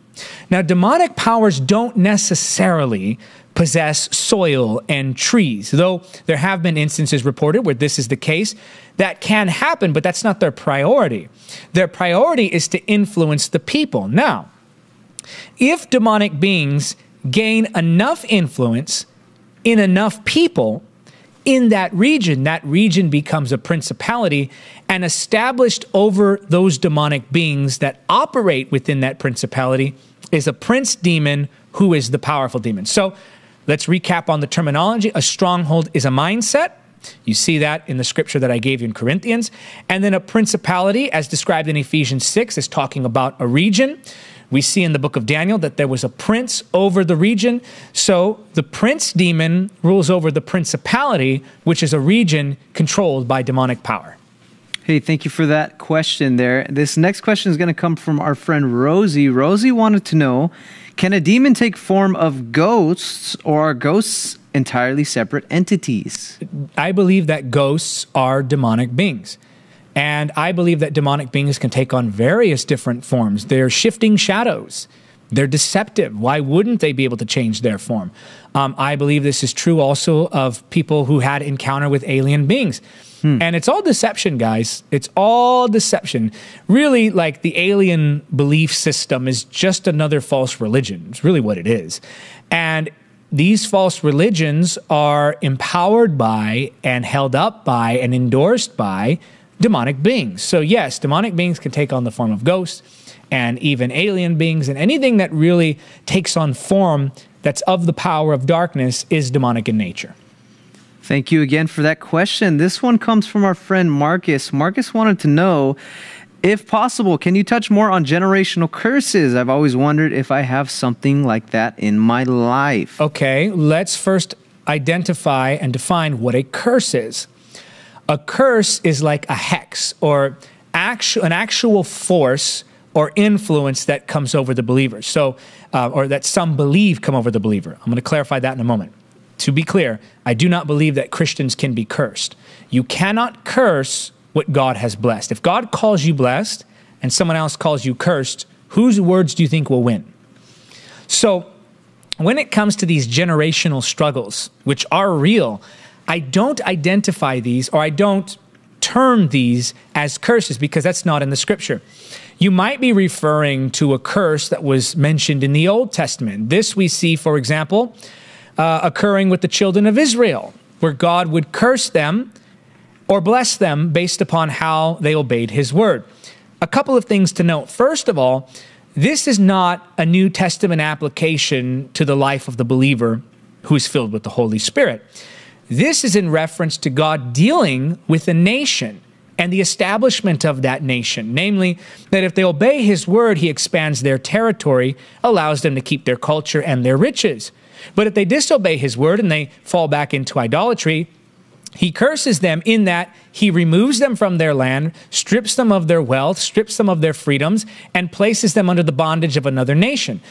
Now, demonic powers don't necessarily possess soil and trees, though there have been instances reported where this is the case. That can happen, but that's not their priority. Their priority is to influence the people. Now, if demonic beings gain enough influence in enough people, in that region, that region becomes a principality and established over those demonic beings that operate within that principality is a prince demon who is the powerful demon. So let's recap on the terminology. A stronghold is a mindset. You see that in the scripture that I gave you in Corinthians. And then a principality, as described in Ephesians six, is talking about a region. We see in the book of Daniel that there was a prince over the region. So the prince demon rules over the principality, which is a region controlled by demonic power. Hey, thank you for that question there. This next question is going to come from our friend Rosie. Rosie wanted to know, can a demon take form of ghosts, or are ghosts entirely separate entities? I believe that ghosts are demonic beings. And I believe that demonic beings can take on various different forms. They're shifting shadows. They're deceptive. Why wouldn't they be able to change their form? Um, I believe this is true also of people who had encounter with alien beings. Hmm. And it's all deception, guys. It's all deception. Really, like, the alien belief system is just another false religion. It's really what it is. And these false religions are empowered by and held up by and endorsed by demonic beings. So yes, demonic beings can take on the form of ghosts and even alien beings, and anything that really takes on form that's of the power of darkness is demonic in nature. Thank you again for that question. This one comes from our friend Marcus. Marcus wanted to know, if possible, can you touch more on generational curses? I've always wondered if I have something like that in my life. Okay, let's first identify and define what a curse is. A curse is like a hex, or actu- an actual force or influence that comes over the believer, so, uh, or that some believe come over the believer. I'm going to clarify that in a moment. To be clear, I do not believe that Christians can be cursed. You cannot curse what God has blessed. If God calls you blessed and someone else calls you cursed, whose words do you think will win? So when it comes to these generational struggles, which are real, I don't identify these, or I don't term these as curses, because that's not in the scripture. You might be referring to a curse that was mentioned in the Old Testament. This we see, for example, uh, occurring with the children of Israel, where God would curse them or bless them based upon how they obeyed his word. A couple of things to note. First of all, this is not a New Testament application to the life of the believer who is filled with the Holy Spirit. This is in reference to God dealing with a nation and the establishment of that nation. Namely, that if they obey his word, he expands their territory, allows them to keep their culture and their riches. But if they disobey his word and they fall back into idolatry, he curses them in that he removes them from their land, strips them of their wealth, strips them of their freedoms, and places them under the bondage of another nation.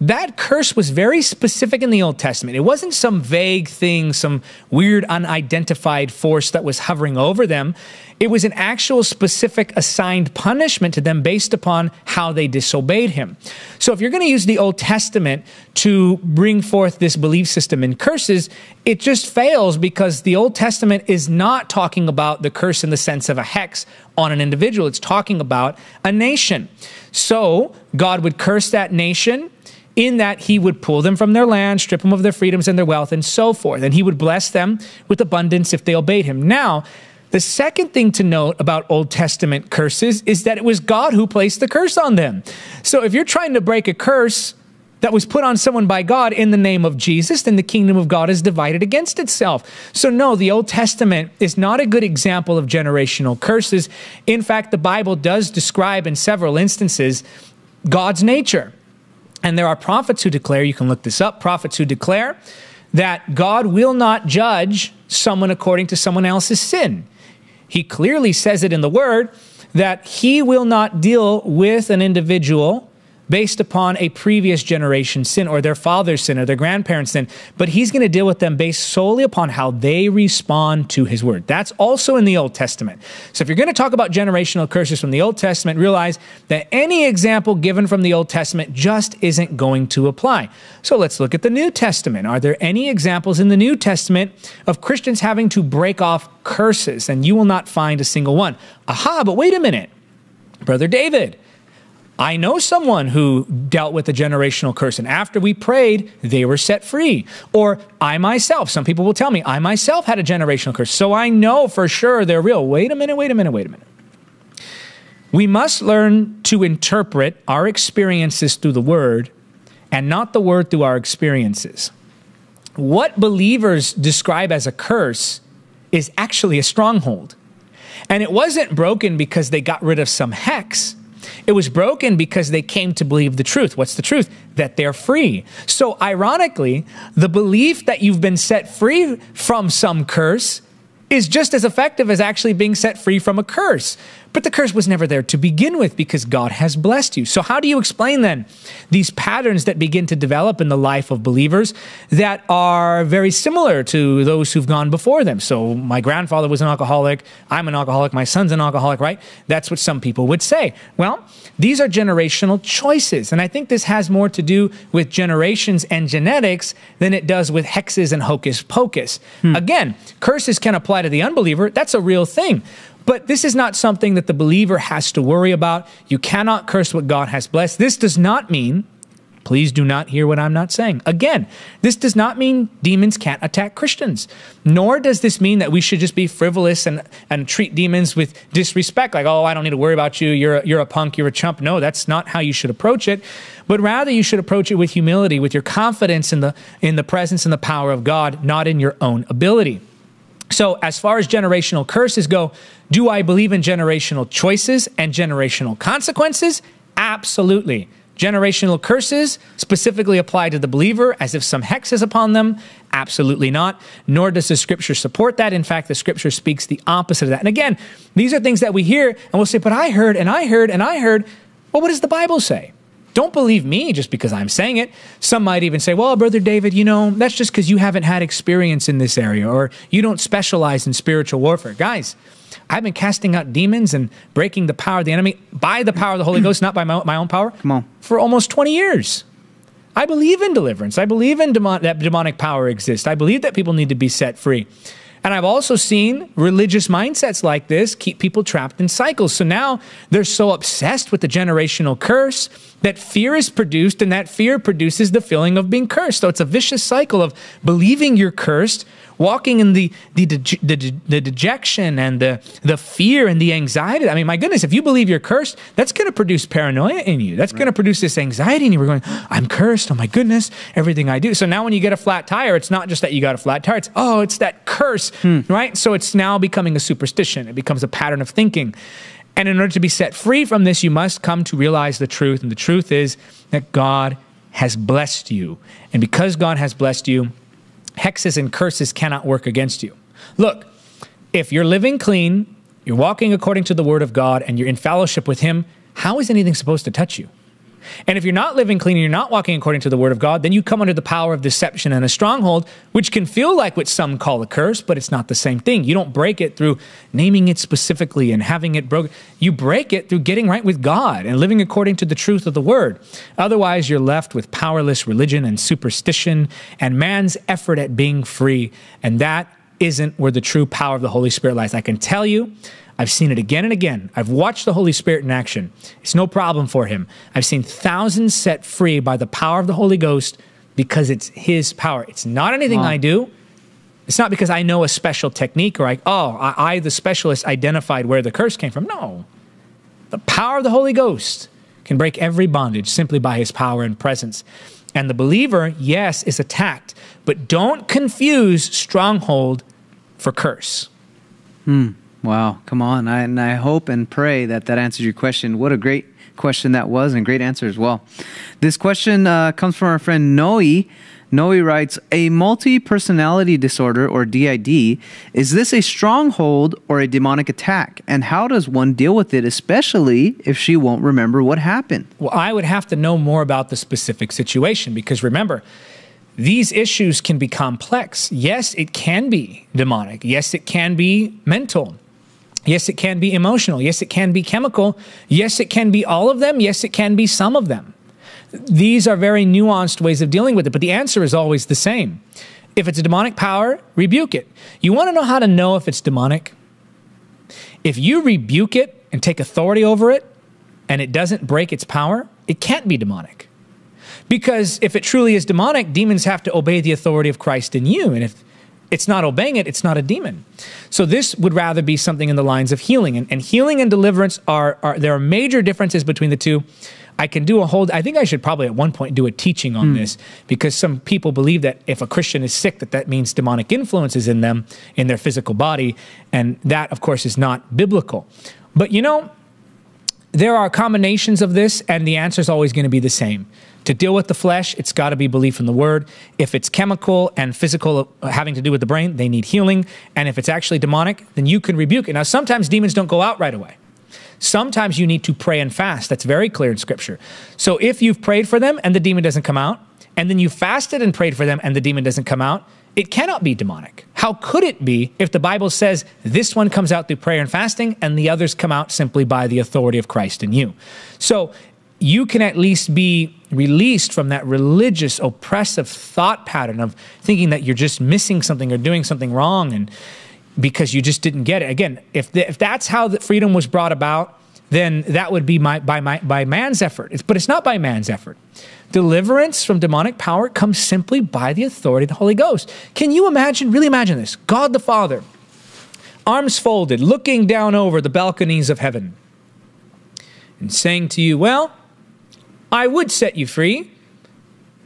That curse was very specific in the Old Testament. It wasn't some vague thing, some weird unidentified force that was hovering over them. It was an actual specific assigned punishment to them based upon how they disobeyed him. So if you're going to use the Old Testament to bring forth this belief system in curses, it just fails, because the Old Testament is not talking about the curse in the sense of a hex on an individual. It's talking about a nation. So God would curse that nation, in that he would pull them from their land, strip them of their freedoms and their wealth, and so forth. And he would bless them with abundance if they obeyed him. Now, the second thing to note about Old Testament curses is that it was God who placed the curse on them. So if you're trying to break a curse that was put on someone by God in the name of Jesus, then the kingdom of God is divided against itself. So no, the Old Testament is not a good example of generational curses. In fact, the Bible does describe in several instances God's nature. And there are prophets who declare, you can look this up, prophets who declare that God will not judge someone according to someone else's sin. He clearly says it in the word that he will not deal with an individual based upon a previous generation's sin or their father's sin or their grandparents' sin, but he's going to deal with them based solely upon how they respond to his word. That's also in the Old Testament. So if you're going to talk about generational curses from the Old Testament, realize that any example given from the Old Testament just isn't going to apply. So let's look at the New Testament. Are there any examples in the New Testament of Christians having to break off curses? And you will not find a single one. Aha, but wait a minute, Brother David. I know someone who dealt with a generational curse, and after we prayed, they were set free. Or I myself, some people will tell me, I myself had a generational curse, so I know for sure they're real. Wait a minute, wait a minute, wait a minute. We must learn to interpret our experiences through the Word and not the Word through our experiences. What believers describe as a curse is actually a stronghold. And it wasn't broken because they got rid of some hex. It was broken because they came to believe the truth. What's the truth? That they're free. So ironically, the belief that you've been set free from some curse is just as effective as actually being set free from a curse. But the curse was never there to begin with because God has blessed you. So how do you explain then these patterns that begin to develop in the life of believers that are very similar to those who've gone before them? So my grandfather was an alcoholic, I'm an alcoholic, my son's an alcoholic, right? That's what some people would say. Well, these are generational choices. And I think this has more to do with generations and genetics than it does with hexes and hocus pocus. Hmm. Again, curses can apply to the unbeliever. That's a real thing. But this is not something that the believer has to worry about. You cannot curse what God has blessed. This does not mean, please do not hear what I'm not saying. Again, this does not mean demons can't attack Christians. Nor does this mean that we should just be frivolous and, and treat demons with disrespect. Like, oh, I don't need to worry about you. You're a, you're a punk. You're a chump. No, that's not how you should approach it. But rather, you should approach it with humility, with your confidence in the, in the presence and the power of God, not in your own ability. So as far as generational curses go, do I believe in generational choices and generational consequences? Absolutely. Generational curses specifically apply to the believer as if some hex is upon them? Absolutely not. Nor does the scripture support that. In fact, the scripture speaks the opposite of that. And again, these are things that we hear and we'll say, but I heard and I heard and I heard. Well, what does the Bible say? Don't believe me just because I'm saying it. Some might even say, well, Brother David, you know, that's just because you haven't had experience in this area or you don't specialize in spiritual warfare. Guys, I've been casting out demons and breaking the power of the enemy by the power of the Holy Ghost, not by my, my own power, Come on. for almost twenty years. I believe in deliverance. I believe in demon, that demonic power exists. I believe that people need to be set free. And I've also seen religious mindsets like this keep people trapped in cycles. So now they're so obsessed with the generational curse that fear is produced, and that fear produces the feeling of being cursed. So it's a vicious cycle of believing you're cursed, walking in the, the, de the, de the dejection and the, the fear and the anxiety. I mean, my goodness, if you believe you're cursed, that's going to produce paranoia in you. That's right. going to produce this anxiety in you. We're going, I'm cursed. Oh, my goodness, everything I do. So now when you get a flat tire, it's not just that you got a flat tire. It's, oh, it's that curse, hmm. right? So it's now becoming a superstition. It becomes a pattern of thinking. And in order to be set free from this, you must come to realize the truth. And the truth is that God has blessed you. And because God has blessed you, hexes and curses cannot work against you. Look, if you're living clean, you're walking according to the Word of God, and you're in fellowship with Him, how is anything supposed to touch you? And if you're not living clean and you're not walking according to the Word of God, then you come under the power of deception and a stronghold, which can feel like what some call a curse, but it's not the same thing. You don't break it through naming it specifically and having it broken. You break it through getting right with God and living according to the truth of the Word. Otherwise, you're left with powerless religion and superstition and man's effort at being free. And that isn't where the true power of the Holy Spirit lies. I can tell you, I've seen it again and again. I've watched the Holy Spirit in action. It's no problem for Him. I've seen thousands set free by the power of the Holy Ghost because it's His power. It's not anything wow. I do. It's not because I know a special technique or I, oh, I, I, the specialist, identified where the curse came from. No. The power of the Holy Ghost can break every bondage simply by His power and presence. And the believer, yes, is attacked, but don't confuse stronghold for curse. Hmm. Wow, come on. I, and I hope and pray that that answers your question. What a great question that was, and great answer as well. This question uh, comes from our friend Noe. Noe writes, a multi-personality disorder, or D I D, is this a stronghold or a demonic attack? And how does one deal with it, especially if she won't remember what happened? Well, I would have to know more about the specific situation, because remember, these issues can be complex. Yes, it can be demonic. Yes, it can be mental. Yes, it can be emotional. Yes, it can be chemical. Yes, it can be all of them. Yes, it can be some of them. These are very nuanced ways of dealing with it, but the answer is always the same. If it's a demonic power, rebuke it. You want to know how to know if it's demonic? If you rebuke it and take authority over it, and it doesn't break its power, it can't be demonic. Because if it truly is demonic, demons have to obey the authority of Christ in you. And if it's not obeying it, it's not a demon. So this would rather be something in the lines of healing. And, and healing and deliverance are, are, there are major differences between the two. I can do a whole, I think I should probably at one point do a teaching on mm. this, because some people believe that if a Christian is sick, that that means demonic influence is in them, in their physical body. And that, of course, is not biblical. But you know, there are combinations of this, and the answer is always going to be the same. To deal with the flesh, it's got to be belief in the word. If it's chemical and physical having to do with the brain, they need healing. And if it's actually demonic, then you can rebuke it. Now, sometimes demons don't go out right away. Sometimes you need to pray and fast. That's very clear in scripture. So if you've prayed for them and the demon doesn't come out, and then you fasted and prayed for them and the demon doesn't come out, it cannot be demonic. How could it be if the Bible says this one comes out through prayer and fasting and the others come out simply by the authority of Christ in you? So you can at least be released from that religious, oppressive thought pattern of thinking that you're just missing something or doing something wrong, and because you just didn't get it. Again, if, the, if that's how the freedom was brought about, then that would be my, by, my, by man's effort. It's, but it's not by man's effort. Deliverance from demonic power comes simply by the authority of the Holy Ghost. Can you imagine, really imagine this? God the Father, arms folded, looking down over the balconies of heaven and saying to you, well, I would set you free,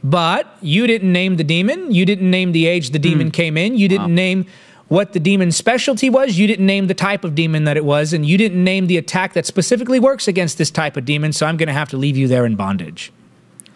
but you didn't name the demon. You didn't name the age the demon mm. came in. You didn't wow. name what the demon's specialty was. You didn't name the type of demon that it was. And you didn't name the attack that specifically works against this type of demon. So I'm going to have to leave you there in bondage.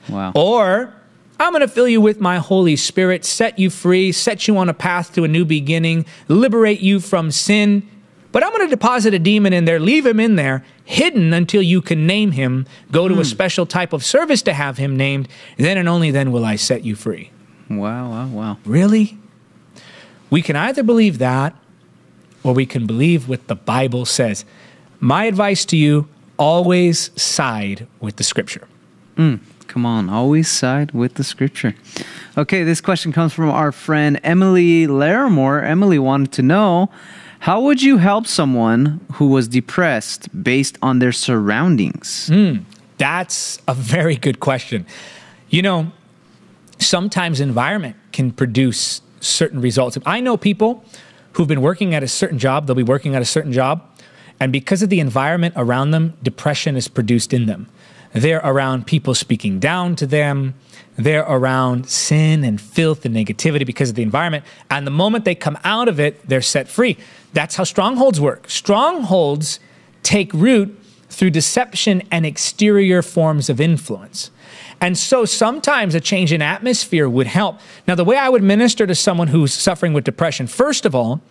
Wow. Or I'm going to fill you with my Holy Spirit, set you free, set you on a path to a new beginning, liberate you from sin. But I'm going to deposit a demon in there, leave him in there, hidden until you can name him, go to mm. a special type of service to have him named, then and only then will I set you free. Wow, wow, wow. Really? We can either believe that, or we can believe what the Bible says. My advice to you, always side with the Scripture. Mm. Come on, always side with the Scripture. Okay, this question comes from our friend Emily Larimore. Emily wanted to know, how would you help someone who was depressed based on their surroundings? Mm, that's a very good question. You know, sometimes environment can produce certain results. I know people who've been working at a certain job, they'll be working at a certain job, and because of the environment around them, depression is produced in them. They're around people speaking down to them. They're around sin and filth and negativity because of the environment. And the moment they come out of it, they're set free. That's how strongholds work. Strongholds take root through deception and exterior forms of influence. And so sometimes a change in atmosphere would help. Now, the way I would minister to someone who's suffering with depression, first of all,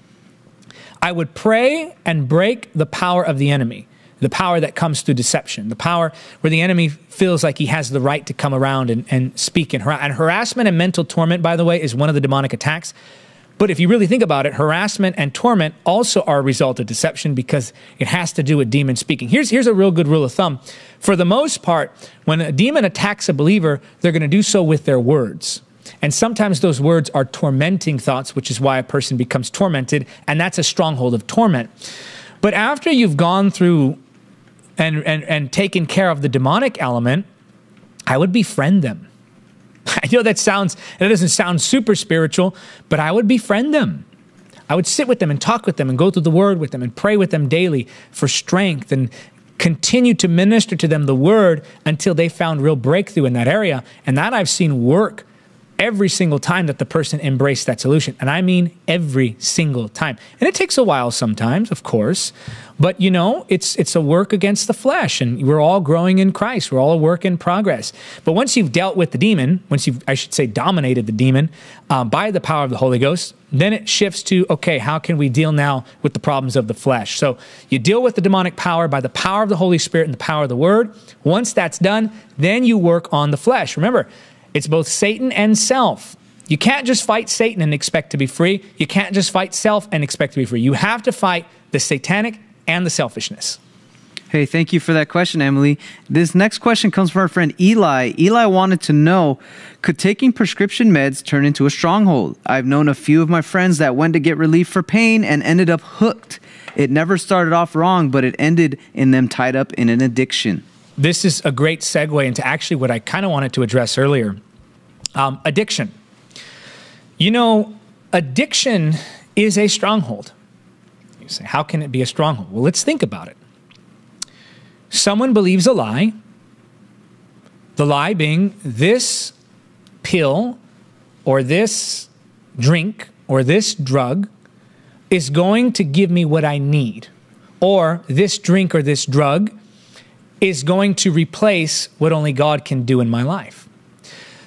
I would pray and break the power of the enemy. The power that comes through deception, the power where the enemy feels like he has the right to come around and, and speak and harass. And harassment and mental torment, by the way, is one of the demonic attacks. But if you really think about it, harassment and torment also are a result of deception because it has to do with demon speaking. Here's, here's a real good rule of thumb. For the most part, when a demon attacks a believer, they're going to do so with their words. And sometimes those words are tormenting thoughts, which is why a person becomes tormented. And that's a stronghold of torment. But after you've gone through And, and, and taken care of the demonic element, I would befriend them. I know that sounds, that doesn't sound super spiritual, but I would befriend them. I would sit with them and talk with them and go through the word with them and pray with them daily for strength and continue to minister to them the word until they found real breakthrough in that area. And that I've seen work every single time that the person embraced that solution. And I mean every single time. And it takes a while sometimes, of course. But, you know, it's it's a work against the flesh, and we're all growing in Christ. We're all a work in progress. But once you've dealt with the demon, once you've, I should say, dominated the demon uh, by the power of the Holy Ghost, then it shifts to, okay, how can we deal now with the problems of the flesh? So you deal with the demonic power by the power of the Holy Spirit and the power of the Word. Once that's done, then you work on the flesh. Remember, it's both Satan and self. You can't just fight Satan and expect to be free. You can't just fight self and expect to be free. You have to fight the satanic and the selfishness. Hey, thank you for that question, Emily. This next question comes from our friend Eli. Eli wanted to know, could taking prescription meds turn into a stronghold? I've known a few of my friends that went to get relief for pain and ended up hooked. It never started off wrong, but it ended in them tied up in an addiction. this is a great segue into actually what I kind of wanted to address earlier. Um, addiction. You know, addiction is a stronghold. You say, how can it be a stronghold? Well, let's think about it. Someone believes a lie, the lie being this pill or this drink or this drug is going to give me what I need, or this drink or this drug is going to replace what only God can do in my life.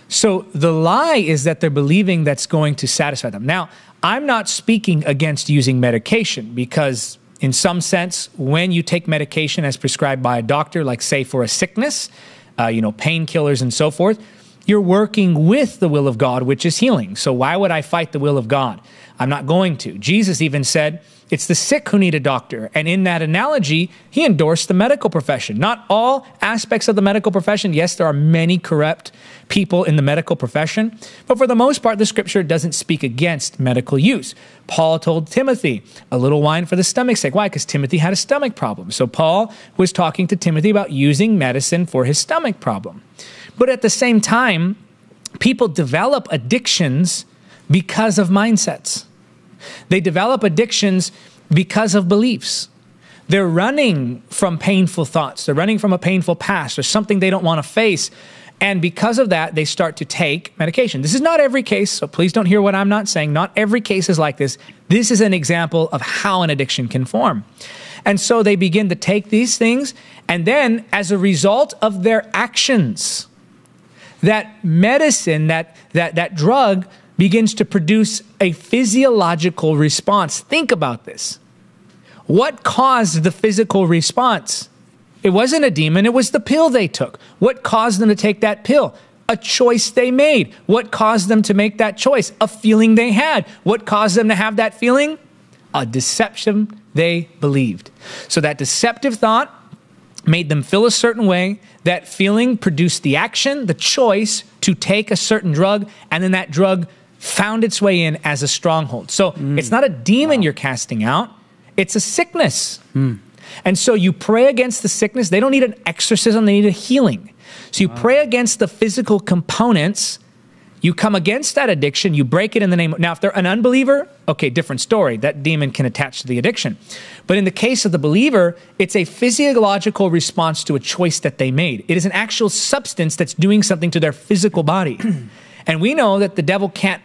So the lie is that they're believing that's going to satisfy them. Now, I'm not speaking against using medication, because in some sense, when you take medication as prescribed by a doctor, like say for a sickness, uh, you know, painkillers and so forth, you're working with the will of God, which is healing. So why would I fight the will of God? I'm not going to. Jesus even said, it's the sick who need a doctor. And in that analogy, he endorsed the medical profession. Not all aspects of the medical profession. Yes, there are many corrupt people in the medical profession, but for the most part, the scripture doesn't speak against medical use. Paul told Timothy, a little wine for the stomach's sake. Why? Because Timothy had a stomach problem. So Paul was talking to Timothy about using medicine for his stomach problem. But at the same time, people develop addictions because of mindsets. They develop addictions because of beliefs. They're running from painful thoughts. They're running from a painful past or something they don't want to face. And because of that, they start to take medication. This is not every case, so please don't hear what I'm not saying. Not every case is like this. This is an example of how an addiction can form. And so they begin to take these things, and then as a result of their actions, that medicine, that, that, that drug, begins to produce a physiological response. Think about this. What caused the physical response? It wasn't a demon, it was the pill they took. What caused them to take that pill? A choice they made. What caused them to make that choice? A feeling they had. What caused them to have that feeling? A deception they believed. So that deceptive thought made them feel a certain way. That feeling produced the action, the choice to take a certain drug, and then that drug found its way in as a stronghold. So mm. it's not a demon wow. you're casting out, it's a sickness. Mm. And so you pray against the sickness. They don't need an exorcism, they need a healing. So you wow. pray against the physical components, you come against that addiction, you break it in the name of... Now, if they're an unbeliever, okay, different story. That demon can attach to the addiction. But in the case of the believer, it's a physiological response to a choice that they made. It is an actual substance that's doing something to their physical body. And we know that the devil can't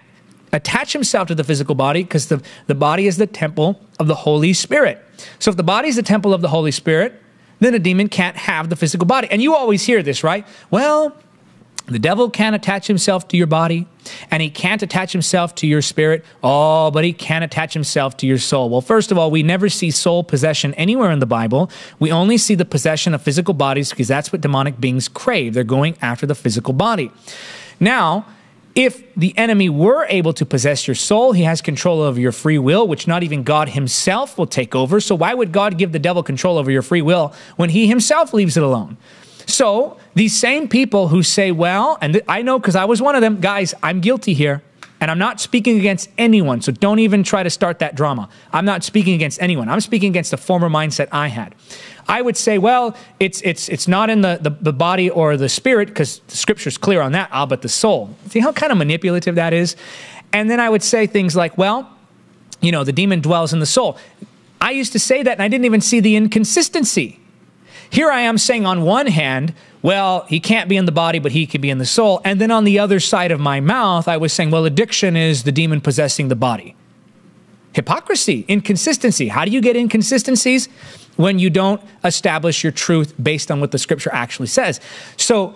attach himself to the physical body because the, the body is the temple of the Holy Spirit. So if the body is the temple of the Holy Spirit, then a demon can't have the physical body. And you always hear this, right? Well... the devil can't attach himself to your body, and he can't attach himself to your spirit. Oh, but he can attach himself to your soul. Well, first of all, we never see soul possession anywhere in the Bible. We only see the possession of physical bodies because that's what demonic beings crave. They're going after the physical body. Now, if the enemy were able to possess your soul, he has control over your free will, which not even God himself will take over. So why would God give the devil control over your free will when he himself leaves it alone? So these same people who say, well, and I know because I was one of them, guys, I'm guilty here, and I'm not speaking against anyone, so don't even try to start that drama. I'm not speaking against anyone. I'm speaking against the former mindset I had. I would say, well, it's, it's, it's not in the, the, the body or the spirit, because the scripture's clear on that, ah, but the soul. See how kind of manipulative that is? And then I would say things like, well, you know, the demon dwells in the soul. I used to say that, and I didn't even see the inconsistency. Here I am saying on one hand, well, he can't be in the body, but he could be in the soul. And then on the other side of my mouth, I was saying, well, addiction is the demon possessing the body. Hypocrisy, inconsistency. How do you get inconsistencies? When you don't establish your truth based on what the scripture actually says. So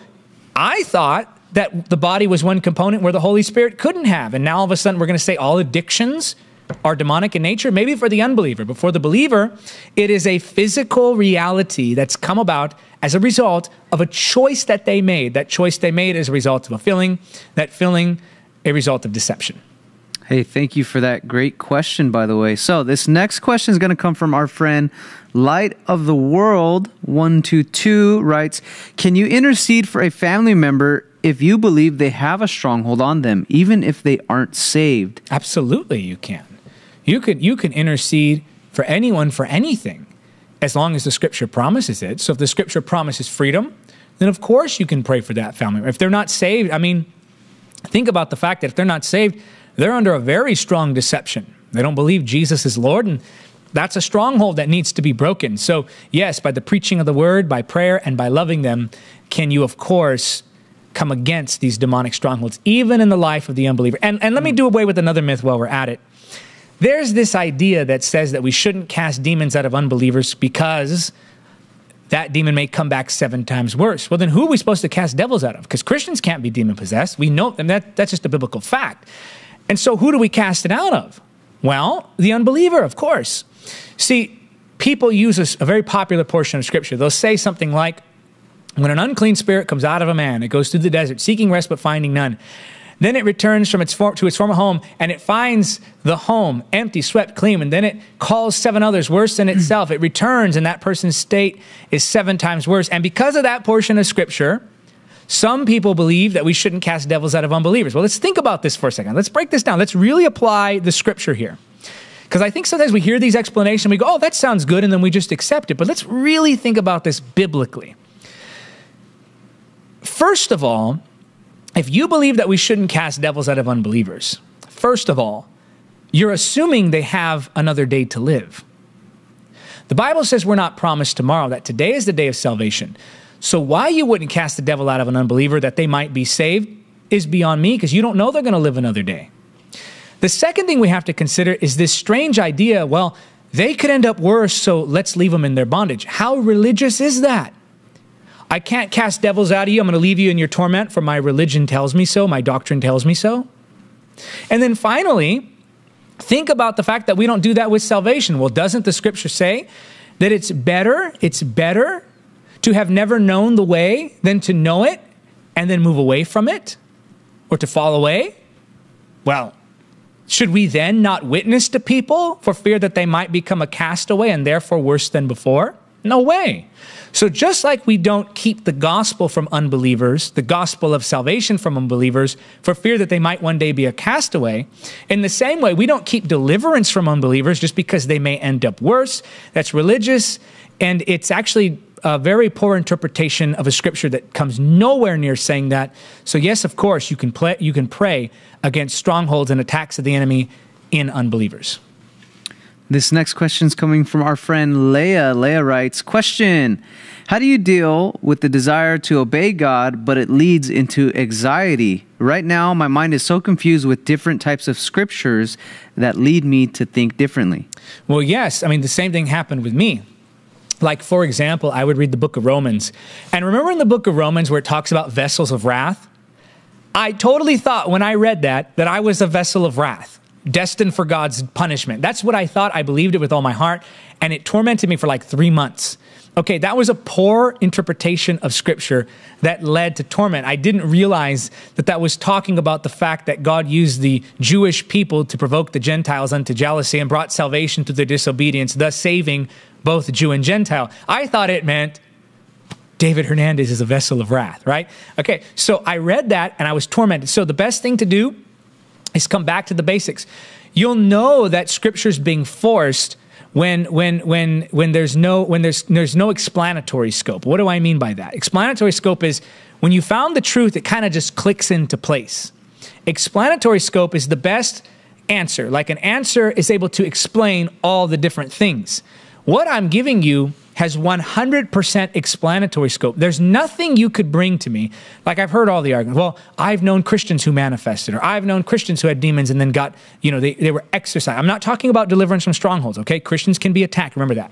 I thought that the body was one component where the Holy Spirit couldn't have. And now all of a sudden we're going to say all addictions are demonic in nature, maybe for the unbeliever, but for the believer, it is a physical reality that's come about as a result of a choice that they made. That choice they made is a result of a feeling, that feeling, a result of deception. Hey, thank you for that great question, by the way. So this next question is going to come from our friend, Light of the World one two two writes, can you intercede for a family member if you believe they have a stronghold on them, even if they aren't saved? Absolutely, you can. You can, you can intercede for anyone for anything. as long as the scripture promises it. So if the scripture promises freedom, then of course you can pray for that family. If they're not saved, I mean, think about the fact that if they're not saved, they're under a very strong deception. They don't believe Jesus is Lord, and that's a stronghold that needs to be broken. So yes, by the preaching of the word, by prayer, and by loving them, can you, of course, come against these demonic strongholds, even in the life of the unbeliever. And, and let me do away with another myth while we're at it. There's this idea that says that we shouldn't cast demons out of unbelievers because that demon may come back seven times worse. Well, then who are we supposed to cast devils out of? Because Christians can't be demon-possessed. We know, and that, that's just a biblical fact. And so who do we cast it out of? Well, the unbeliever, of course. See, people use a, a very popular portion of Scripture. They'll say something like, when an unclean spirit comes out of a man, it goes through the desert, seeking rest but finding none. Then it returns from its to its former home, and it finds the home empty, swept clean, and then it calls seven others worse than itself. It returns, and that person's state is seven times worse. And because of that portion of Scripture, some people believe that we shouldn't cast devils out of unbelievers. Well, let's think about this for a second. Let's break this down. Let's really apply the Scripture here. Because I think sometimes we hear these explanations, we go, oh, that sounds good, and then we just accept it. But let's really think about this biblically. First of all, if you believe that we shouldn't cast devils out of unbelievers, first of all, you're assuming they have another day to live. The Bible says we're not promised tomorrow, that today is the day of salvation. So why you wouldn't cast the devil out of an unbeliever that they might be saved is beyond me, because you don't know they're going to live another day. The second thing we have to consider is this strange idea, well, they could end up worse, so let's leave them in their bondage. How religious is that? I can't cast devils out of you. I'm going to leave you in your torment, for my religion tells me so. My doctrine tells me so. And then finally, think about the fact that we don't do that with salvation. Well, doesn't the Scripture say that it's better, it's better to have never known the way than to know it and then move away from it or to fall away? Well, should we then not witness to people for fear that they might become a castaway and therefore worse than before? No way. So just like we don't keep the gospel from unbelievers, the gospel of salvation from unbelievers, for fear that they might one day be a castaway, in the same way, we don't keep deliverance from unbelievers just because they may end up worse. That's religious, and it's actually a very poor interpretation of a Scripture that comes nowhere near saying that. So yes, of course, you can, play, you can pray against strongholds and attacks of the enemy in unbelievers. This next question is coming from our friend Leah. Leah writes, question, how do you deal with the desire to obey God, but it leads into anxiety? Right now, my mind is so confused with different types of scriptures that lead me to think differently. Well, yes. I mean, the same thing happened with me. Like, for example, I would read the book of Romans. And remember in the book of Romans where it talks about vessels of wrath? I totally thought when I read that, that I was a vessel of wrath, destined for God's punishment. That's what I thought. I believed it with all my heart, and it tormented me for like three months. Okay, that was a poor interpretation of Scripture that led to torment. I didn't realize that that was talking about the fact that God used the Jewish people to provoke the Gentiles unto jealousy and brought salvation through their disobedience, thus saving both Jew and Gentile. I thought it meant David Hernandez is a vessel of wrath, right? Okay, so I read that, and I was tormented. So the best thing to do is come back to the basics. You'll know that Scripture's being forced when when when when there's no when there's there's no explanatory scope. What do I mean by that? Explanatory scope is when you found the truth, it kind of just clicks into place. Explanatory scope is the best answer. Like an answer is able to explain all the different things. What I'm giving you has one hundred percent explanatory scope. There's nothing you could bring to me. Like, I've heard all the arguments. Well, I've known Christians who manifested, or I've known Christians who had demons and then got, you know, they, they were exorcised. I'm not talking about deliverance from strongholds, okay? Christians can be attacked, remember that.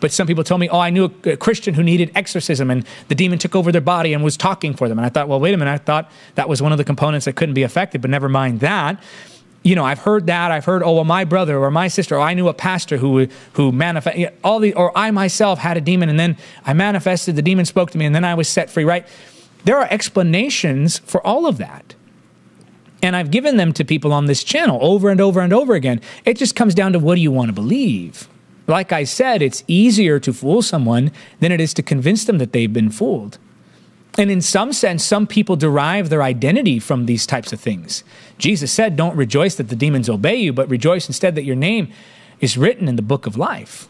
But some people told me, oh, I knew a, a Christian who needed exorcism and the demon took over their body and was talking for them. And I thought, well, wait a minute, I thought that was one of the components that couldn't be affected, but never mind that. You know, I've heard that. I've heard, oh, well, my brother or my sister, or I knew a pastor who who manifested, all the, or I myself had a demon, and then I manifested, the demon spoke to me, and then I was set free, right? There are explanations for all of that. And I've given them to people on this channel over and over and over again. It just comes down to, what do you want to believe? Like I said, it's easier to fool someone than it is to convince them that they've been fooled. And in some sense, some people derive their identity from these types of things. Jesus said, don't rejoice that the demons obey you, but rejoice instead that your name is written in the book of life.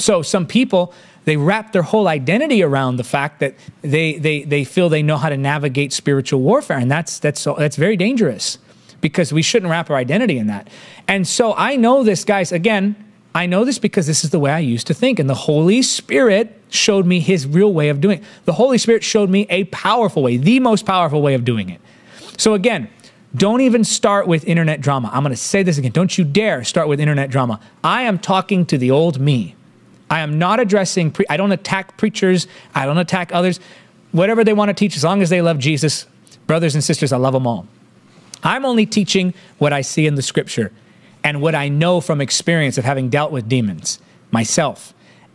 So some people, they wrap their whole identity around the fact that they, they, they feel they know how to navigate spiritual warfare. And that's, that's, that's very dangerous, because we shouldn't wrap our identity in that. And so I know this, guys. Again, I know this because this is the way I used to think. And the Holy Spirit showed me his real way of doing it. The Holy Spirit showed me a powerful way, the most powerful way of doing it. So again, don't even start with internet drama. I'm going to say this again. Don't you dare start with internet drama. I am talking to the old me. I am not addressing, pre I don't attack preachers. I don't attack others. Whatever they want to teach, as long as they love Jesus, brothers and sisters, I love them all. I'm only teaching what I see in the scripture and what I know from experience of having dealt with demons myself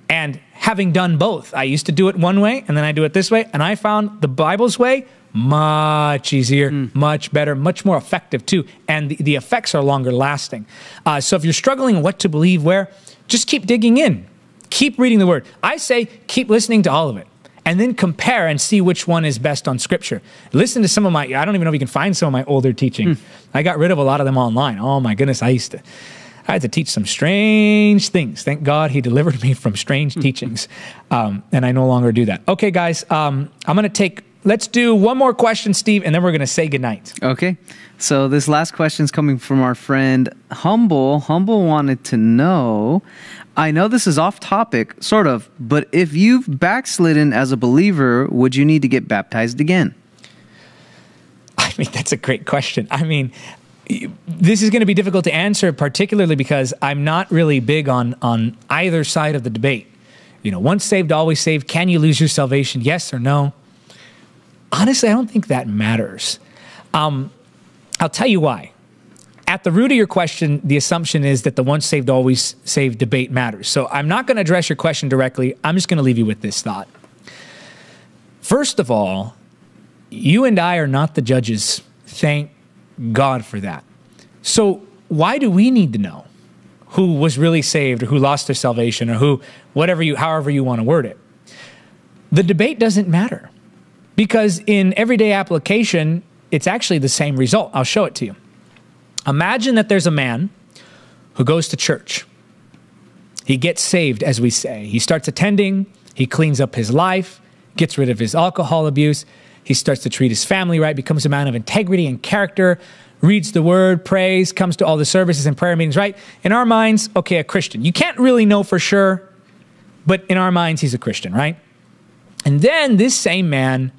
and having done both. I used to do it one way and then I do it this way. And I found the Bible's way much easier, mm. much better, much more effective too. And the, the effects are longer lasting. Uh, so if you're struggling what to believe where, just keep digging in. Keep reading the word. I say keep listening to all of it and then compare and see which one is best on scripture. Listen to some of my, I don't even know if you can find some of my older teaching. Mm. I got rid of a lot of them online. Oh my goodness, I used to, I had to teach some strange things. Thank God he delivered me from strange teachings. Um, and I no longer do that. Okay, guys, um, I'm going to take, let's do one more question, Steve, and then we're going to say goodnight. Okay. So this last question is coming from our friend Humble. Humble wanted to know, I know this is off topic, sort of, but if you've backslidden as a believer, would you need to get baptized again? I mean, that's a great question. I mean, this is going to be difficult to answer, particularly because I'm not really big on, on either side of the debate. You know, once saved, always saved. Can you lose your salvation? Yes or no? Honestly, I don't think that matters. Um, I'll tell you why. At the root of your question, the assumption is that the once saved, always saved debate matters. So I'm not going to address your question directly. I'm just going to leave you with this thought. First of all, you and I are not the judges. Thank God for that. So why do we need to know who was really saved or who lost their salvation or who, whatever you, however you want to word it? The debate doesn't matter because in everyday application, it's actually the same result. I'll show it to you. Imagine that there's a man who goes to church. He gets saved, as we say. He starts attending. He cleans up his life, gets rid of his alcohol abuse. He starts to treat his family right, becomes a man of integrity and character, reads the word, prays, comes to all the services and prayer meetings right. In our minds, okay, a Christian. You can't really know for sure, but in our minds, he's a Christian, right? And then this same man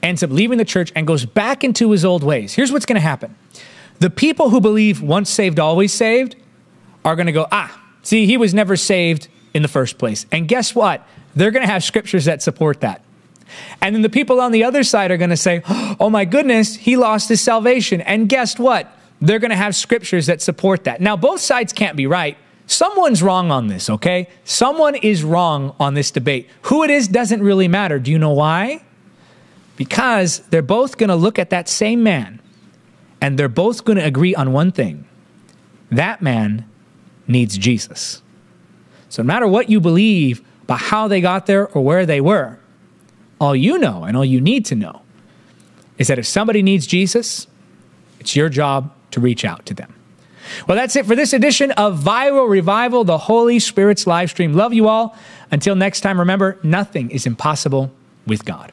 ends up leaving the church and goes back into his old ways. Here's what's going to happen. The people who believe once saved, always saved are going to go, ah, see, he was never saved in the first place. And guess what? They're going to have scriptures that support that. And then the people on the other side are going to say, oh my goodness, he lost his salvation. And guess what? They're going to have scriptures that support that. Now, both sides can't be right. Someone's wrong on this, okay? Someone is wrong on this debate. Who it is doesn't really matter. Do you know why? Because they're both going to look at that same man and they're both going to agree on one thing. That man needs Jesus. So no matter what you believe about how they got there or where they were, all you know and all you need to know is that if somebody needs Jesus, it's your job to reach out to them. Well, that's it for this edition of Viral Revival, the Holy Spirit's live stream. Love you all. Until next time, remember, nothing is impossible with God.